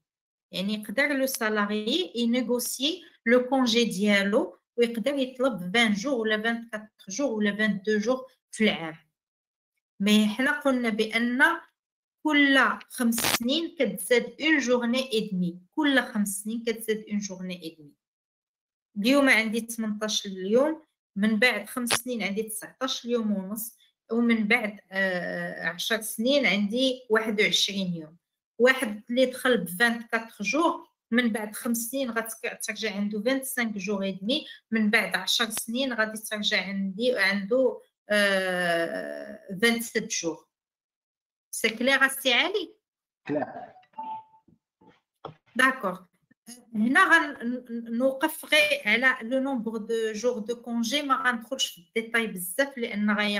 يعني يقدر لو سالاري ينيغوسي لو كونجي ديالو ويقدر يطلب vingt جور ولا vingt-quatre جور ولا vingt-deux جور في العام. مي حنا قلنا بان كل خمس سنين كتزاد اون جورني اي دمي. كل خمس سنين كتزاد اون جورني اي دمي. اليوم عندي ثمنطاش اليوم من بعد خمس سنين عندي تسعطاش اليوم ونص ومن بعد عشر سنين عندي واحد وعشرين يوم. واحد اللي دخل ب vingt-quatre جور من بعد خمس سنين غترجع عنده vingt-cinq جور اي دمي. من بعد عشر سنين غادي ترجع عندي عنده vingt-sept جور. C'est clair à Sty Ali? Clair. D'accord. Nous allons faire le nombre de jours de congé. Je ne vais pas trop détailler parce que nous allons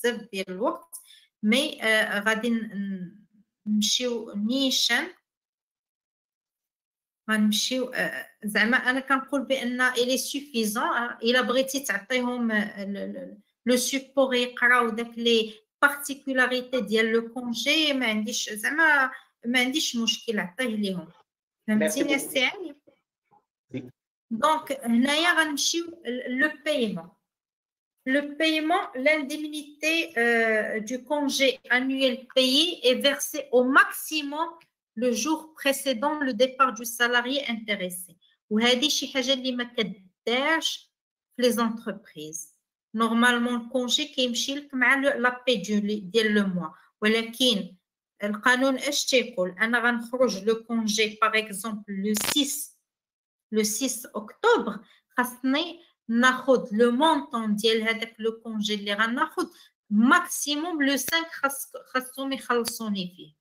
faire beaucoup de temps. Mais nous allons faire غنمشيو زعما انا كنقول بان الي سوفيزون الا بغيتي تعطيهم لو سوبور يقراو داك لي particularité ديال لو كونجي ما عنديش زعما ما عنديش مشكل عطيه ليهم. فهمتيني السي علي؟ دونك هنايا غنمشيو لو بايمون. le paiement, l'indemnité euh, du congé annuel payé est versée au maximum le jour précédent le départ du salarié intéressé. Ou هذه شي حاجه اللي ما كدارش في les entreprises. Normalement le congé كيمشي لك مع la paie ديال le mois. ولكن القانون اش تيقول؟ انا غنخرج le congé par exemple le six octobre خاصني ناخذ le montant ديال هذاك le congé اللي غناخذ maximum le cinq خاصهم يخلصوني فيه.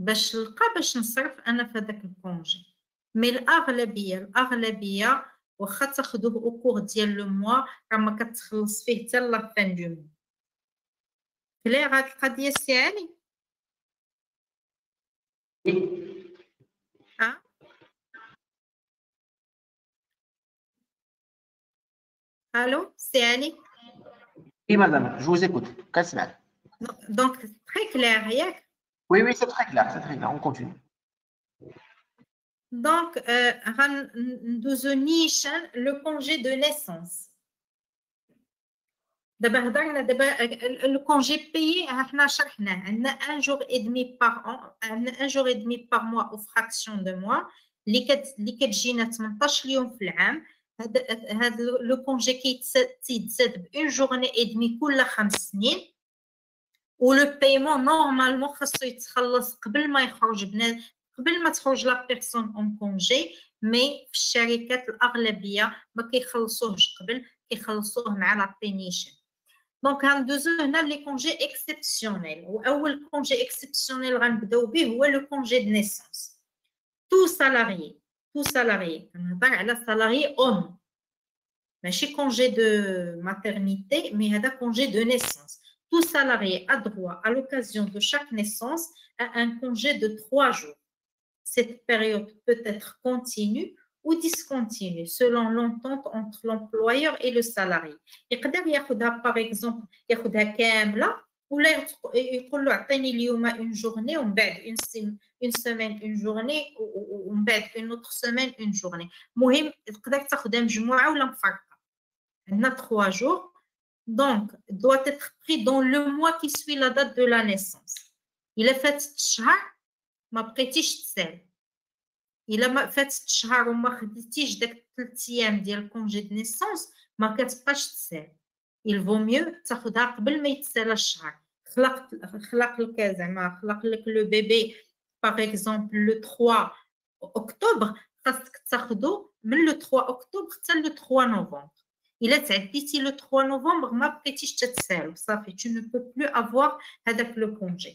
باش نلقى باش نصرف انا في هذاك الكونجي. مي الاغلبيه الاغلبيه واخا تاخذوه او كور ديال لو موا راه ما كتخلص فيه حتى لا فان دو مو. كلير هاد القضيه سي علي؟ ها الو سي علي؟ اي مدام جو زيكوت كنسمعك. دونك تري كلير ياك؟ Oui, oui, c'est très clair, c'est très clair, on continue. Donc, euh, le congé de naissance. Le congé payé, un jour et demi par an, un jour et demi par mois ou fraction de mois, le congé qui est une journée et demie, ou le paiement normalement خاصو يتخلص قبل ما يخرج بنادم قبل ما تخرج لا بيرسون اون كونجي مي في الشركات الاغلبيه ما كيخلصوهش قبل كيخلصوه مع لا بينيشن. دونك غندوزو هنا لي كونجي اكسبسيونيل واول كونجي اكسبسيونيل غنبداو به هو لو كونجي دو نيسونس. تو سالاريي تو سالاريي كنهضر على سالاريي اوم ماشي كونجي دو ماتيرنيتي مي هذا كونجي دو نيسونس. Tout salarié a droit à l'occasion de chaque naissance à un congé de trois jours. Cette période peut être continue ou discontinue selon l'entente entre l'employeur et le salarié. Il peut prendre par exemple, il peut prendre là ou là il peut prendre une journée, on bête une semaine, une journée ou on bête une autre semaine, une journée. Mohem, il peut prendre un jumua ou l'enfarka. On a trois jours. Donc, doit être pris dans le mois qui suit la date de la naissance. Il a fait tchar, ma prétiche tsel. Il a fait tchar ou ma prétiche dès le tième de le congé de naissance, ma katpache tsel. Il vaut mieux t'achoudar bel meit tsel à char. Khlaq le kazama, khlaq le bébé, par exemple, le trois octobre, t'achoudou, mais le trois octobre, tsel le trois novembre. Il a dit le trois novembre, ma petite tchètsel, ça fait tu ne peux plus avoir avec le congé.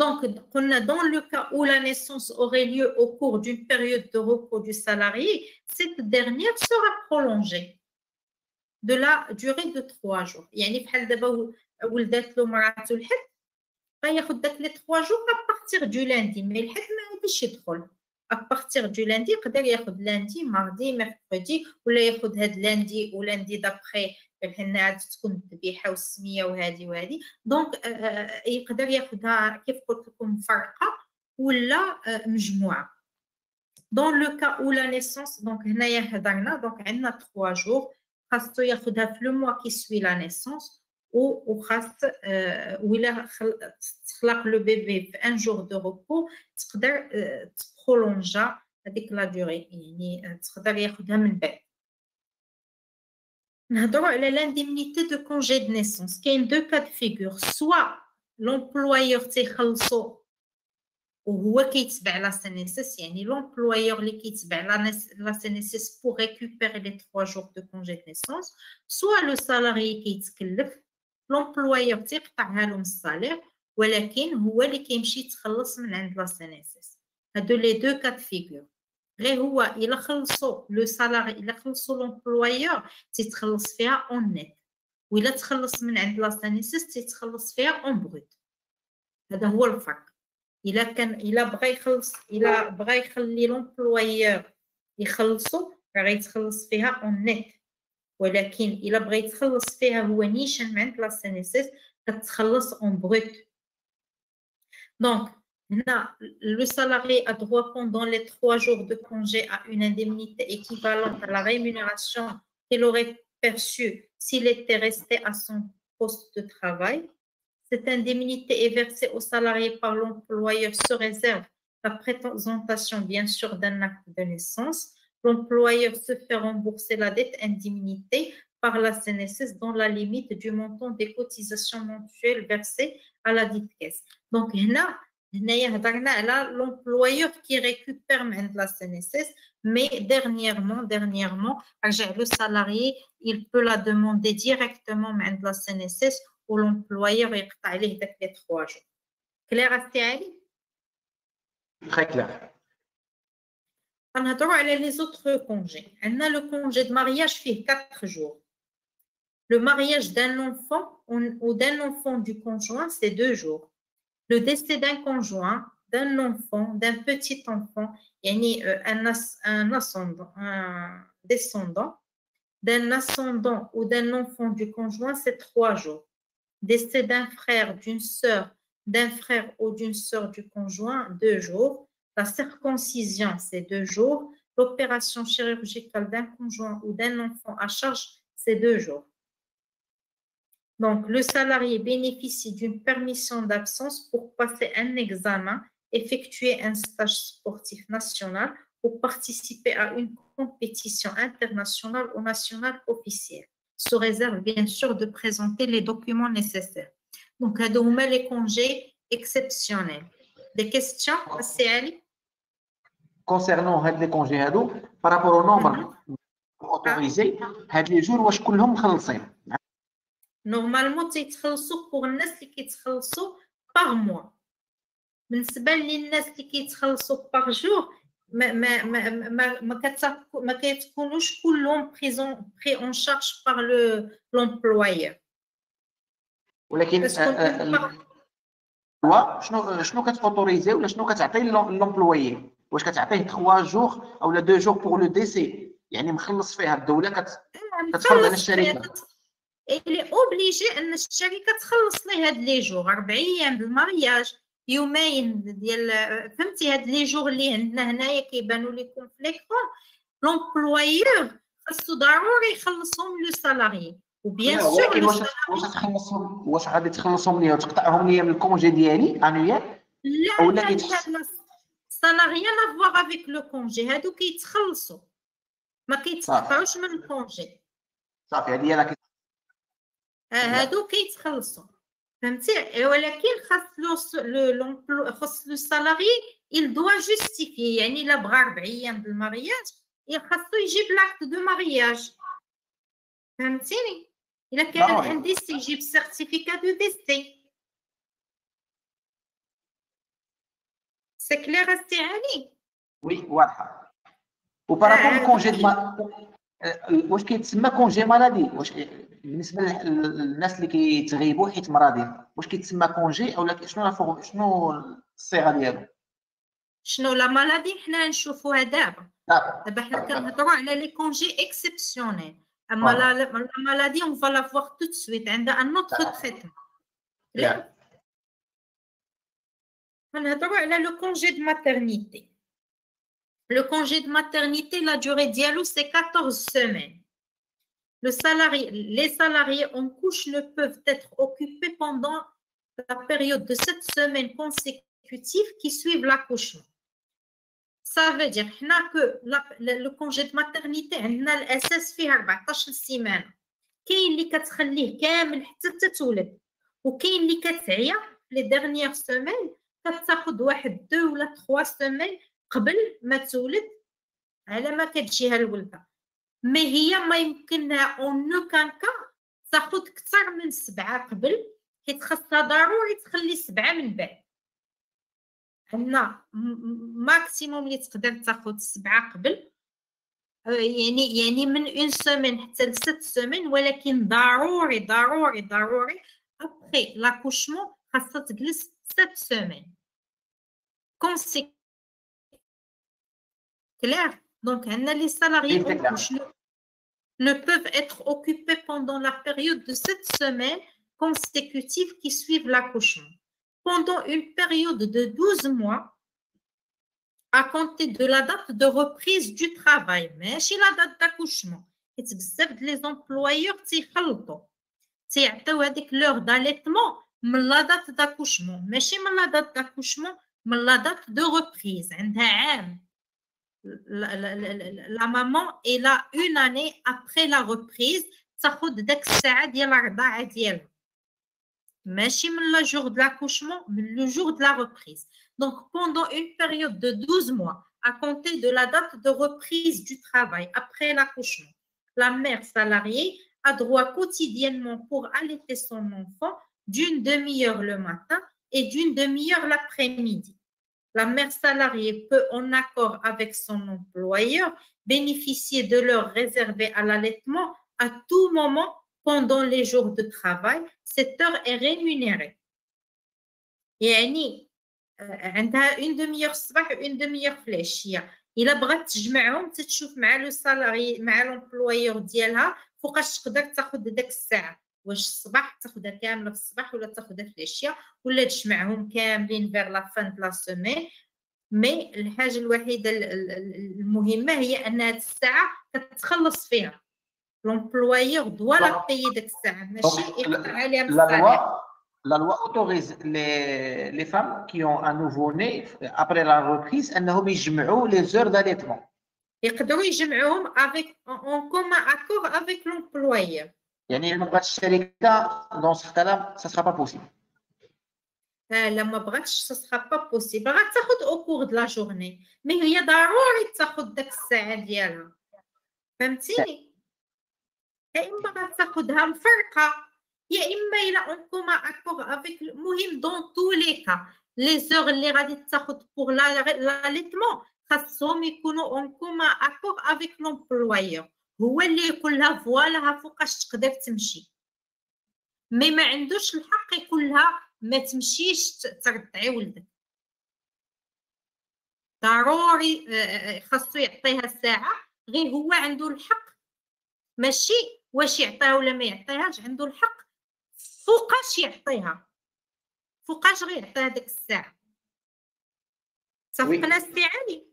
Donc, on a dans le cas où la naissance aurait lieu au cours d'une période de repos du salarié, cette dernière sera prolongée de la durée de trois jours. Il y a une fois d'abord où le date le marathon le hit, il y a les trois jours à partir du lundi, mais le hit m'a dit chez toi. À partir du lundi, il y a lundi, mardi, mercredi, ou il y a lundi ou lundi d'après, donc il y a dans le cas où la naissance, donc il y a trois jours, il y a le mois qui suit la naissance, ou il y a le bébé un jour de repos, prolongea هذيك لا دوري يعني تقدر ياخذها من بعد. نهضروا على لانديمنيتي دو كونجي دو نيسونس. كاين دو كاد فيغور سوا لومبلويور تيخلصو وهو كيتبع لا سينيسيس يعني لومبلويور اللي كيتبع لا سينيسيس بور ريكوبيري لي trois jours de congé de naissance سوا لو سالاري كيتكلف لومبلويور تيقطعها لهم الصالير ولكن هو اللي كيمشي يتخلص من عند لا سينيسيس. De les deux cas de figure. Le salarié, l'employeur, c'est en net. Ou il a en brut. Il a il a il a l'employeur, il a en net. Il a en brut. Donc, le salarié a droit pendant les trois jours de congé à une indemnité équivalente à la rémunération qu'il aurait perçu s'il était resté à son poste de travail. Cette indemnité est versée aux salariés par l'employeur sous réserve la présentation, bien sûr, d'un acte de naissance. L'employeur se fait rembourser la dette indemnité par la C N S S dans la limite du montant des cotisations mensuelles versées à la dite caisse. Donc, là, l'employeur qui récupère même la C N S S, mais dernièrement, dernièrement, le salarié, il peut la demander directement même la C N S S ou l'employeur est allé avec les trois jours. Claire Astiali? Très clair. On a les autres congés. On a le congé de mariage fait quatre jours. Le mariage d'un enfant ou d'un enfant du conjoint, c'est deux jours. Le décès d'un conjoint, d'un enfant, d'un petit enfant, yani un, as, un, ascendant, un descendant, d'un ascendant ou d'un enfant du conjoint, c'est trois jours. Décès d'un frère, d'une sœur, d'un frère ou d'une sœur du conjoint, deux jours. La circoncision, c'est deux jours. L'opération chirurgicale d'un conjoint ou d'un enfant à charge, c'est deux jours. Donc, le salarié bénéficie d'une permission d'absence pour passer un examen, effectuer un stage sportif national ou participer à une compétition internationale ou nationale officielle, sous réserve, bien sûr, de présenter les documents nécessaires. Donc, à Douma, les congés exceptionnels. Des questions, C L? Concernant les congés, par rapport au nombre autorisé, les jours où je peux les normalement, tu travailles pour les gens qui travaillent par mois. Mais les gens qui travaillent par jour, ma ma ma ma ma pris en charge par le l'employeur. وا شنو شنو كتوتوريزي ولا شنو كتعطي للامبلويي؟ واش كتعطيه ثلاثة جوغ اولا اثنين جوغ بوغ لو ديسي؟ يعني مخلص فيها الدوله كت... كتفرض على الشركه اللي اوبليجي ان الشركه تخلص ليه هاد لي جوغ أربع ايام بالمارياج يومين ديال فهمتي هاد لي جوغ اللي عندنا هنايا كيبانوا ليكم في ليكون لومبلويور خاصو ضروري يخلصهم لو سالاري وبيان سور واش واش تخلصهم واش غادي تخلصهم ليا وتقطعهم ليا من الكونجي ديالي انويال ولا كيتخلص سا لا ريان افواغ افيك لو كونجي هادو كيتخلصوا ما كيتقطعوش من الكونجي صافي هادي راه هادو كيتخلصوا فهمتي ولكن خاص لو خاص لو سالاري il doit justifier يعني الا بغى أربع ايام بالمارياج خاصو يجيب لاكت دو مارياج فهمتيني إلا كان عند ديسي يجيب سيرتيفيكا دو ديسي. سي كليغ أستي علي؟ وي واضحة. وبارابور كونجي واش كيتسمى كونجي مرضي؟ واش بالنسبة للناس اللي كيتغيبوا حيت مرضين، واش كيتسمى كونجي أولا شنو شنو الصيغة ديالو؟ شنو لا مرضي حنا نشوفوها دابا. دابا حنا كنهضروا على لي كونجي إكسيبسيونيل. اما la maladie on va la voir tout de suite عند un autre traitement. لا غنهضروا على لو congé de maternité. Le congé de maternité la durée ديالو c'est quatorze semaines. Le salarié les salariés en couche ne peuvent être occupés pendant la période de sept semaines consécutives qui suivent l'accouchement. Ça veut dire que le congé de maternité, on a l'asas فيه أربعطاش سيمانه. كاين اللي كتخليه كامل حتى تتولد وكاين اللي كتعيا لي ديرنيير سيمين كتاخذ واحد دو ولا تخوا سيمين قبل ما تولد على ما كتجيها الولده مي هي ما يمكنها اون نو كان كا تاخذ اكثر من سبعه قبل حيت خاصها ضروري تخلي سبعه من بعد عندنا ماكسيموم اللي تقدر تاخذ سبعه قبل يعني يعني من اون سيمين حتى لست سيمين ولكن ضروري ضروري ضروري ابخي لاكوشمون خاصها تجلس ست سيمين كونسي كلير دونك عندنا لي سالاريي ne peuvent être occupés pendant la période de sept semaines consécutives qui suivent l'accouchement. Pendant une période de douze mois, à compter de la date de reprise du travail, mais chez la date d'accouchement, حيت بزاف د لي زومبلويور تيخلطوا تيعطيو هذيك لور داليتمون من لا دات داكوشمون، ماشي من لا دات داكوشمون، من لا دات دو ريبريز عندها عام. La, la, la, la, la maman est là une année après la reprise, تاخد داك الساعة ديال الرضاعة ديالها، ماشي من لا جور د لاكوشمون، من لو جور د لا ريبريز. Donc pendant une période de douze mois à compter de la date de reprise du travail après l'accouchement, la mère salariée a droit quotidiennement pour allaiter son enfant d'une demi-heure le matin et d'une demi-heure l'après-midi. La mère salariée peut, en accord avec son employeur, bénéficier de l'heure réservée à l'allaitement à tout moment pendant les jours de travail. Cette heure est rémunérée. يعني عندها une demi-heure صباح و une demi-heure فلاشية. إلا بغات تجمعهم تتشوف مع لو سالاري مع لومبلويور ديالها فوقاش تقدر تاخد داك الساعة. واش الصباح تاخدها كامله في الصباح ولا تاخدها في العشيه ولا تجمعهم كاملين فيغ لا فان دو لا سومين. مي الحاجه الوحيده المهمه هي ان هاد الساعه كتخلص فيها لومبلويور دوا لا بايي ديك الساعه ماشي يقطع عليها من الصباح. La loi autorise les les femmes qui ont un nouveau-né après la reprise انهم يجمعوا les heures d'allaitement يقدروا يجمعوهم avec en commun accord avec l'employeur. يعني لما بغات الشركه دون سختالا سا سرا با بوسيبل. لا ما بغاتش سا سرا با بوسيبل، غتاخد او كور د لا جورني، مي هي ضروري تاخد داك الساعه ديالها. فهمتيني؟ يا اما غتاخدها مفرقه يا اما الى اون كوما اكور افيك. المهم دون تو لي كا لي زور اللي غادي تاخد بوغ لاليتمون خاصهم يكونوا اون كوما اكور افيك لومبلويور. هو اللي يقول لها فوالا فوقاش تقدر تمشي، مي ما عندوش الحق يقول لها ما تمشيش ترضعي ولدك. ضروري خاصو يعطيها الساعه، غير هو عنده الحق، ماشي واش يعطيها ولا ما يعطيهاش، عنده الحق فوقاش يعطيها، فوقاش غير يعطيها ديك الساعه. صافي قناص تي علي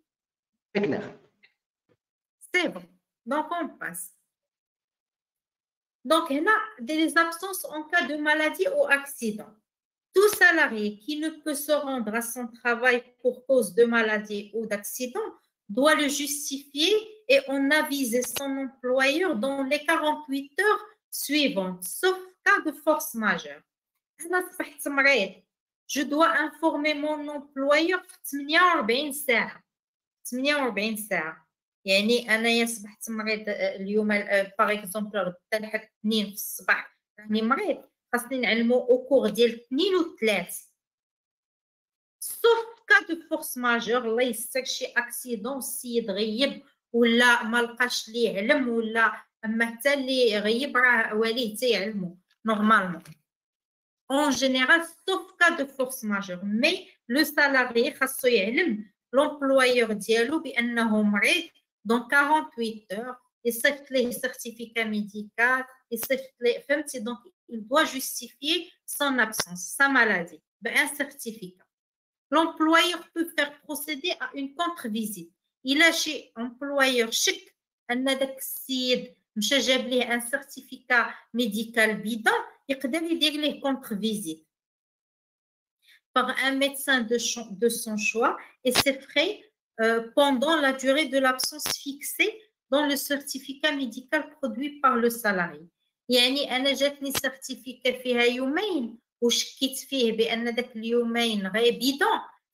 سي بون. Donc, on passe. Donc, il y a des absences en cas de maladie ou accident. Tout salarié qui ne peut se rendre à son travail pour cause de maladie ou d'accident doit le justifier et en aviser son employeur dans les quarante-huit heures suivantes, sauf cas de force majeure. Je dois informer mon employeur ثمانية وأربعين ساعة. يعني انايا صبحت مريض اليوم باغ اكزومبل غدا لحد الاثنين في الصباح راني مريض، خاصني نعلمو اوكور ديال الاثنين والثلاث سوف كا دو فورس ماجور. الله يستر شي اكسيدون، السيد غيب ولا ملقاش ليه يعلم، ولا اما حتى اللي غيب راه واليه تيعلمو نورمالمون اون جينيرال سوف كا دو فورس ماجور. مي لو سالاري خاصو يعلم لومبلويور ديالو بانه مريض dans quarante-huit heures, il s'effectue les certificats médicaux, il s'effectue les femmes, donc il doit justifier son absence, sa maladie, un certificat. L'employeur peut faire procéder à une contre-visite. Il a chez l'employeur chic, un adaxide, un certificat médical bidon, il peut dire les contre-visites par un médecin de son choix et ses frais Euh, pendant la durée de l'absence fixée dans le certificat médical produit par le salarié. يعني أنا جاتني سيرتيفيكا فيها يومين وشكيت فيه بأن داك اليومين غير بيدون،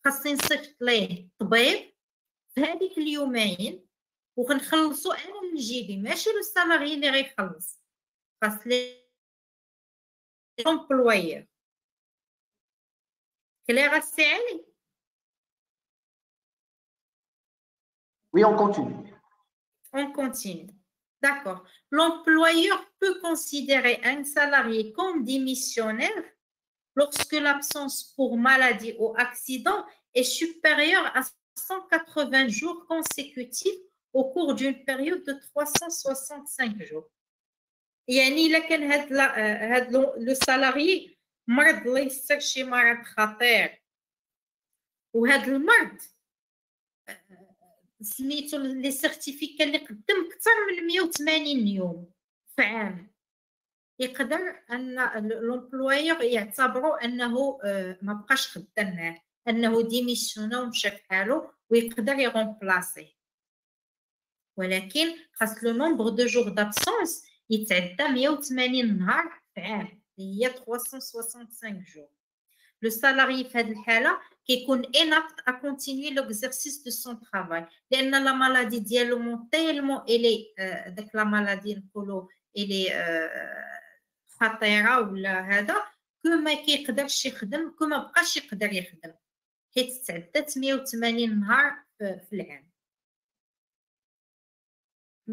خاصني نصيفط ليه طبيب في هذيك اليومين وغنخلصو أنا من جيبي، ماشي لو سالاري اللي غيخلص، خاص لي لومبلويور. كليغ السي علي؟ Oui, on continue. On continue. D'accord. L'employeur peut considérer un salarié comme démissionnaire lorsque l'absence pour maladie ou accident est supérieure à cent quatre-vingts jours consécutifs au cours d'une période de trois cent soixante-cinq jours. يعني إلا كان هاد هاد لو سالاري مرض الله يستر شي مرض خطير وهاد المرض سميتو لي سيرتيفيكا اللي قدم اكثر من مية وثمانين يوم في عام، يقدر ان لومبلويور يعتبروا انه ما بقاش خدام معاه، انه ديميسيونا ومشى بحالو ويقدر يغومبلاسي، ولكن خاص لو نومبر دو جور دابسونس يتعدى مية وثمانين نهار في عام اللي هي ثلاثمية وخمسة وستين جور. لو سالاري في هذه الحاله كيكون انابت ا كونتينيي لوكزيرسيس دو سون ترافاي، لان لا مالادي ديالو مون تيلمون الي داك لا مالادي نقولو الي خطيره ولا هذا كو ما كيقدرش يخدم، كو ما بقاش يقدر يخدم حيت تعدات مية وثمانين نهار في العام.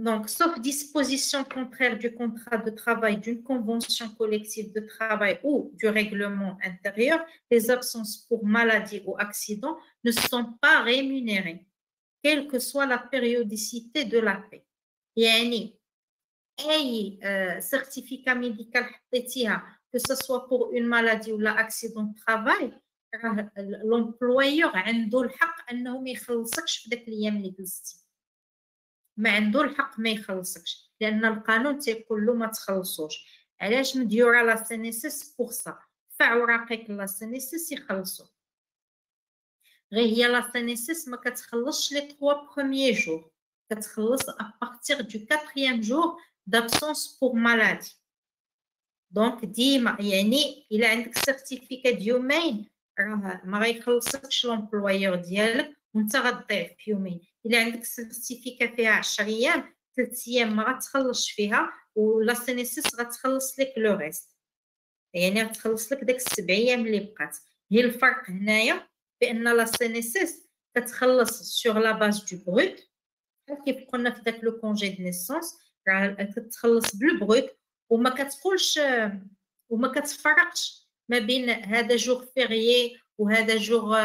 Donc, sauf disposition contraire du contrat de travail, d'une convention collective de travail ou du règlement intérieur, les absences pour maladie ou accident ne sont pas rémunérées, quelle que soit la périodicité de la paie. يعني أي certificat médical حطيتيها que ce soit pour une maladie ou l'accident de travail, l'employeur عنده الحق أنه ما يخلصكش في ذاك الأيام اللي جلستي. ما عنده الحق ما يخلصكش لان القانون تيقول له ما تخلصوش. علاش مديوره لا سينيسيس بوغ سا، دفع اوراقك لا سينيسيس يخلصو. غير هي لا سينيسيس ما كتخلصش لي تلاتة بروميير جور، كتخلص ا بارتير دو كاتريام جور دابسونس بوغ مالادي. دونك ديما يعني الا عندك سيرتيفيكا ديومين راه ما غيخلصكش لومبلويور ديالك وانت غتضيع في يومين. الا عندك سيرتيفيكا فيها عشرة ايام ثلاث ايام ما غتخلصش فيها ولا سينيسيس غتخلص لك لو ريست، يعني غتخلص لك داك السبع ايام اللي بقات. هي الفرق هنايا بان لا سينيسيس كتخلص سور لا باز دو بروت بحال كيف قلنا في داك لو كونجي دو نيسونس، راه كتخلص بالبروت وما كتقولش وما كتفرقش ما بين هذا جوغ فيغيي وهذا جوغ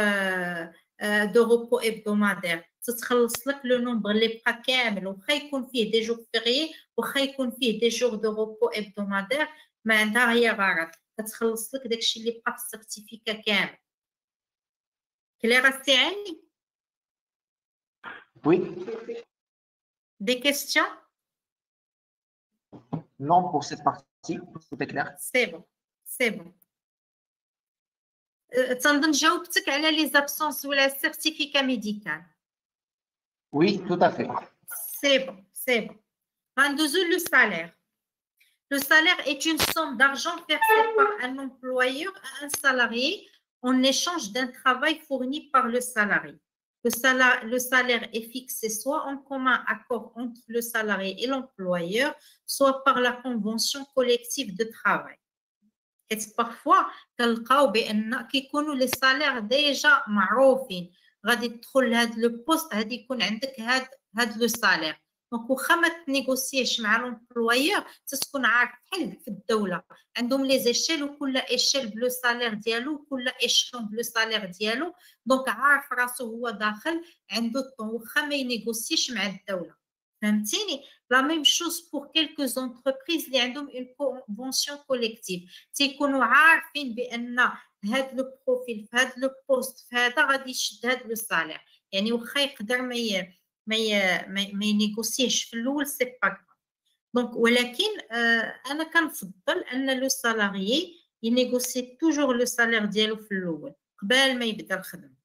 دو روبو ابدومادير. تتخلص لك لو نومبر اللي بقى كامل، وخا يكون فيه دي جوغ فيغيي وخا يكون فيه دي جوغ دو روبو ابدومادير ما عندها هي غرض، كتخلص لك داكشي اللي بقى في السيرتيفيكا كامل. كليغ السي علي؟ وي دي كيستيون؟ نون بور سيت بارتي سيتي كليغ؟ سي بون سي بون. تنظن جاوبتك على لي زابسونس ولا سيرتيفيكا ميديكال. Oui, tout à fait. C'est bon, c'est bon. Rendez-vous le salaire. Le salaire est une somme d'argent versée par un employeur à un salarié en échange d'un travail fourni par le salarié. Le salaire, le salaire est fixé soit en commun accord entre le salarié et l'employeur, soit par la convention collective de travail. Et parfois, les salaires déjà معروفين. غادي تدخل لهاد لو بوست غادي يكون عندك هاد هاد لو سالير، دونك واخا ما تنيغوسييش مع لومبلويور تتكون عارف بحال في الدوله عندهم لي زيشيل وكل ايشيل بلو سالير ديالو وكل ايشيل بلو سالير ديالو، دونك عارف راسو هو داخل عنده الطون واخا ما ينيغوسييش مع الدوله. فهمتيني؟ لا ميم شوز بور كيلكو زونتربريز اللي عندهم اون كونفونسيون كوليكتيف، تيكونوا عارفين بان هاد لو بروفيل في هاد لو بوست في هذا غادي يشد هاد لو سالير، يعني واخا يقدر ما ي... ما ي... ما ينيغوسيش في الاول سي با كرا. دونك ولكن آه انا كنفضل ان لو سالاريي ينيغوسي توجور لو سالير ديالو في الاول قبل ما يبدا الخدمه.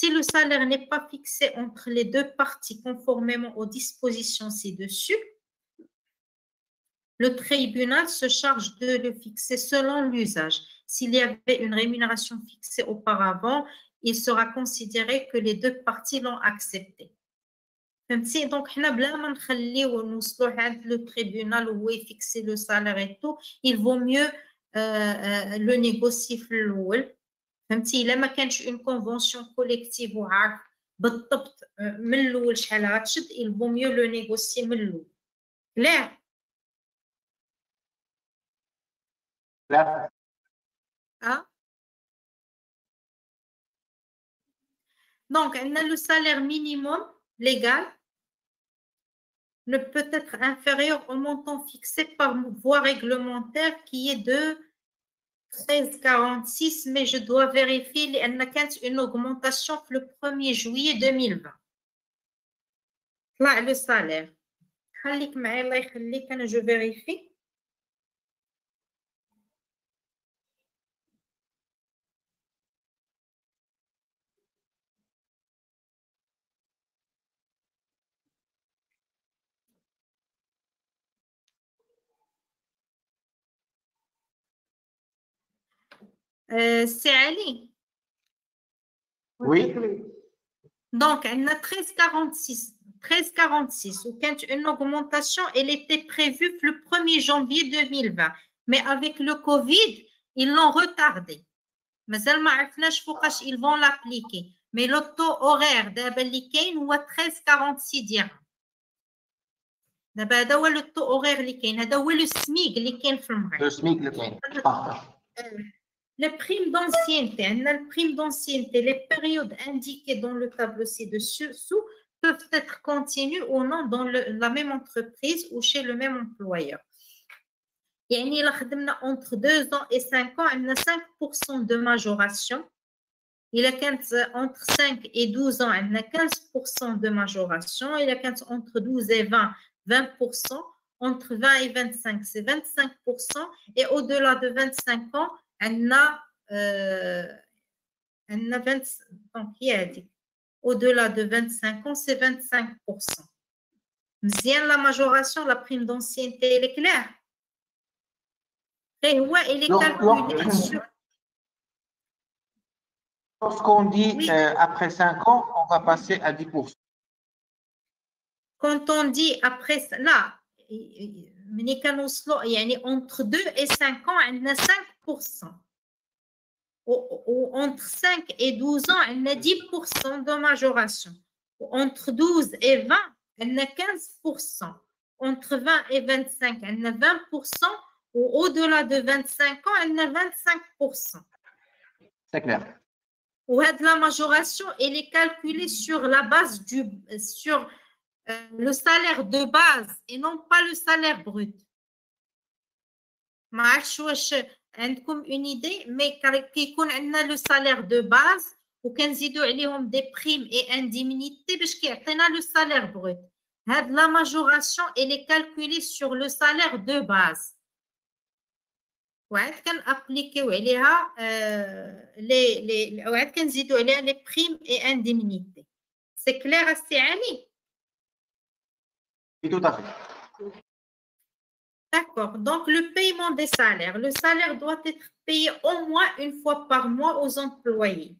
Si le salaire n'est pas fixé entre les deux parties conformément aux dispositions ci-dessus, le tribunal se charge de le fixer selon l'usage. S'il y avait une rémunération fixée auparavant, il sera considéré que les deux parties l'ont accepté. Donc, le tribunal où est fixé le salaire et tout, il vaut mieux euh, le négocier. فهمتي؟ الا ما كانتش اون كونفونسيون كوليكتيف وعارف بالضبط من الاول شحال غتشد، il vaut mieux le négocier من الاول. لا لا اه دونك عندنا لو سالير مينيموم ليغال ne peut être inférieur au montant fixé par voie réglementaire qui est de treize virgule quarante-six, mais je dois vérifier qu'il y a une augmentation le premier juillet deux mille vingt. طلع لو سالير. خليك معايا الله يخليك، انا جو فيريفي. سي علي وي دونك عندنا treize quarante-six treize quarante-six وكانت une augmentation, elle était prévue le premier janvier deux mille vingt mais avec le Covid ils l'ont retardé مازال ما عرفناش فوقاش ils vont l'appliquer mais le taux horaire دابا اللي كاين هو treize quarante-six درهم. دابا هذا هو لو taux horaire اللي كاين، هذا هو لو سميك اللي كاين في المغرب، لو سميك اللي كاين. Les primes d'ancienneté, les primes d'ancienneté, les périodes indiquées dans le tableau ci-dessous peuvent être continues ou non dans le, la même entreprise ou chez le même employeur. Yani, il a entre deux ans et cinq ans, il a cinq pour cent de majoration. Il a entre cinq et douze ans, il a quinze pour cent de majoration. Il a entre douze et vingt, vingt pour cent. Entre vingt et vingt-cinq, c'est vingt-cinq pour cent. Et au-delà de vingt-cinq ans, on a, euh, on a vingt, au-delà de vingt-cinq ans, c'est vingt-cinq pour cent. Bien, la majoration, la prime d'ancienneté, elle est claire. Et ouais, elle est calculée sur... Lorsqu'on dit oui. euh, après cinq ans, on va passer à dix pour cent. Quand on dit après... Là, entre deux et cinq ans, on a cinq pour cent. Ou, ou, entre cinq et douze ans, on a dix pour cent de majoration. Ou, entre douze et vingt, on a quinze pour cent. Entre vingt et vingt-cinq, on a vingt pour cent. Ou au-delà de vingt-cinq ans, on a vingt-cinq pour cent. C'est clair. Ou la majoration, elle est calculée sur la base du... Sur, Euh, le salaire de base et non pas le salaire brut. Je vous une idée, mais quand on a le salaire de base, ou qu'on a des primes et indemnités, on a le salaire brut. La majoration, elle est calculée sur le salaire de base. On applique les primes et indemnités. C'est clair à ce moment-là? Tout à fait. D'accord. Donc, le paiement des salaires. Le salaire doit être payé au moins une fois par mois aux employés.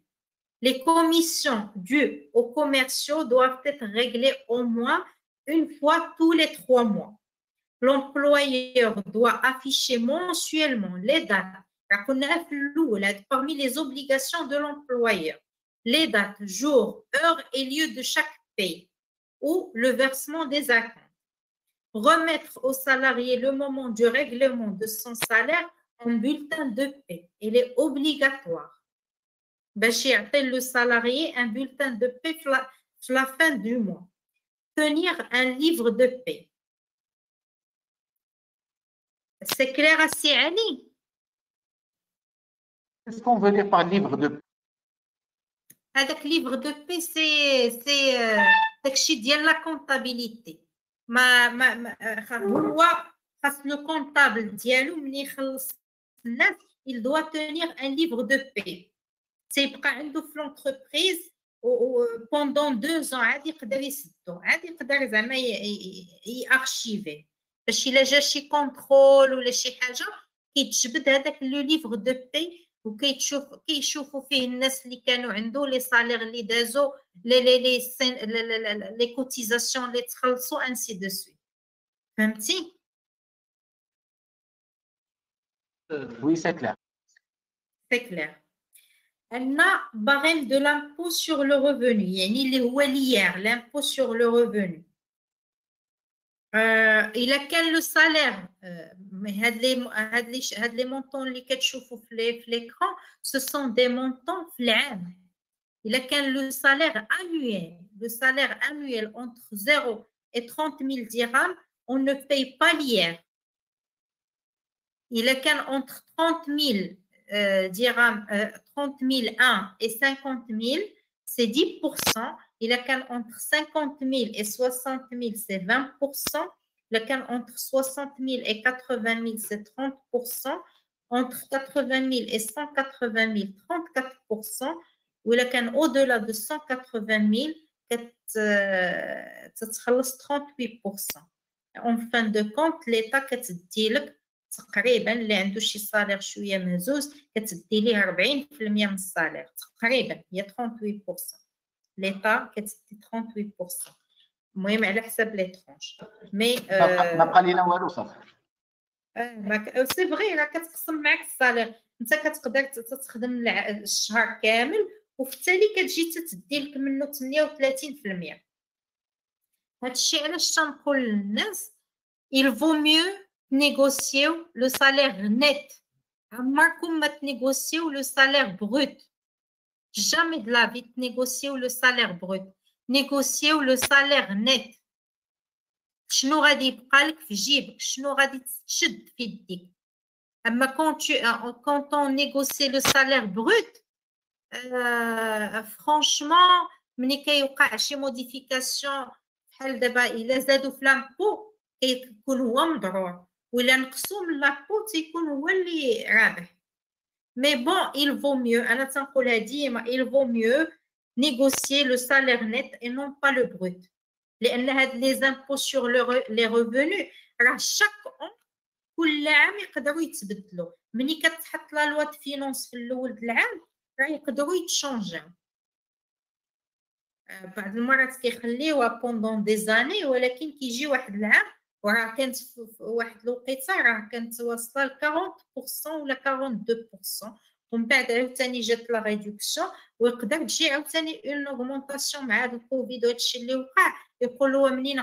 Les commissions dues aux commerciaux doivent être réglées au moins une fois tous les trois mois. L'employeur doit afficher mensuellement les dates. Parmi les obligations de l'employeur, les dates, jours, heures et lieux de chaque paye ou le versement des actes. Remettre au salarié le moment du règlement de son salaire en bulletin de paie. Il est obligatoire. Bachir appelle le salarié un bulletin de paie à la fin du mois. Tenir un livre de paie. C'est clair à Siani? Qu'est-ce qu'on veut dire par livre de paie? Avec livre de paie, c'est la comptabilité. ما ما ما هو خاص لو كونطابل ديالو ملي يخلص الناس il doit tenir un livre de paie. تيبقى عنده في لونتربريز pendant deux ans عاد يقدر يسدو، عاد يقدر زعما يارشيفي باش الا جا شي كونترول ولا شي حاجه كيتجبد هذاك لو ليفر دو بي وكيتشوف كيشوفوا فيه الناس اللي كانوا عنده لي سالير اللي دازو لي لي لي لي كوتيزاسيون اللي تخلصوا انسي دو سويت. فهمتي؟ وي سي كلير سي كلير. عندنا باريم دو لامبو سور لو ريفوني يعني اللي هو ليير لامبو سور لو ريفوني. الا كان لو سالير هاد لي هاد لي هاد لي مونطون اللي كتشوفوا في لي في ليكران سو سون دي مونطون في العام. الا كان لو سالير annuel لو سالير annuel entre zéro et trente mille dirhams on ne paye pas l'I R. الا كان entre trente mille dirhams trente mille un et cinquante mille c'est dix pour cent. Il y a entre cinquante mille et soixante mille, c'est vingt pour cent. Il y a entre soixante mille et quatre-vingt mille, c'est trente pour cent. Entre quatre-vingt mille et cent quatre-vingt mille, trente-quatre pour cent. Ou il y a au-delà de cent quatre-vingt mille, ça sera trente-huit pour cent. En fin de compte, l'État dit تقريبا اللي عنده شي صالير شويه مهزوز كتدي ليه أربعين بالمية من الصالير تقريبا هي ثمانية وثلاثين بالمية ليطا كتدي ثمانية وثلاثين بالمية المهم على حساب لي طرونش مي ما بقى لينا والو صافي اه سي فغي راه كتقسم معاك الصالير انت كتقدر تخدم الشهر كامل وفي التالي كتجي تدي لك منه ثمانية وثلاثين بالمية هادشي علاش تنقول للناس il vaut mieux négocier le salaire net. Markoum négocier le salaire brut. Jamais de la vie négocier le salaire brut. Négocier le salaire net. Chno radi bqalk fi jibk, chno radi tchd fi ydik. Amma quand tu quand on négocie le salaire brut, euh, franchement, mni kayouqa chi modification bhal daba ila zadou f l'impôt kaykoun huwa mdrour. ولا نقصوا من لابو تيكون هو اللي رابح مي بون il vaut mieux انا تنقولها ديما il vaut mieux négocier le salaire net et non pas le brut لان هاد les impôts sur les revenus راه chaque an كل عام يقدروا يتبدلوا ملي كتحط لا لوا فينونس في الاول د العام راه يقدروا يتشونجيو بعض المرات كيخليوها pendant des années ولكن كيجي واحد العام وراه كانت في واحد الوقيته راه كانت واصله ل أربعين بالمية ولا اثنين وأربعين بالمية ومن بعد عاوتاني جات لا ريدكسيون ويقدر تجي عاوتاني اون اوغمونطاسيون مع هذا الكوفيد وهادشي اللي وقع يقولوا منين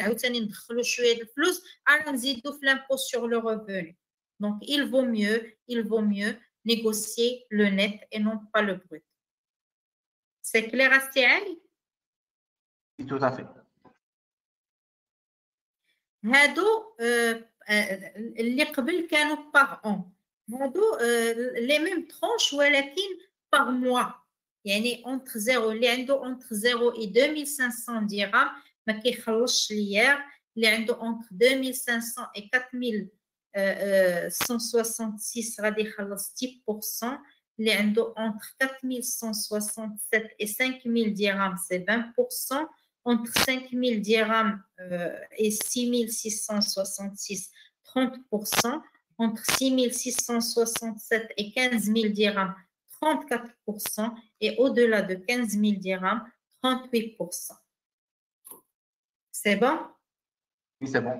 عاوتاني ندخلوا شويه د الفلوس راه نزيدوا في لامبو سور لو ريفوني دونك il vaut mieux il vaut mieux négocier le net et non pas le brut. C'est clair à ce point? Tout à fait. هادو اللي قبل كانوا باغ اون هادو لي ميم ترونش ولكن باغ موا يعني اونتر زيرو اللي عنده اونتر زيرو اي ألفين وخمسمية درهم ما كيخلصش ليير اللي عنده اونتر ألفين وخمسمية اي أربعة آلاف ومية وستة وستين غادي يخلص عشرة بالمية اللي عنده اونتر أربعة آلاف ومية وسبعة وستين اي خمسة آلاف درهم سي عشرين بالمية entre cinq mille dirhams euh, et six mille six cent soixante-six, trente pour cent, entre six mille six cent soixante-sept et quinze mille dirhams, trente-quatre pour cent, et au-delà de quinze mille dirhams, trente-huit pour cent. C'est bon? Oui, c'est bon.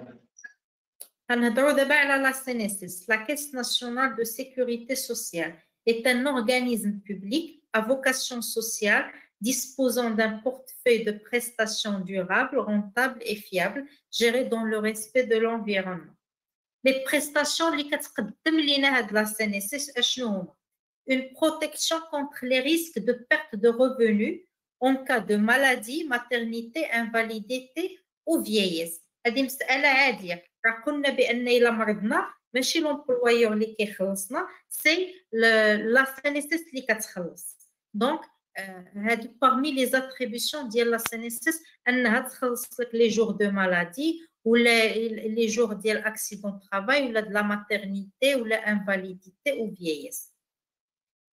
La C N S S, la Caisse nationale de sécurité sociale, est un organisme public à vocation sociale disposant d'un portefeuille de prestations durables, rentables et fiables, gérées dans le respect de l'environnement. Les prestations qui كتقدم لينا هاد la C N S S اشنو هما؟ Une protection contre les risques de perte de revenus en cas de maladie, maternité, invalidité ou vieillesse. هذه مسألة عادية. راه قلنا بأن إلا مرضنا ماشي لومبلوايور اللي كيخلصنا، سي la C N S S اللي كتخلص. Donc Euh, parmi les attributions de la C N S S, les jours de maladie ou les, les jours d'accident de travail ou de la maternité ou de l'invalidité ou vieillesse.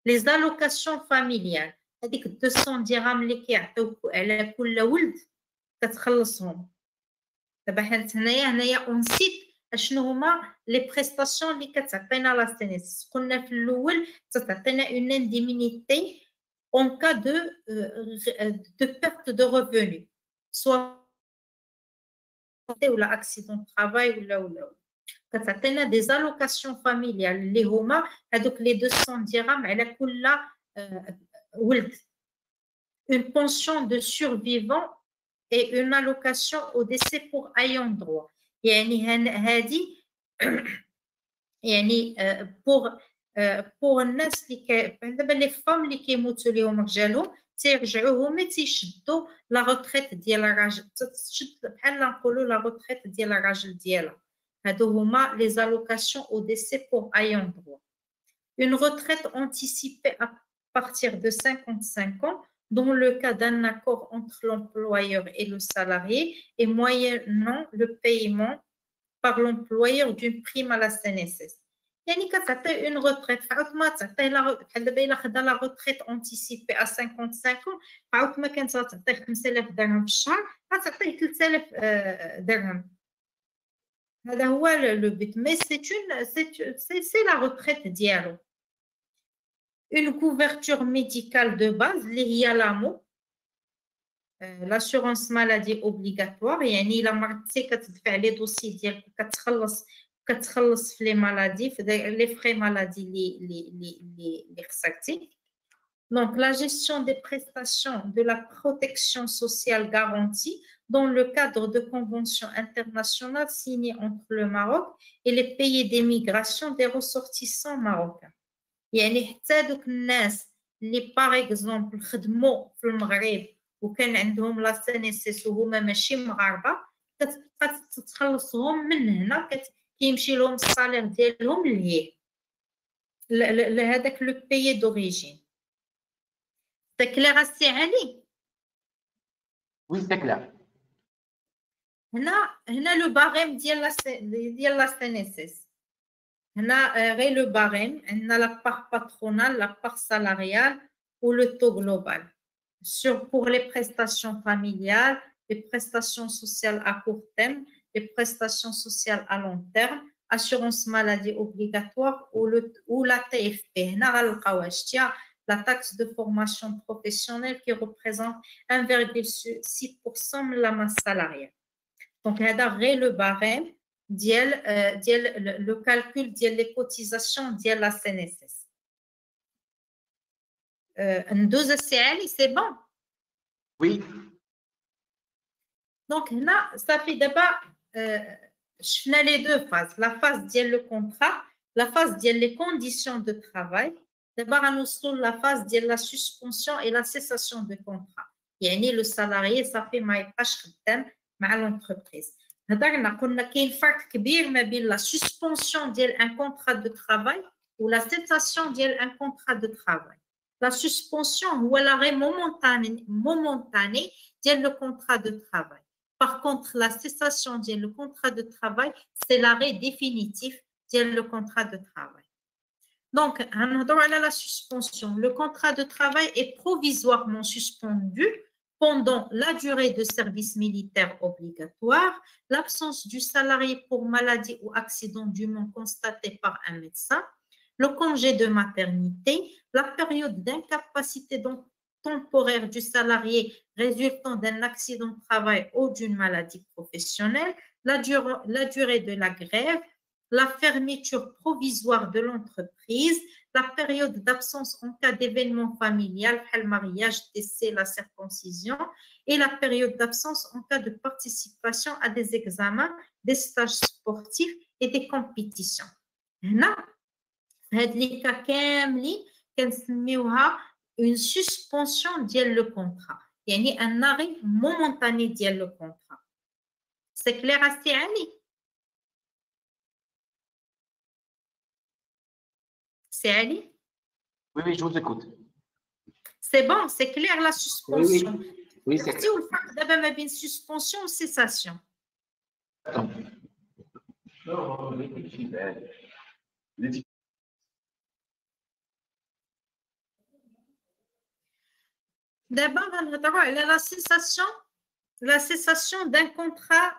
Les allocations familiales, c'est-à-dire que deux cents dirhams qui sont à tout le monde, on cite les prestations qui sont à la C N S S. On a une indemnité en cas de, euh, de perte de revenus, soit ou l'accident de travail, ou là, ou là. Quand tu as des allocations familiales, les Homa, donc les deux cents dirhams, elle a coula, euh, une pension de survivant et une allocation au décès pour ayant droit. Yani, hadi, yani, euh, pour pour les femmes qui ont été les hommes, la retraite de la rage. La retraite de la rage. Les allocations au décès pour ayant droit. Une retraite anticipée à partir de cinquante-cinq ans dans le cas d'un accord entre l'employeur et le salarié et moyennant le paiement par l'employeur d'une prime à la C N S S. يعني كتعطي اون ريتريت فعاود ما تعطي لا بحال دابا الا خدا لا ريتريت اونتيسيبي ا خمسة وخمسين عاود ما كانت تعطي خمسة آلاف درهم في الشهر غتعطيه ثلاثة آلاف درهم. هذا هو لو بيت مي سي اون سي سي لا ريتريت ديالو. Une couverture médicale de base اللي هي لامو لاشورونس مالادي اوبليغاتوار يعني الا مرضتي كتدفع لي دوسي ديالك كتخلص كتخلص في لي مالادي في لي فري مالادي لي لي لي لي خسرتي. Donc la gestion des prestations de la protection sociale garantie dans le cadre de conventions internationales signées entre le Maroc et les pays d'émigration des ressortissants marocains. يعني حتى دوك الناس اللي باغ اكزومبل خدموا في المغرب وكان عندهم لا سينيسيس وهما ماشي مغاربه كتبقى تتخلصهم من هنا كيمشي لهم الصالير ديالهم لهيه لهذاك لو بيي دوريجين. سي كلير السي علي؟ وي سي كلير. هنا هنا لو باغيم ديال لا ديال لا سينيسيس هنا غير لو باريم عندنا لا بار باترونال لا بار سالاريال و لو تو global sur pour les prestations familiales, les prestations sociales à court terme, les prestations sociales à long terme, assurance maladie obligatoire ou le ou la T F P. هنا غنلقاو اشتيا la taxe de formation professionnelle qui représente un virgule six pour cent de la masse salariale. Donc هذا غير لو باريم ديال ديال لو كالكول ديال لي كوتيزاسيون ديال لا سي ان اس اس. ندوز السي علي سي بون؟ وي. دونك هنا صافي دابا شفنا لي دو فاز، لا فاز ديال لو كونترا، لا فاز ديال لي كونديسيون دو ترافاي. دابا غنوصلو لا فاز ديال لا سسبونسيون اي لا سيساسيون دو كونترا، يعني لو سالاريي صافي ما يبقاش خدام مع لونتربريز. هضرنا قلنا كاين فرق كبير ما بين لا سسبونسيون ديال ان كونطرا دو ترافاي ولا سيتاسيون ديال ان كونطرا دو ترافاي. لا سسبونسيون هو لاغي مومونتاني مومونتاني ديال لو كونطرا دو ترافاي. باغ كونطخ لا سيتاسيون ديال لو كونطرا دو ترافاي سي لاغي ديفينيتيف ديال لو كونطرا دو ترافاي. دونك غنهضروا على لا سسبونسيون. لو كونطرا دو ترافاي اي بروفيزوارمون سسبوندو pendant la durée de service militaire obligatoire, l'absence du salarié pour maladie ou accident dûment constaté par un médecin, le congé de maternité, la période d'incapacité temporaire du salarié résultant d'un accident de travail ou d'une maladie professionnelle, la durée, la durée de la grève, la fermeture provisoire de l'entreprise, la période d'absence en cas d'événement familial, le mariage, décès, la circoncision, et la période d'absence en cas de participation à des examens, des stages sportifs et des compétitions. Là, une suspension d'iel le contrat, yani un arrêt momentané d'iel le contrat. C'est clair à ce Ali? C'est Ali? Oui, oui, je vous écoute. C'est bon, c'est clair la suspension. Oui, oui. Oui, c'est clair. D'abord, mais bien suspension ou cessation. Attends. D'abord, on va voir la cessation, la cessation d'un contrat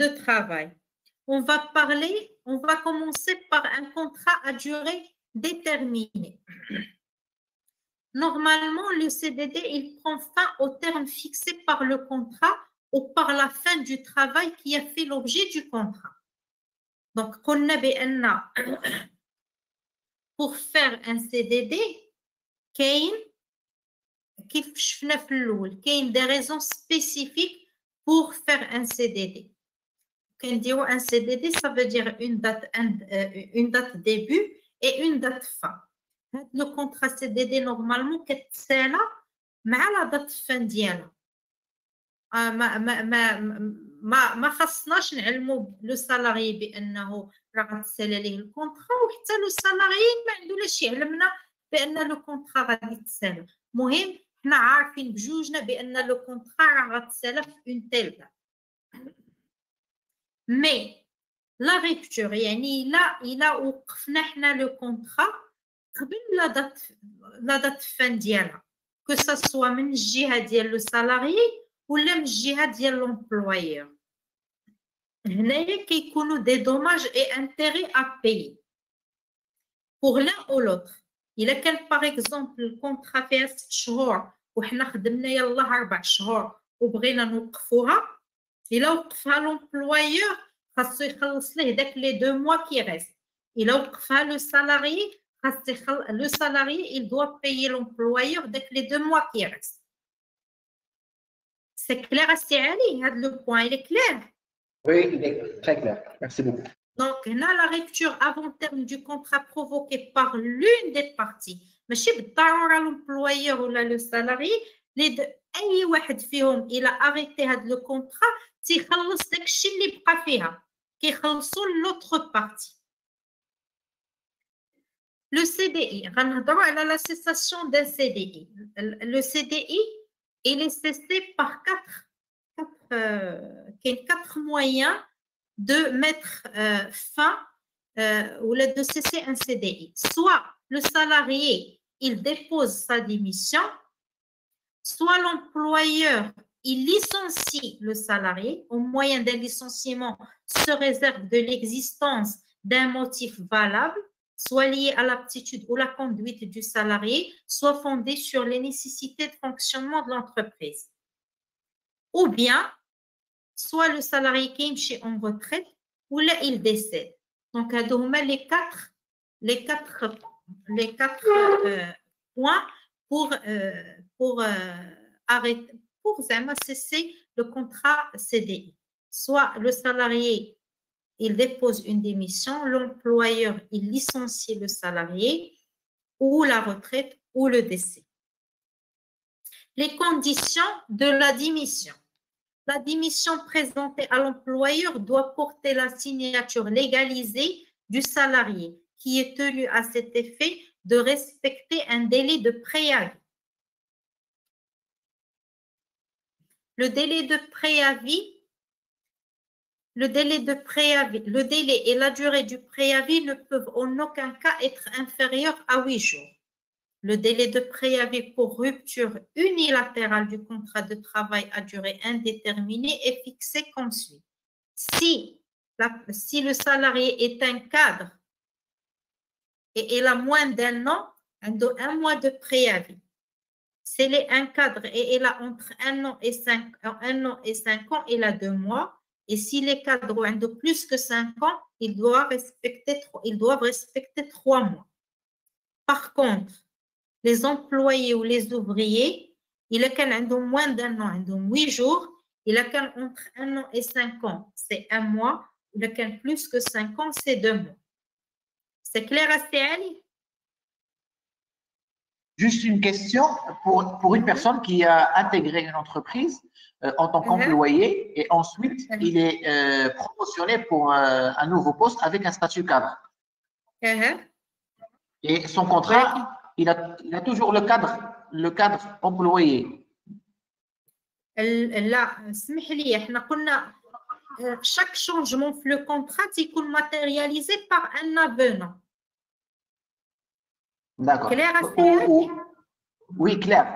de travail. On va parler, on va commencer par un contrat à durée déterminé. Normalement, le C D D, il prend fin au terme fixé par le contrat ou par la fin du travail qui a fait l'objet du contrat. Donc, pour faire un C D D, il y a des raisons spécifiques pour faire un C D D. Un C D D, ça veut dire une date, une date début et une date fin. Le contrat C D D normalement كتسالى مع لا دات فان ديالها. ما ما ما ما خصناش نعلموا لو سالاري بانه راه غتسالى ليه الكونترا وحتى لو سالاري ما عنده لا شي علمنا بان لو كونترا غادي يتسالى. المهم حنا عارفين بجوجنا بان لو كونطرا غتسالف اون تيل دات مي لا ريبتور يعني الا الا وقفنا حنا لو كونطرا قبل لا دات لا دات الفان ديالها كو سا سوا من الجهه ديال لو سالاريي ولا من الجهه ديال لومبلويور هنايا كيكونوا دي دوماج اي انتيري ا باي pour l'un ou l'autre. Il a quel par exemple le contrat fait six شهور وحنا خدمنا يلا أربع شهور وبغينا نوقفوها إلا وقفها لومبلويور خاصو يخلص ليه داك لي دو موا كي ريست إلا وقفها لو سالاريي خاصو يخلص لو سالاريي il doit payer l'employeur داك لي دو موا كي ريست. سي كلير السي علي هاد لو بوان إلي كلير؟ وي إلي تري كلير ميرسي بوكو. Donc, on a la rupture avant terme du contrat provoquée par l'une des parties. Mais si l'employeur ou le salarié, les deux, il a arrêté le contrat, il a arrêté l'autre partie. Le C D I, on a la cessation d'un C D I. Le C D I, il est cessé par quatre, quatre, euh, quatre moyens de mettre euh, fin euh, ou de cesser un C D I. Soit le salarié, il dépose sa démission, soit l'employeur, il licencie le salarié au moyen d'un licenciement se réserve de l'existence d'un motif valable, soit lié à l'aptitude ou la conduite du salarié, soit fondé sur les nécessités de fonctionnement de l'entreprise. Ou bien, soit le salarié qui est en retraite ou là il décède. Donc, les quatre, les quatre, les quatre euh, points pour, euh, pour euh, arrêter, pour cesser le contrat C D I. Soit le salarié, il dépose une démission, l'employeur, il licencie le salarié ou la retraite ou le décès. Les conditions de la démission. La démission présentée à l'employeur doit porter la signature légalisée du salarié qui est tenu à cet effet de respecter un délai de préavis. Le délai de préavis, le délai de préavis, le délai et la durée du préavis ne peuvent en aucun cas être inférieurs à huit jours. Le délai de préavis pour rupture unilatérale du contrat de travail à durée indéterminée est fixé comme suit. Si, la, si le salarié est un cadre et il a moins d'un an, un, un mois de préavis. S'il est un cadre et il a entre un an et cinq, un an et cinq ans, il a deux mois. Et s'il est cadre ou un de plus que cinq ans, il doit respecter, il doit respecter trois mois. Par contre, les employés ou les ouvriers, il y a moins d'un an, il y a huit jours, il y a entre un an et cinq ans, c'est un mois, il y a plus que cinq ans, c'est deux mois. C'est clair à C L I? Juste une question pour, pour une personne qui a intégré une entreprise euh, en tant qu'employé et ensuite il est euh, promotionné pour euh, un nouveau poste avec un statut cadre. Uh-huh. Et son contrat. Il a, il a toujours le cadre, le cadre employé. Là, chaque changement dans le contrat est matérialisé par un avenant. D'accord. Claire, oui, clair.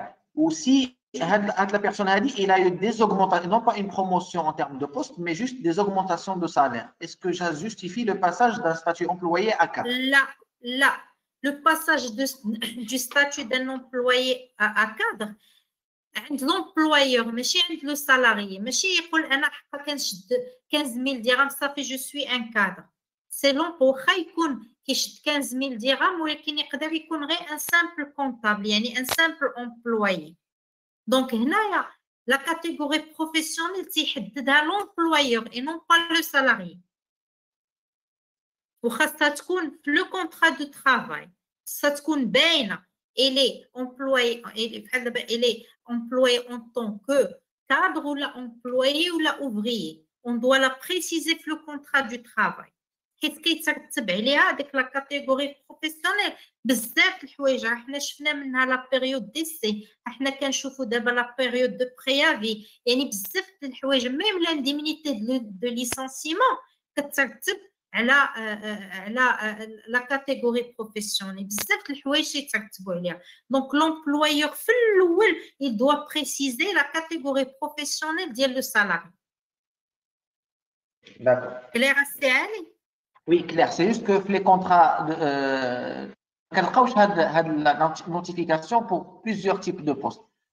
Ou si la personne a dit qu'il a eu des augmentations, non pas une promotion en termes de poste, mais juste des augmentations de salaire. Est-ce que ça justifie le passage d'un statut employé à cadre? Là, là. Le passage de, du statut d'un employé à, à cadre, l'employeur, mais chez le salarié, mais chez quinze mille dirhams, ça fait je suis un cadre. C'est l'employeur qui a quinze mille dirhams ou qui est un simple comptable, un simple employé. Donc, la catégorie professionnelle, c'est l'employeur et non pas le salarié. Ou le contrat de travail, ça tkoun baina, il est employé, il est employé en tant que cadre ou la employé ou la ouvrier. On doit la préciser le contrat du travail. حيت كيترتب عليها ديك لا كاتيجوري بروفيسيونيل بزاف د الحوايج. راه حنا شفنا منها لا بيريود ديسي، حنا كنشوفوا دابا لا بيريود دو بريافي، يعني بزاف د الحوايج ميم لانديمينيتي دو ليسونسيمون كترتب على على لا كاتيجوري بروفيسيونيل، بزاف د الحوايج كيترتبوا عليها. دونك لومبلويور في الاول il doit préciser la catégorie professionnelle ديال لو سالاري. داكو كلير السي علي. Oui, clair. C'est juste que les contrats, euh, quelqu'un a la notification pour plusieurs types de postes.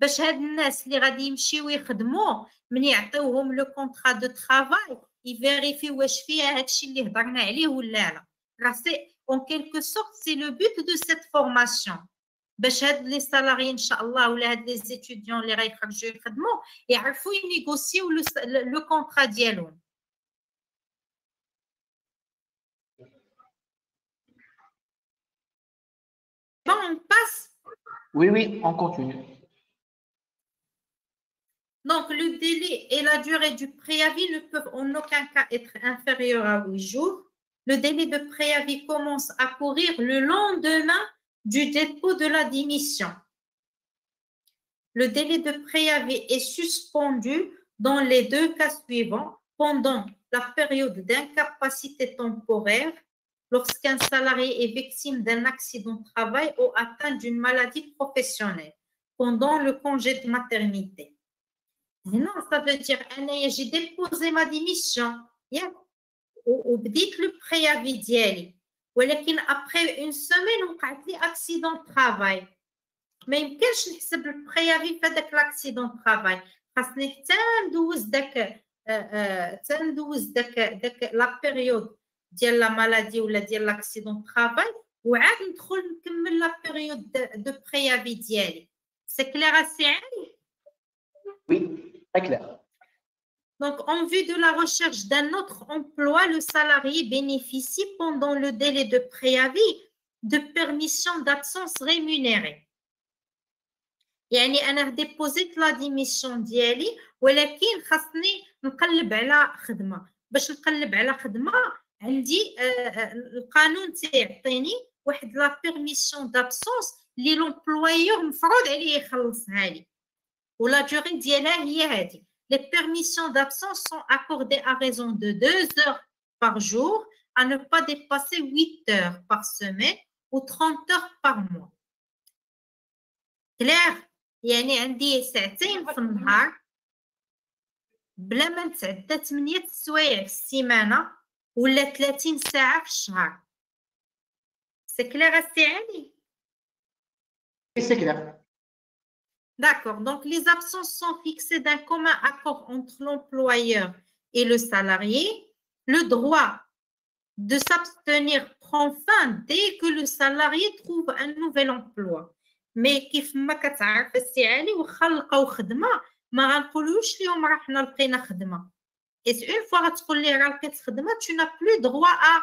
باش هاد الناس اللي غادي يمشيو يخدمو من يعطيوهم لو كونطرا دو طرافاي يفيريفي واش فيها هادشي اللي هضرنا عليه ولا لا. راه سي اون كيلكو سورت سي لو بوت دو سيت فورماسيون، باش هاد لي سالاري ان شاء الله ولا هاد لي زيتيديون اللي غيخرجو يخدمو يعرفو ينيغوسيو لو كونطرا ديالهم. Bon, on passe. Oui, oui, on continue. Donc, le délai et la durée du préavis ne peuvent en aucun cas être inférieurs à huit jours. Le délai de préavis commence à courir le lendemain du dépôt de la démission. Le délai de préavis est suspendu dans les deux cas suivants pendant la période d'incapacité temporaire, lorsqu'un salarié est victime d'un accident de travail ou atteint d'une maladie professionnelle pendant le congé de maternité. Non, ça veut dire j'ai déposé ma démission ou dites le préavis d'hier. Ou après une semaine, on a eu accident de travail. Mais qu'est-ce que c'est le préavis avec l'accident de travail? Parce que c'est la période ديال لا مالادي ولا ديال لاكسيدون طرافاي وعاد ندخل نكمل لا بيريود دو بريافي ديالي. سي كلير السي علي؟ وي سي كلير. Donc en vue de la recherche d'un autre emploi, le salarié bénéficie pendant le délai de préavis de permission d'absence rémunérée. يعني انا ديبوزيت لا ديميسيون ديالي ولكن خاصني نقلب على خدمه. باش نقلب على خدمه عندي القانون تيعطيني واحد لا بيرميسيون دابسونس لي لومبلويور مفروض عليه يخلصها لي ولا ديوري ديالها هي هادي. لي بيرميسيون دابسونس سون اكوردي ا ريزون دو deux heures par jour à ne pas dépasser huit heures par semaine ou trente heures par mois. كلير؟ يعني عندي ساعتين في النهار بلا ما نتعدى ثمانية السوايع في السيمانه ولا ثلاثين ساعة في الشهر. سي كلير السي علي؟ سي كلير. D'accord. Donc, les absences sont fixées d'un commun accord entre l'employeur et le salarié. Le droit de s'abstenir prend fin dès que le salarié trouve un nouvel emploi. Mais كيف ما كتعرف السي علي واخا لقاو خدمة ما غنقولوش ليهم راه حنا لقينا خدمة. Et une fois que tu n'as plus droit à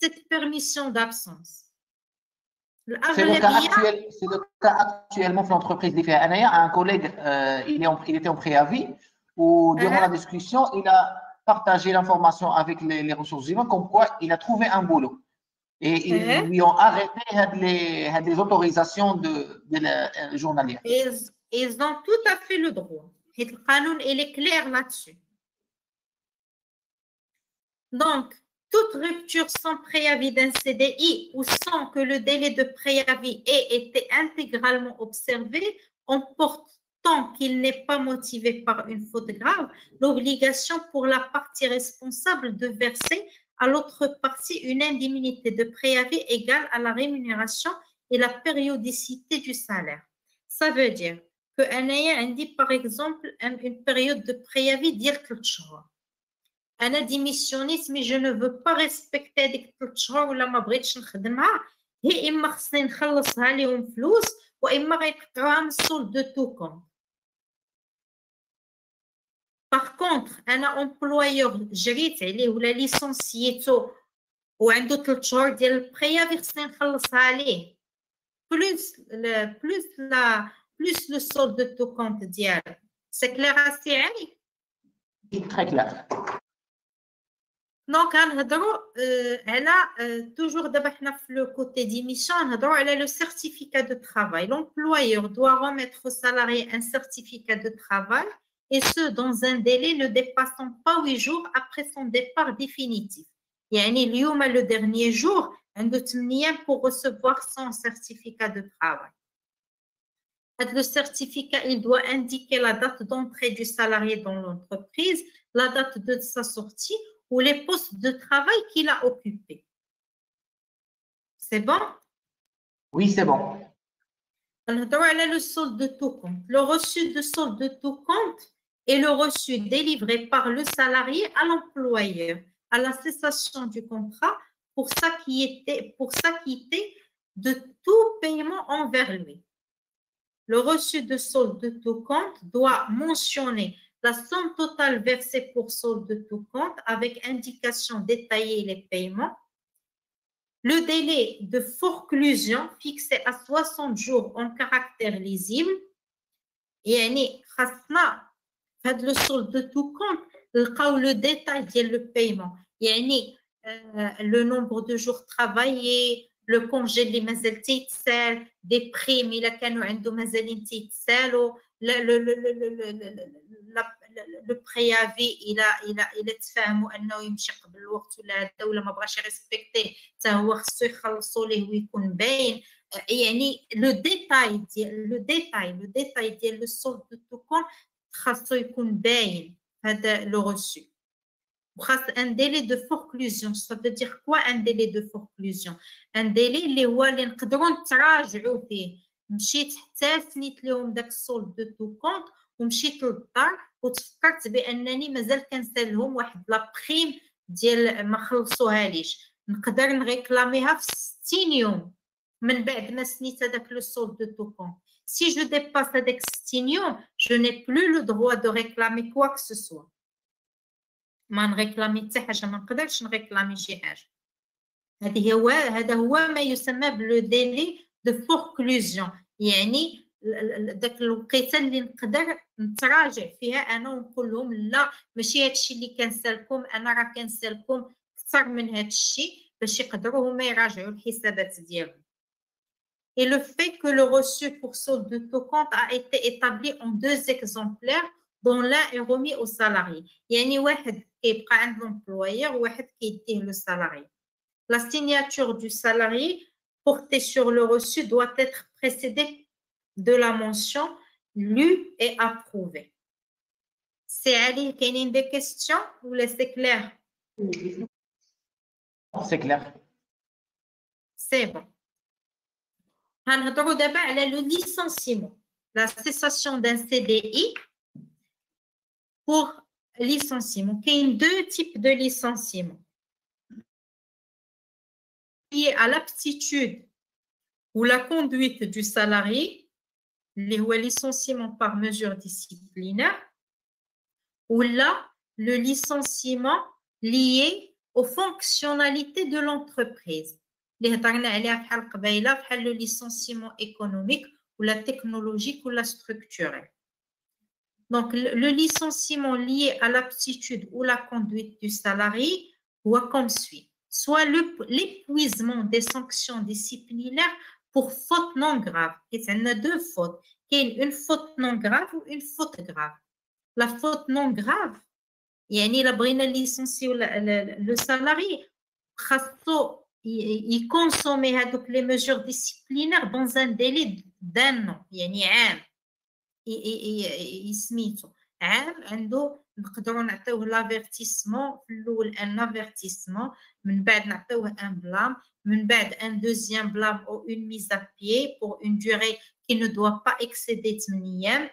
cette permission d'absence. C'est le cas actuel, c'est le cas actuellement que l'entreprise dit faire. Un collègue, euh, il, est en, il était en préavis, où durant uh-huh. la discussion, il a partagé l'information avec les, les ressources humaines, comme quoi il a trouvé un boulot. Et ils uh-huh. lui ont arrêté les, les autorisations de, de la euh, journalière. Ils, ils ont tout à fait le droit. Et le canon, il est clair là-dessus. Donc, toute rupture sans préavis d'un C D I ou sans que le délai de préavis ait été intégralement observé emporte, tant qu'il n'est pas motivé par une faute grave, l'obligation pour la partie responsable de verser à l'autre partie une indemnité de préavis égale à la rémunération et la périodicité du salaire. Ça veut dire qu'un ayant indique par exemple une période de préavis d'il quelque chose. انا ديميسيونيت مي جو نو فو با ريسبكتي هذيك ثلاث شهور ولا ما بغيتش نخدمها، هي اما خصني نخلصها ليهم فلوس واما غيقطعوها من السول دو توكم. باغ كونطخ انا امبلويور جريت عليه ولا ليسونسييتو وعندو ثلاث شهور ديال البخيافي خصني نخلصها ليه بلوس بلوس لا بلوس لو سول دو توكم ديالو. سي كليغ السي علي؟ تري كليغ. دونك غنهضروا على توجور دابا حنا في لو كوتي ديميسيون، نهضروا على لو سيرتيفيكا دو ترافاي. لومبلويور دوا ريميتر او سالاري ان سيرتيفيكا دو ترافاي et ce dans un délai ne dépassant pas huit jours après son départ définitif. يعني اليوم le dernier jour عنده ثمانية pour recevoir son certificat de travail. Le certificat, il doit indiquer la date d'entrée du salarié dans l'entreprise, la date de sa sortie ou les postes de travail qu'il a occupés. C'est bon? Oui, c'est bon. On a le solde de tout compte. Le reçu de solde de tout compte est le reçu délivré par le salarié à l'employeur à la cessation du contrat pour s'acquitter pour s'acquitter de tout paiement envers lui. Le reçu de solde de tout compte doit mentionner la somme totale versée pour solde de tout compte avec indication détaillée les paiements. Le délai de forclusion fixé à soixante jours en caractère lisible. يعني خاصنا في هذا لو سولد دو تو كونت نلقاو لو ديتاي ديال لو بايمون، يعني لو نومبر دو جور ترافايي، لو كونجي اللي مازال تيتسال، دي بريم الا كانوا عنده مازالين تيتسالوا، لو بريافي الى الى الى تفاهموا انه يمشي قبل الوقت ولا هذا ولا ما بغاش يريسبكتيه حتى هو خصو يخلصوا ليه ويكون باين. يعني لو ديتاي ديال لو ديتاي لو ديتاي ديال لو سولد دو توكون خاصو يكون باين هذا لو روسو. وخاص ان ديلي دو فوركلوزيون. سافودير كوا ان ديلي دو فوركلوزيون؟ ان ديلي اللي هو اللي نقدروا نتراجعوا فيه، مشيت حتى سنيت لهم داك السولد دو توكون ومشيت للدار وتفكرت بانني مازال كنسالهم واحد لا بريم ديال ما خلصوهاليش، نقدر نغيكلاميها في ستين يوم من بعد ما سنيت هذاك لو سولد دو توكون. سي جو ديباس هذاك ستين يوم جو ني بلو لو دروا دو ريكلامي كوا كو سوا، ما نغيكلامي حتى حاجه، ما نقدرش نغيكلامي شي حاجه. هذه هو هذا هو ما يسمى بلو ديلي دو فوركلوزيون، يعني داك الوقيته اللي نقدر نتراجع فيها انا ونقول لهم لا ماشي هادشي اللي كنسالكم، انا راه كنسالكم اكثر من هادشي، باش يقدروا هما يراجعوا الحسابات ديالهم. Et le fait que le reçu pour solde de tout compte a été établi en deux exemplaires dont l'un est remis au salarié. يعني واحد كيبقى عند l'employeur وواحد كيديه للسالاري. La signature du salarié portée sur le reçu doit être précédée de la mention lue et approuvée. C'est Ali, Kenine, des questions ou c'est clair? C'est clair. C'est bon. On va d'abord le licenciement, la cessation d'un C D I pour licenciement. Il y a deux types de licenciement. Lié à l'aptitude ou la conduite du salarié, اللي هو licenciement par mesure disciplinaire, ou là le licenciement lié aux fonctionnalités de l'entreprise. اللي هضرنا عليها بحال قبيله بحال le licenciement économique ou la technologique ou la structurelle. Donc le licenciement lié à l'aptitude ou la conduite du salarié هو comme suit: soit l'épuisement des sanctions disciplinaires pour faute non grave. Il y a deux fautes. Il y a une faute non grave ou une faute grave. La faute non grave, il a licencié le salarié, il consommait les mesures disciplinaires dans un délai d'un an. Il y a un an. نقدروا نعطيوه لافيرتيسمون في الاول، ان لافيرتيسمون من بعد نعطيوه ان بلام، من بعد ان دوزيام بلام او اون ميز ا بيي بور اون ديوري كي نو دوا با اكسيدي ثمانيام،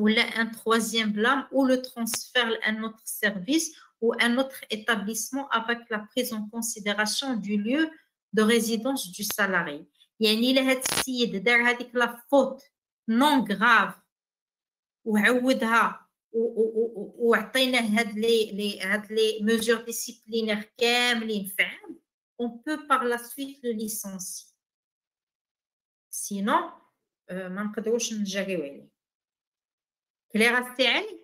ولا ان ترويزيام بلام او لو ترانسفير لان اوتر سيرفيس ou un autre établissement avec la prise en considération du lieu de résidence du salarié. يعني إلا هاد السيد دار هذيك لا فوت نون غراف وعودها وعطيناه هاد لي لي هاد لي ميزور ديسيبلينير كاملين في عام، on peut par la suite le licencier. Sinon ما نقدروش نجريو عليه. كليغ تاعي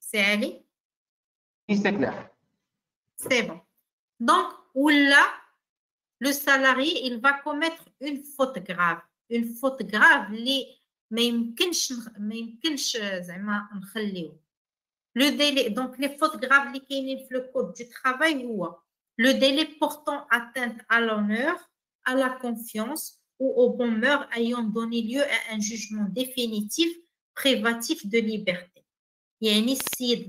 سي علي يسكنها سي بون. Donc, ou là, le salarié, il va commettre une faute grave. Une faute grave, le délai, donc les fautes graves, le code du travail, ou le délai portant atteinte à l'honneur, à la confiance ou aux bonnes mœurs ayant donné lieu à un jugement définitif, privatif de liberté. Il y a une issue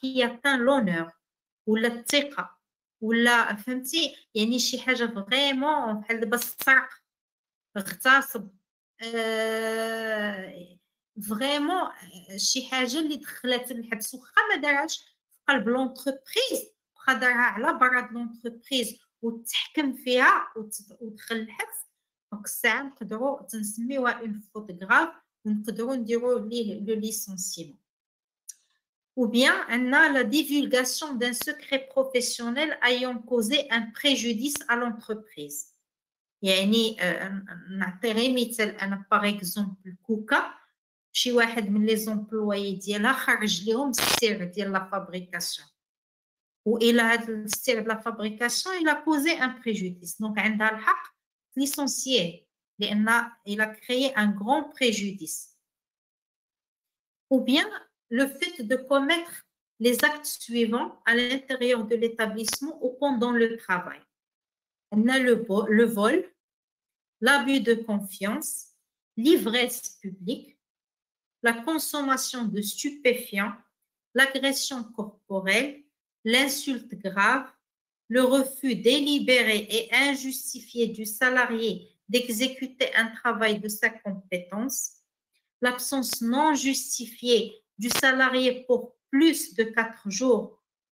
qui atteint l'honneur. Ou la ثقة ولا فهمتي يعني شي حاجه فريمون بحال دابا السرق اغتصاب فريمون شي حاجه اللي دخلات الحبس واخا ما دارهاش في قلب لونتربريز واخا دارها على برا لونتربريز وتحكم فيها وتدخل الحبس دونك الساعه نقدروا تنسميوها اون فوت غراف ونقدروا نديروا ليه لو ليسونسيمون. Ou bien on a la divulgation d'un secret professionnel ayant causé un préjudice à l'entreprise. يعني نعطي مثال أنا par exemple كوكا شي واحد من les employés ديالها خرج لهم السر ديال la fabrication. و إلى هاد السر ديال la fabrication il a causé un préjudice. Donc عندها الحق licencier لأن il a créé un grand préjudice. Ou bien le fait de commettre les actes suivants à l'intérieur de l'établissement ou pendant le travail. On a le, le vol, l'abus de confiance, l'ivresse publique, la consommation de stupéfiants, l'agression corporelle, l'insulte grave, le refus délibéré et injustifié du salarié d'exécuter un travail de sa compétence, l'absence non justifiée du salarié pour plus de quatre jours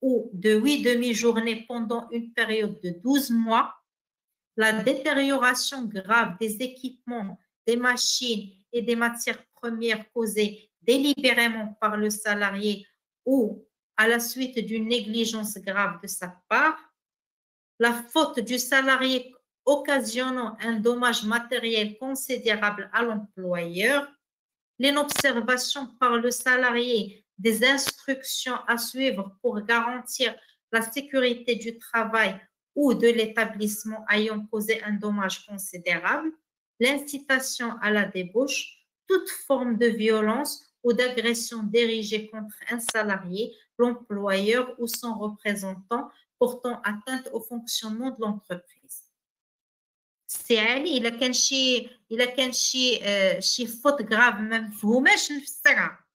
ou de huit demi-journées pendant une période de douze mois, la détérioration grave des équipements, des machines et des matières premières causées délibérément par le salarié ou à la suite d'une négligence grave de sa part, la faute du salarié occasionnant un dommage matériel considérable à l'employeur, l'inobservation par le salarié des instructions à suivre pour garantir la sécurité du travail ou de l'établissement ayant causé un dommage considérable, l'incitation à la débauche, toute forme de violence ou d'agression dirigée contre un salarié, l'employeur ou son représentant portant atteinte au fonctionnement de l'entreprise. سي علي الا كان شي الا كان شي euh, شي faute grave ما مفهوماش نفسرها.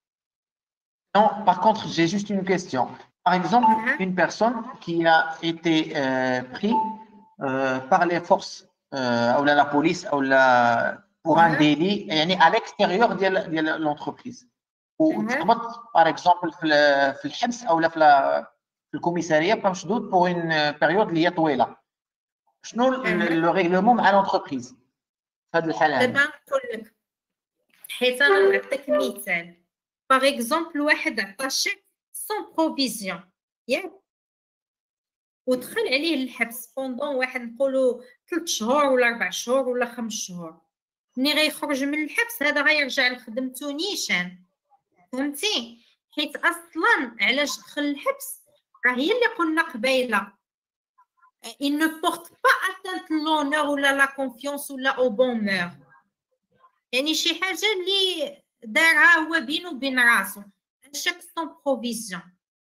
Non, par contre, j'ai juste une question. Par exemple, uh-huh. une personne qui a été euh, pris euh, par les forces euh, ou la, la police ou la pour uh-huh. un délit يعني à l'extérieur ديال ديال l'entreprise. وتقبض par exemple في الحبس او لا في الكوميساريه بقى مشدود pour une période اللي هي طويله. شنو لو ريغلومون مع لونتربريز فهاد الحاله؟ دابا نقول لك حيت انا نعطيك مثال باغ اكزومبل واحد عطا شيك سون بروفيزيون ياك ودخل عليه للحبس بوندون واحد نقولوا ثلاث شهور ولا أربع شهور ولا خمس شهور ملي غيخرج من الحبس هذا غيرجع لخدمته نيشان فهمتي حيت اصلا علاش دخل الحبس راه هي اللي قلنا قبيله. Il ne porte pas atteinte l'honneur ou la confiance ou la aux bonnes mœurs. يعني شي حاجه اللي دارها هو بينو بين راسو شاك سون بروفيزيون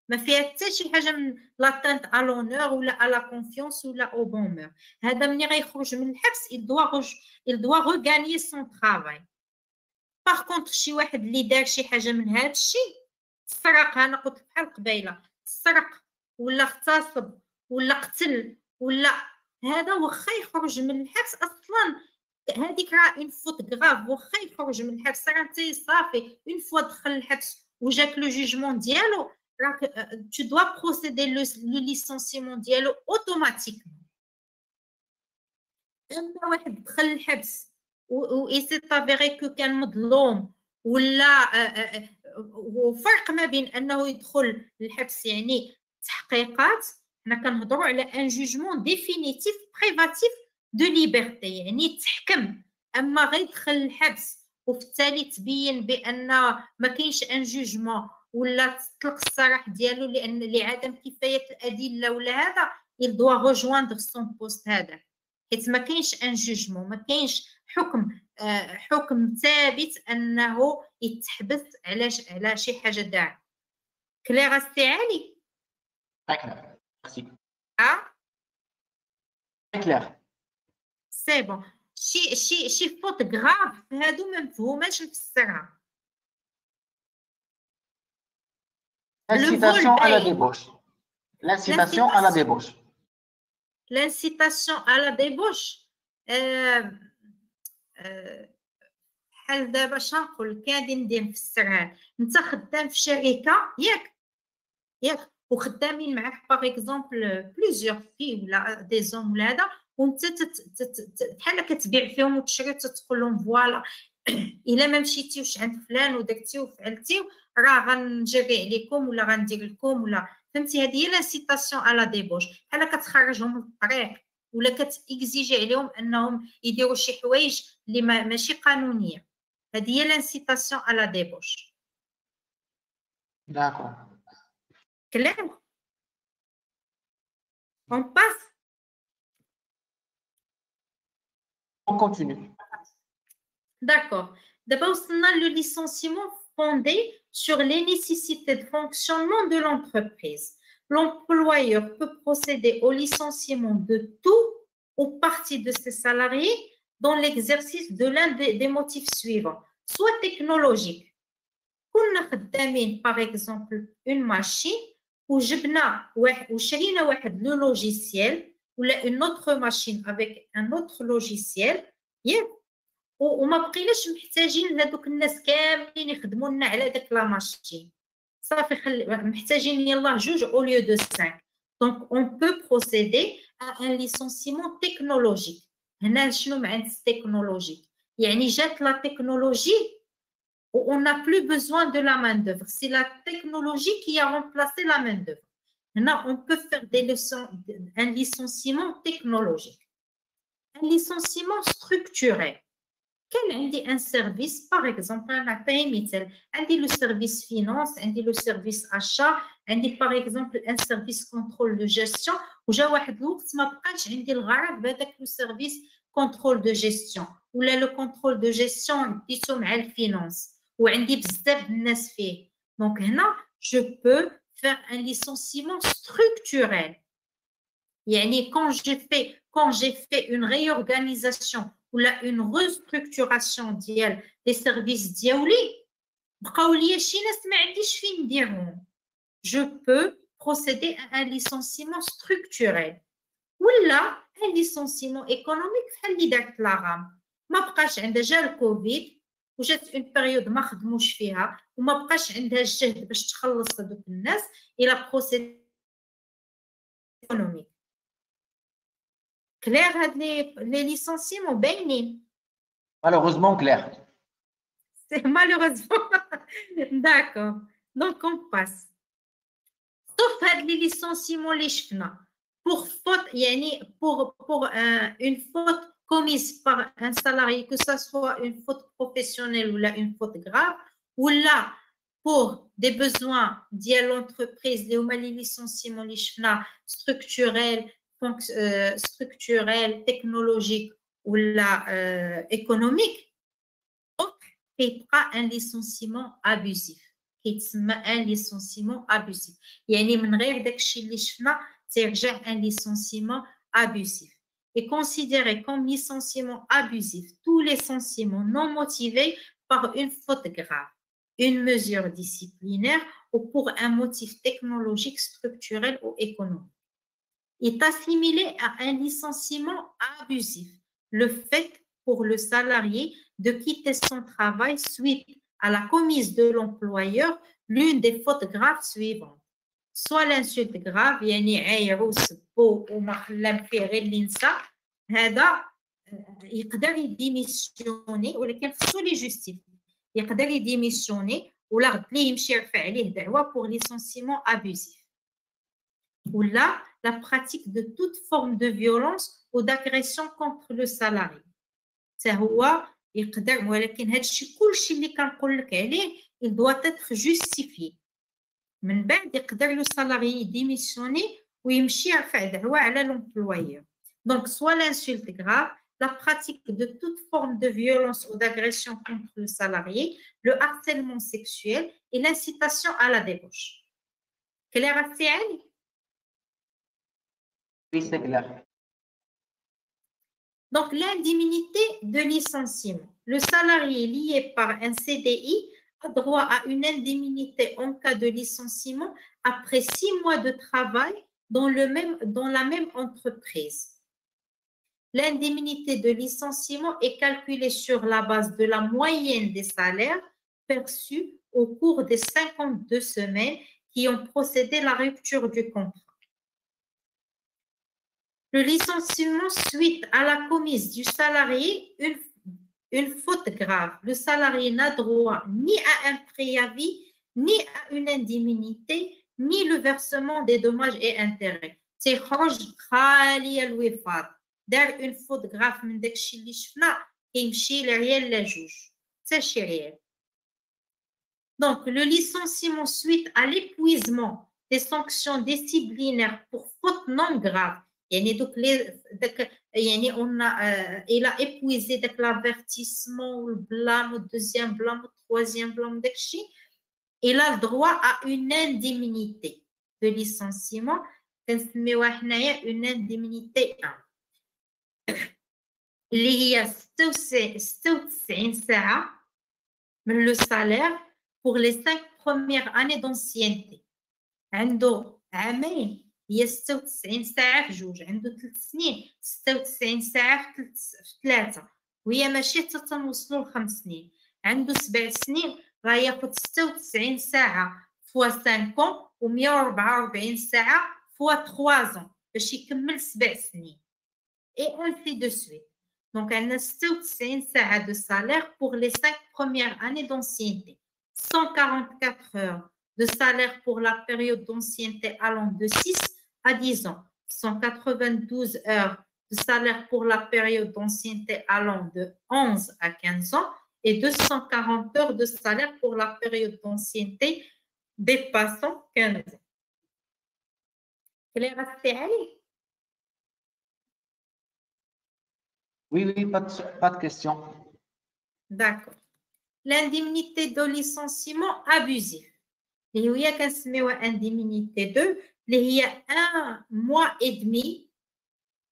ما فيها حتى شي حاجه من لاتانت ا لونور ولا ا لا كونفيونس ولا او بون مور. هذا ملي غيخرج من الحبس il doit il doit regagner son travail. Par contre شي واحد اللي دار شي حاجه من هذا الشيء سرق، انا قلت بحال قبيله سرق ولا اغتصب ولا قتل ولا هذا واخا يخرج من الحبس اصلا هذيك راه اون فوا تكغاف، واخا يخرج من الحبس راه تي صافي اون فوا دخل الحبس وجاك لو جوجمون ديالو راك تو دوا بروسيدي لو ليسونسيمون ديالو اوتوماتيكمون. اما واحد دخل الحبس و سي طافيغي كو كان مظلوم ولا وفرق ما بين انه يدخل الحبس يعني تحقيقات، حنا كنهضروا على ان جوجمون ديفينيتيف بريفاتيف دو ليبرتي يعني تحكم. اما غير دخل الحبس وبالتالي تبين بان ما كاينش ان جوجمون ولا تطلق الصراح ديالو لان لعدم كفايه الادله ولا هذا يلدوا رجواندغ سون بوست هذا، حيت ما كاينش ان جوجمون، ما كاينش حكم حكم ثابت انه يتحبس على على شي حاجه داعيه. كليغ السي علي داكلا ميرسي اه داكلا سي بون. شي شي شي فوت غراف هادو ما مفهوماش نفسرها. L'incitation à la débauche. L'incitation à la débauche. L'incitation à la débauche. بحال دابا شنقول كادي ندير نفسرها، انت خدام في شركه ياك ياك وخدامين معاك باغ اكزومبل بليزيوغ في ولا دي زون ولا هذا، وانت بحال كتبيع فيهم وتشري تتقول لهم فوالا الا ما مشيتيوش عند فلان ودرتي وفعلتي راه غنجري عليكم ولا غندير لكم ولا فهمتي. هذه هي لانسيتاسيون على ديبوش، بحال كتخرجهم للطريق ولا كتيكزيجي عليهم انهم يديروا شي حوايج اللي ماشي قانونيه. هذه هي لانسيتاسيون على ديبوش. داكو كلام اون باس اون كونتينيو. داكور، دابا وصلنا لو ليسونسيمون fondé sur les nécessités de fonctionnement de l'entreprise. L'employeur peut procéder au licenciement de tout ou partie de ses salariés dans l'exercice de l'un des, des motifs suivants, soit technologique. كنا خدامين par exemple une machine ou جبنا واحد ou شرينا واحد le logiciel ou une autre machine avec un autre logiciel. Yeah. وما بقيناش محتاجين لهذوك الناس كاملين يخدموا لنا على داك لا ماشين، صافي خل... محتاجين يلاه جوج او ليو دو خمسة. دونك اون بو بروسيدي ا ان ليسونسيمون تكنولوجيك. هنا شنو معنى تكنولوجيك؟ يعني جات لا تكنولوجي و اون ا بلو بوزوان دو لا مان دوفر، سي لا تكنولوجي كي ا رامبلاسي لا مان دوفر. هنا اون بو فير دي ليسون ان ليسونسيمون تكنولوجيك. ان ليسونسيمون ستركتوري، كان عندي ان سيرفيس باغ اكزومبل، نعطيه مثال، عندي لو سيرفيس فينونس، عندي لو سيرفيس اشا، عندي باغ اكزومبل ان سيرفيس كونترول دو جيستيون، وجا واحد الوقت ما بقاش عندي الغرض بهذاك لو سيرفيس كونترول دو جيستيون ولا لو كونترول دو جيستيون ديتو مع الفينونس وعندي بزاف الناس فيه. دونك هنا جو بو فير ان ليسونسيمون ستركتوريل، يعني كون جي في كون جي في اون ريورغانيزاسيون ولا اون ريستركتوراسيون ديال لي سيرفيس ديالي بقاو ليا شي ناس ما عنديش فين نديرهم، جو بو بروسيدي ا ان ليسونسيمون ستركتوريل ولا ان ليسونسيمون ايكونوميك بحال اللي دارت لاغام، ما بقاش عندها جا الكوفيد وجات اون بيريود ما خدموش فيها وما بقاش عندها الجهد باش تخلص هذوك الناس الى بروسيدي ايكونوميك. Claire a les, les licenciements bénis. Malheureusement, Claire. C'est malheureusement. D'accord. Donc, on passe. Sauf à les licenciements, les chefs-là. Pour faute, yani, pour, pour euh, une faute commise par un salarié, que ce soit une faute professionnelle ou là, une faute grave, ou là, pour des besoins de l'entreprise, les licenciements, les chefs-là, structurels, structurel, technologique ou la, euh, économique, il y a un licenciement abusif. Il y a un licenciement abusif. Il y a un licenciement abusif. Et considéré comme licenciement abusif tous les licenciements non motivés par une faute grave, une mesure disciplinaire ou pour un motif technologique, structurel ou économique. Est assimilé à un licenciement abusif le fait pour le salarié de quitter son travail suite à la commise de l'employeur l'une des fautes graves suivantes. Soit l'insulte grave, يعني عايرو سبو وما خلام فيه غير اللي نسى هذا يقدر يديميسيوني ولكن خصو لي جوستيفي يقدر يديميسيوني ولا غد ليه يمشي يرفع عليه دعوى pour licenciement abusif. ولا la pratique de toute forme de violence ou d'agression contre le salarié. تا هو يقدر ولكن هادشي كلشي اللي كنقول لك عليه il doit être justifié. من بعد يقدر لو سالاري ديميسيوني ويمشي يرفع دعوى على لومبلويور. Donc soit l'insulte grave, la pratique de toute forme de violence ou d'agression contre le salarié, le harcèlement sexuel et l'incitation à la débauche. Claire Astiani? Oui, c'est clair. Donc l'indignité de licenciement. Le salarié lié par un C D I a droit à une indemnité en cas de licenciement après six mois de travail dans, le même, dans la même entreprise. L'indemnité de licenciement est calculée sur la base de la moyenne des salaires perçus au cours des cinquante-deux semaines qui ont précédé la rupture du contrat. Le licenciement suite à la commise du salarié, une Une faute grave, le salarié n'a droit ni à un préavis, ni à une indemnité, ni le versement des dommages et intérêts. C'est une faute grave, donc le licenciement suite à l'épuisement des sanctions disciplinaires pour faute non grave. Il a épuisé l'avertissement, le blâme, le deuxième blâme, le troisième blâme. Il a le droit à une indemnité de licenciement. Une indemnité un. Il y a soixante-dix-neuf heures le salaire pour les cinq premières années d'ancienneté. هي ستة وتسعين ساعة في جوج عنده ثلاث سنين ستة وتسعين ساعة في ثلاثة وهي ماشي حتى تنوصلو لخمس سنين عنده سبع سنين راه ياخد ستة وتسعين ساعة فوا خمسة و مية وأربعة وأربعين ساعة فوا ثلاثة باش يكمل سبع سنين اي اونسي دو سويت دونك عندنا ستة وتسعين ساعة دو سالير بوغ لي cinq بروميير اني دونسينتي cent quarante-quatre heures de salaire pour la période d'ancienneté allant de six à dix ans, cent quatre-vingt-douze heures de salaire pour la période d'ancienneté allant de onze à quinze ans et deux cent quarante heures de salaire pour la période d'ancienneté dépassant quinze ans. Claire Astiani? Oui, oui, pas de, pas de question. D'accord. L'indemnité de licenciement abusif. Il y a une indemnité de il y a un mois et demi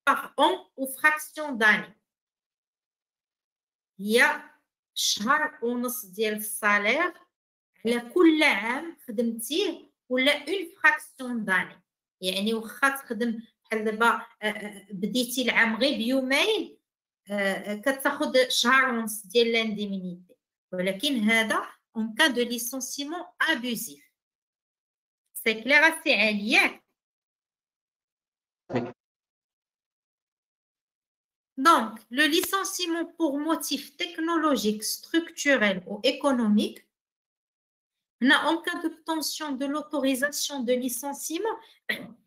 par an ou fraction d'année. Il y a شهر ونص ديال السالير على كل عام خدمتيه ولا une fraction d'année. يعني واخا تخدم بحال دابا بديتي العام غير بيومين كتاخد شهر ونص ديال الانديمينيتي ولكن هذا en cas de licenciement abusif. C'est clair à ces alliés. Donc, le licenciement pour motif technologique, structurel ou économique, en cas d'obtention de l'autorisation de licenciement,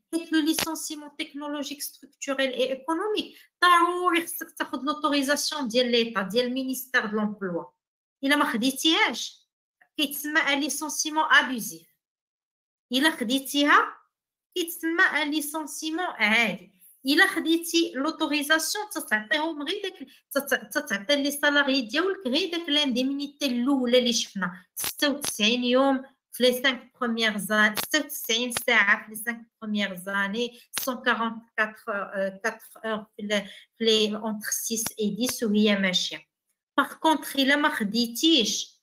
c'est le licenciement technologique, structurel et économique, c'est l'autorisation de l'État, du ministère de l'Emploi. Il a marqué des tièges, كيتسمى ان ليسونسيمون ابوزيف الا خديتيها كيتسمى ان ليسونسيمون عادي الا خديتي لوتوريزاسيون تعطيهم غير داك تعطي لي سالاري ديالك غير داك لانديمينيتي الاولى اللي شفنا ستة وتسعين يوم في لي cinq بروميير زان ستة وتسعين ساعه في لي cinq بروميير زاني cent quarante-quatre في لي اونتر six et dix وهي ماشيه باغ كونطخ الا ما خديتيش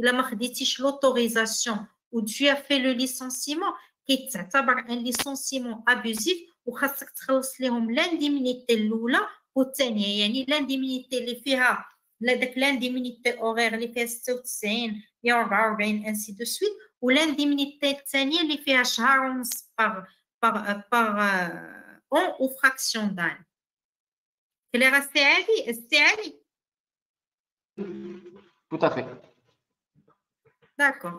إلا ما خديتيش l'autorisation ou tu as fait le licenciement كيتعتبر un licenciement abusif وخاصك تخلص لهم l'indemnité الأولى والثانيه يعني لانديمينيتي اللي فيها لداك لانديمينيتي اوغير اللي فيها ستة وتسعين يا أربعة وأربعين انسي دو سويت، ولانديمينيتي الثانيه اللي فيها شهر ونص باغ باغ باغ اون او فراكسيون دان. كلير السي علي؟ السي علي؟ Tout à fait. D'accord.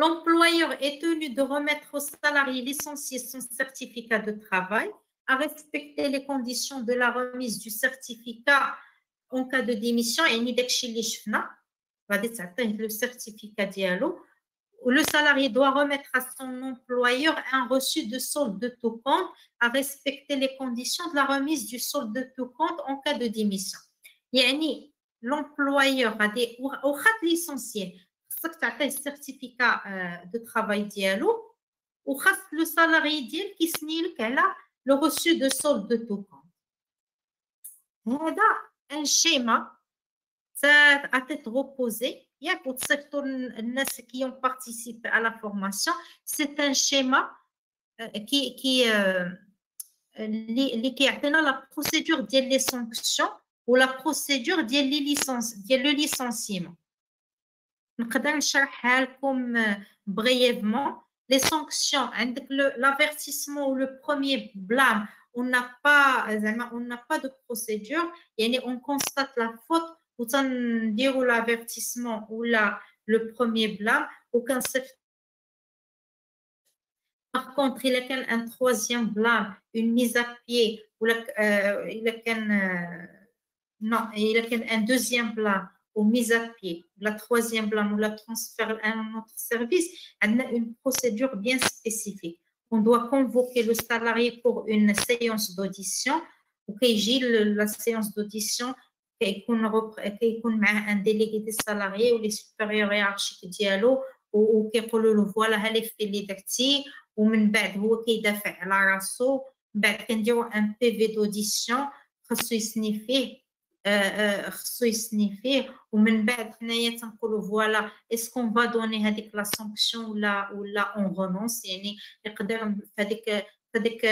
L'employeur est tenu de remettre au salarié licencié son certificat de travail, à respecter les conditions de la remise du certificat en cas de démission. Et ni d'excès les chefna, va déterminer le certificat dialo. Le salarié doit remettre à son employeur un reçu de solde de tout compte, à respecter les conditions de la remise du solde de tout compte en cas de démission. Yani l'employeur a des ou a licencié. Le certificat de travail dialo ou le salarié dial qui signe qu'elle a le reçu de solde de tout compte. Un schéma à tête reposée. Il y a pour ceux qui ont participé à la formation, c'est un schéma qui qui qui a la procédure des sanctions ou la procédure des licences, le licenciement. نقدر نشرحها لكم بريفمون لي سانكسيون عندك لافيرتيسمون و لو بروميير بلام اون نا با زعما اون نا با دو بروسيدور يعني اون كونستات لا فوت و تنديرو لافيرتيسمون ولا لو بروميير بلام و كنصيفط باغ كونطخ الا كان ان تخوازيام بلام اون ميز ا بيي ولا الا كان نو الا كان ان دوزيام بلام ou mise à pied, la troisième blâme ou la transfert à un autre service, on a une procédure bien spécifique. On doit convoquer le salarié pour une séance d'audition, ou qu'il la séance d'audition, qu'on a un délégué des salariés ou les supérieurs hiérarchiques dialogue, ou qu'on le voit là, elle est fait les dactyles, ou qu'il a fait la rasso, qu'il a un P V d'audition, qu'il a signifié. خصو يسني فيه ومن بعد حنايا تنقولوا فوالا اسكون با دوني هذيك لا سانكسيون ولا ولا اون رونونس. يعني يقدر في هذيك هذيك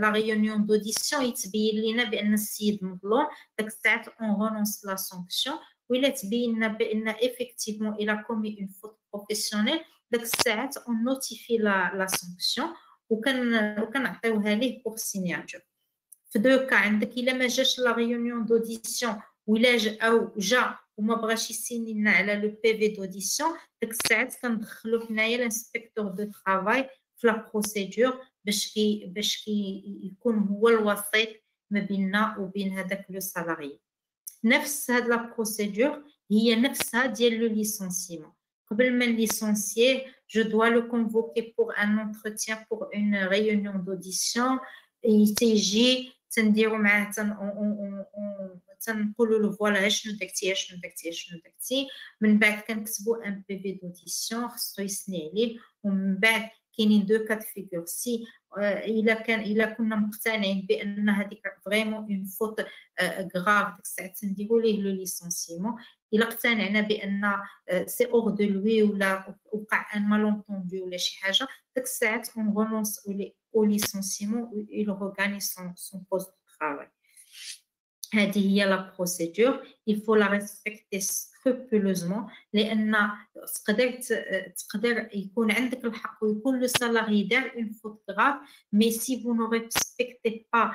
لا ريونيون دوديسيون يتبين لينا بان السيد مظلوم داك الساعه اون رونونس لا سانكسيون، ولا تبين لنا بان ايفيكتيفمون الا كومي اون فوت بروفيسيونيل داك الساعه اون نوتيفي لا لا سانكسيون وكن وكنعطيوها ليه بوغ سينياتور. في دوكا عندك الا ما جاش لا ريونيون دوديسيون ولا جا او جا وما بغاش يسيني لنا على لو بي في دوديسيون، ديك الساعات كندخلو حنايا الانسبكتور دو ترافاي في لا بروسيدور باش كي باش كي يكون هو الوسيط ما بيننا وبين هذاك لو سالاري. نفس هاد لا بروسيدور هي نفسها ديال لو ليسونسيمون. قبل ما ليسونسييه جو دوا لو كونفوكي بوغ ان انتروتيان بوغ اون ريونيون دوديسيون. تيجي تنديرو معاه تنقولوا له فوالا شنو داكتي شنو داكتي شنو داكتي، من بعد كنكتبوا ان بي في دوديسيون خصو يسني عليه. ومن بعد كاينين دو كات فيغور سي الا كان الا كنا مقتنعين بان هذيك فريمون اون فوت غراف ديك الساعه تنديروا ليه لو ليسونسيمون. الا اقتنعنا بان سي اور دو لوي ولا وقع ان مالونطوندي ولا شي حاجه ديك الساعه اون رونونس او ليسونسيمون ايل روغاني سون سون بوست ترافاي. هذه هي لا بروسيدور، il faut la respecter scrupuleusement لان تقدر تقدر يكون عندك الحق ويكون لو سالاري دار اون فوت غراف، مي سي فو نو ريسبكتي با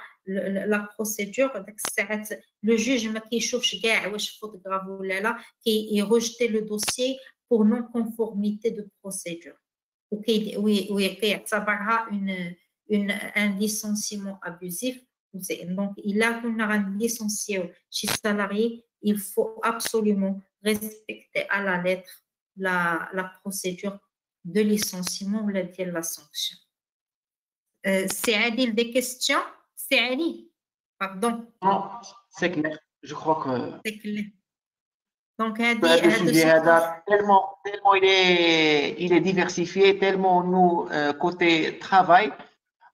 لا بروسيدور ديك الساعات لو جوج ما كيشوفش كاع واش فوت غراف ولا لا، كي روجيتي لو دوسيي بور نون كونفورميتي دو بروسيدور وكي ويعتبرها اون اون ان ليسونسيمون ابوزيف. Donc, il a un licencié chez salarié, il faut absolument respecter à la lettre la, la procédure de licenciement ou la, la sanction. Euh, c'est Adil des questions? C'est Adil? Pardon? Non, c'est clair. Je crois que. C'est clair. Donc, Adil. Bah, tellement, tellement il est, il est diversifié, tellement nous, euh, côté travail,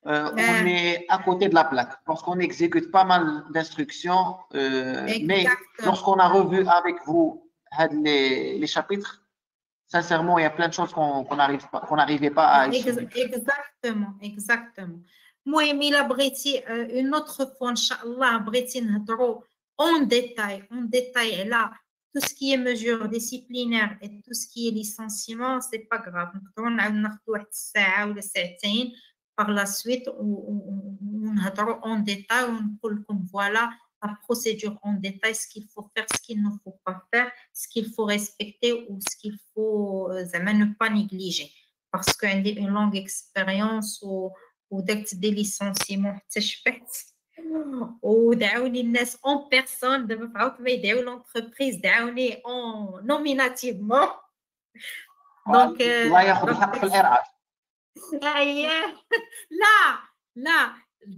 Euh, euh, on est à côté de la plaque parce qu'on exécute pas mal d'instructions, euh, mais lorsqu'on a revu avec vous les, les chapitres, sincèrement, il y a plein de choses qu'on qu'on n'arrivait pas, qu'on n'arrivait pas à exécuter. Exactement, exactement. المهم الا بغيتي اون اوتر فوا ان شاء الله بغيتي نهضروا اون ديتاي اون ديتاي على tout ce qui est mesures disciplinaires et tout ce qui est licenciement, c'est pas grave. On va prendre une heure ou deux heures par la suite, on va en détail, on va comme voilà la procédure en détail, ce qu'il faut faire, ce qu'il ne faut pas faire, ce qu'il faut respecter ou ce qu'il faut ne pas négliger. Parce qu'on a une longue expérience ou des licenciements, c'est chouette. Ou d'aouni les en personne, de me l'entreprise d'aouni en nominativement. Donc, là, là,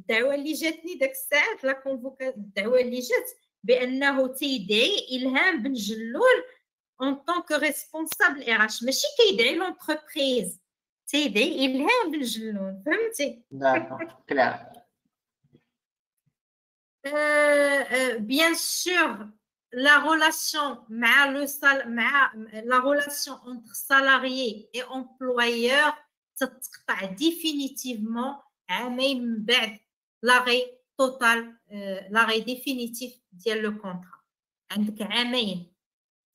d'aouni jetni d'excès, la convocation d'aouni jet, بأنه تيدعي إلهام بن جلول en tant que responsable R H. ماشي كيدعي l'entreprise, تيدعي إلهام بن جلول, فهمتي؟ Euh, euh, bien sûr, la relation, ma, le sal, ma, la relation entre salarié et employeur, ça traite définitivement même l'arrêt total, euh, l'arrêt définitif le contrat. عندك عامين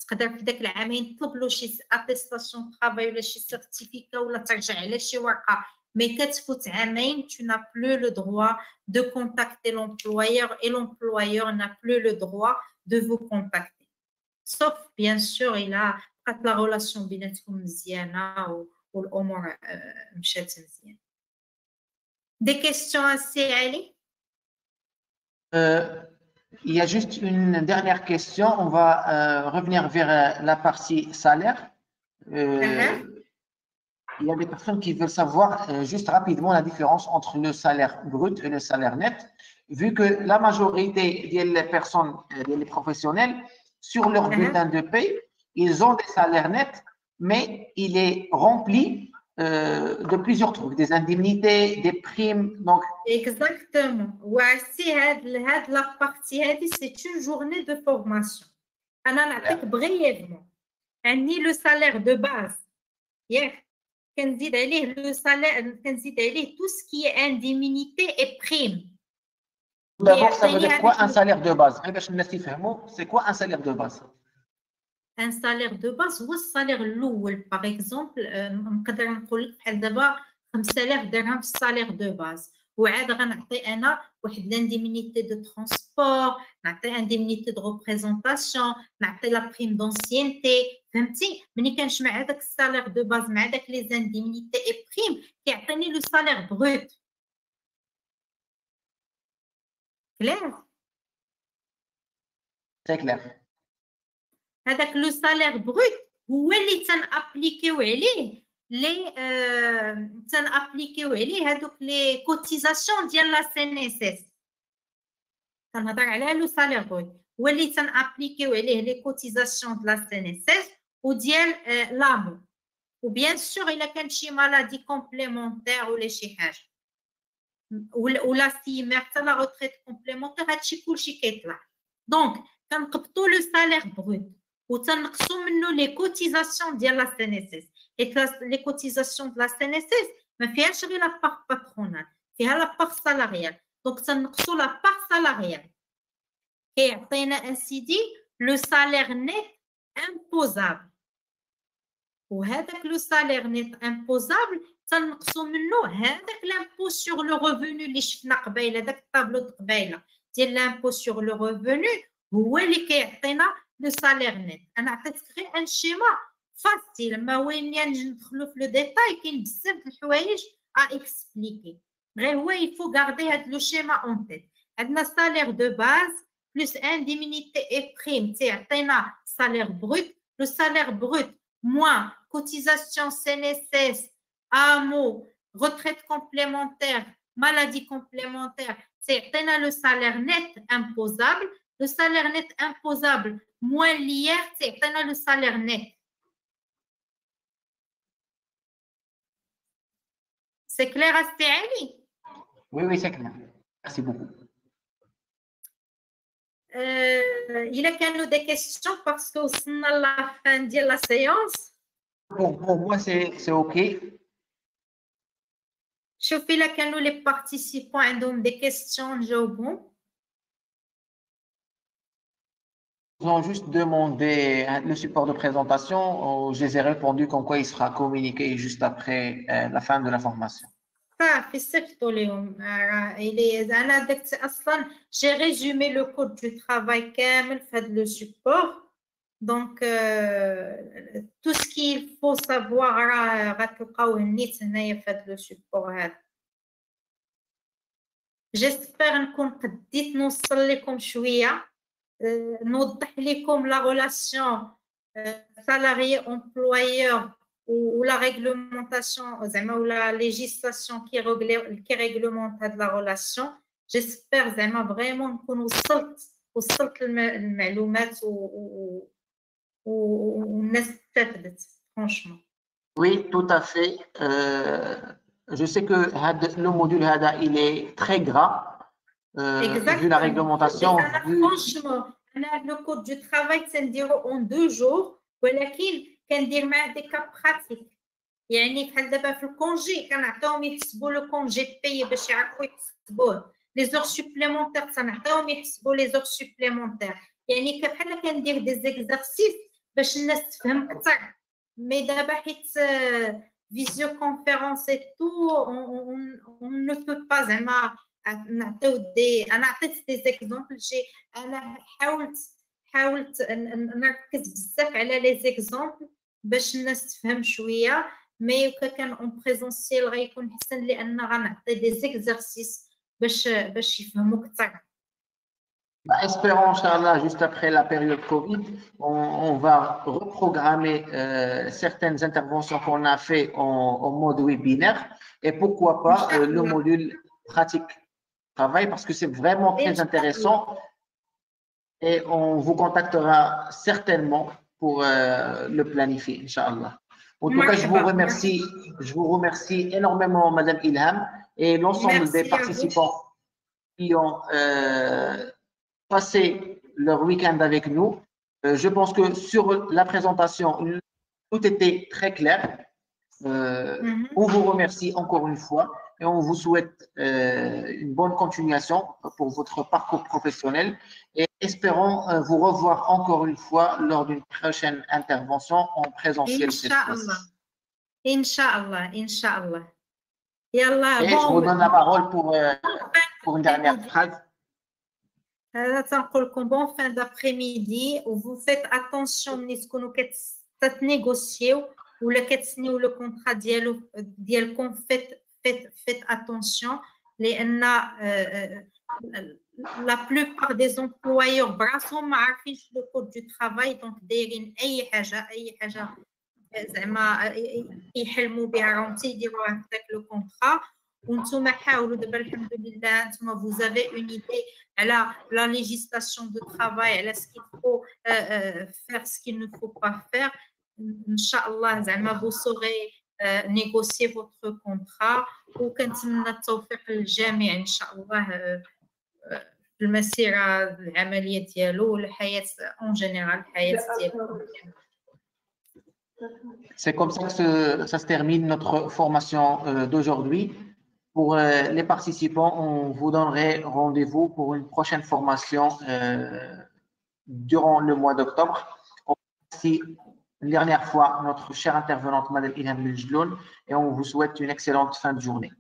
تقدر في داك العامين تطلبوا شي attestation travail ولا شي certificat ولا ترجع على شي ورقه. Mais tu n'as plus le droit de contacter l'employeur et l'employeur n'a plus le droit de vous contacter. Sauf, bien sûr, il a la relation binatoum ziana ou l'omor mchet ziana. Des questions assez allées euh, Il y a juste une dernière question. On va euh, revenir vers la partie salaire. Euh, uh-huh. Il y a des personnes qui veulent savoir euh, juste rapidement la différence entre le salaire brut et le salaire net, vu que la majorité des personnes, euh, des professionnels, sur leur bulletin de paie, ils ont des salaires nets, mais il est rempli euh, de plusieurs trucs, des indemnités, des primes. Donc... Exactement. Voici la partie, c'est une journée de formation. On en attaque brièvement. Ni le salaire de base. Yeah. Le salaire, tout ce qui est indemnité et prime. D'abord, ça veut dire quoi un salaire de base? C'est quoi un salaire de base? Un salaire de base, ou un salaire l'ouel, par exemple, on peut dire un salaire de base. Ou l'indemnité de transport, l'indemnité de représentation, la prime d'ancienneté. فهمتي ملي كنجمع هذاك السالير دو باز مع داك لي زانديمنيتي اي بريم كيعطيني لو سالير بغوت كلير سي كلير هذاك لو سالير بغوت هو اللي تنابليكيو عليه لي تنابليكيو عليه هذوك لي كوتيزاسيون ديال لا سي ان اس اس كنهضر على لو سالير بغوت هو اللي تنابليكيو عليه لي كوتيزاسيون ديال لا سي ان اس اس ou bien euh, l'amour. Ou bien sûr, il y a une maladie complémentaire ou les chihages. Ou, ou la c'est la retraite complémentaire, donc, quand on capte le salaire brut, ou quand on capte les cotisations de la C N S S, et les cotisations de la C N S S, mais il y a la part patronale, il y a la part salariale. Donc, on capte la part salariale. Et on a ainsi dit, le salaire net imposable. Ou avec le salaire net imposable, ça nous avec l'impôt sur le revenu, l'impôt sur le revenu, ou le salaire net. On a créé un schéma facile, mais où il y a le détail qui est à expliquer. Il faut garder le schéma en tête. Le salaire de base plus indemnité et prime, c'est salaire brut, le salaire brut moins cotisation C N S S, A M O, retraite complémentaire, maladie complémentaire, c'est le salaire net imposable, le salaire net imposable moins l'I R, c'est le salaire net. C'est clair, Astéali? Oui, oui, c'est clair. Merci beaucoup. Euh, il y a des questions parce que c'est à la fin de la séance. Pour moi, c'est OK. شوفي إلا كانوا لي بارتيسيبون عندهم دي كيستيون نجاوبهم. Ils ont juste demandé le support de présentation. Je les ai répondu comme quoi il sera communiqué juste après la fin de la formation. J'ai résumé le code du travail Kamel, fait le support. Donc, euh, tout ce qu'il faut savoir, fait le support. J'espère que nous allons نوضح لكم لا ريلاسيون سالاري امبلويور ولا ريغلومونطاسيون زعما ولا ليجيسلاسيون كي كي ريغلومونط هاد لا ريلاسيون. جيسبر زعما فريمون نكون وصلت وصلت المعلومات والناس استفادت فرانشمون. وي تو ا في جو سي كو هاد لو موديل هذا الي تري غرا. Euh, vu la réglementation. Vu... Franchement, le code du travail, c'est en deux jours, mais il y a des cas pratiques. Il y a le congé, le congé payé, les heures supplémentaires, les heures supplémentaires. Il y a des exercices, mais d'abord, visioconférence et tout, on, on, on ne peut pas. أنا عطيت دي زيكزومبل جي أنا حاولت حاولت نركز بزاف على لي زيكزومبل باش الناس تفهم شوية، مي وكا كان أون بريزونسيال غيكون حسن لأن غنعطي دي زيكزارسيس باش باش يفهموا كثر. Espérons, Inch'Allah, juste après la période Covid, on, on va reprogrammer euh, certaines interventions qu'on a fait en, en mode webinaire et pourquoi pas euh, le module pratique. Travail parce que c'est vraiment très intéressant et on vous contactera certainement pour euh, le planifier, Inch'Allah. En tout cas, je vous remercie, je vous remercie énormément, Madame Ilham, et l'ensemble des participants qui ont euh, passé leur week-end avec nous. Euh, je pense que sur la présentation, tout était très clair. Euh, mm-hmm. On vous remercie encore une fois. Et on vous souhaite euh, une bonne continuation pour votre parcours professionnel et espérons euh, vous revoir encore une fois lors d'une prochaine intervention en présentiel. Inch'Allah. Inch'Allah. Inch'Allah. Et je vous donne la parole pour, euh, pour une dernière phrase. Bon fin d'après-midi. Vous faites attention à ce que nous négociez ou le contrat dialogue fait. Faites, faites attention, les, euh, la plupart des employeurs brassent le code du travail, donc ils le contrat. Vous avez une idée à la, la législation de travail, à ce qu'il faut euh, faire, ce qu'il ne faut pas faire. Inch'Allah, vous saurez négocier votre contrat ou كنتمنى التوفيق للجميع ان شاء الله في المسيره العمليه ديالو والحياه اون جينيرال الحياه ديالو. C'est comme ça que se, ça se termine notre formation d'aujourd'hui. Pour les participants, on vous donnerait rendez-vous pour une prochaine formation euh, durant le mois d'octobre. Merci. Une dernière fois, notre chère intervenante, Madame Ilham Benjloun, et on vous souhaite une excellente fin de journée.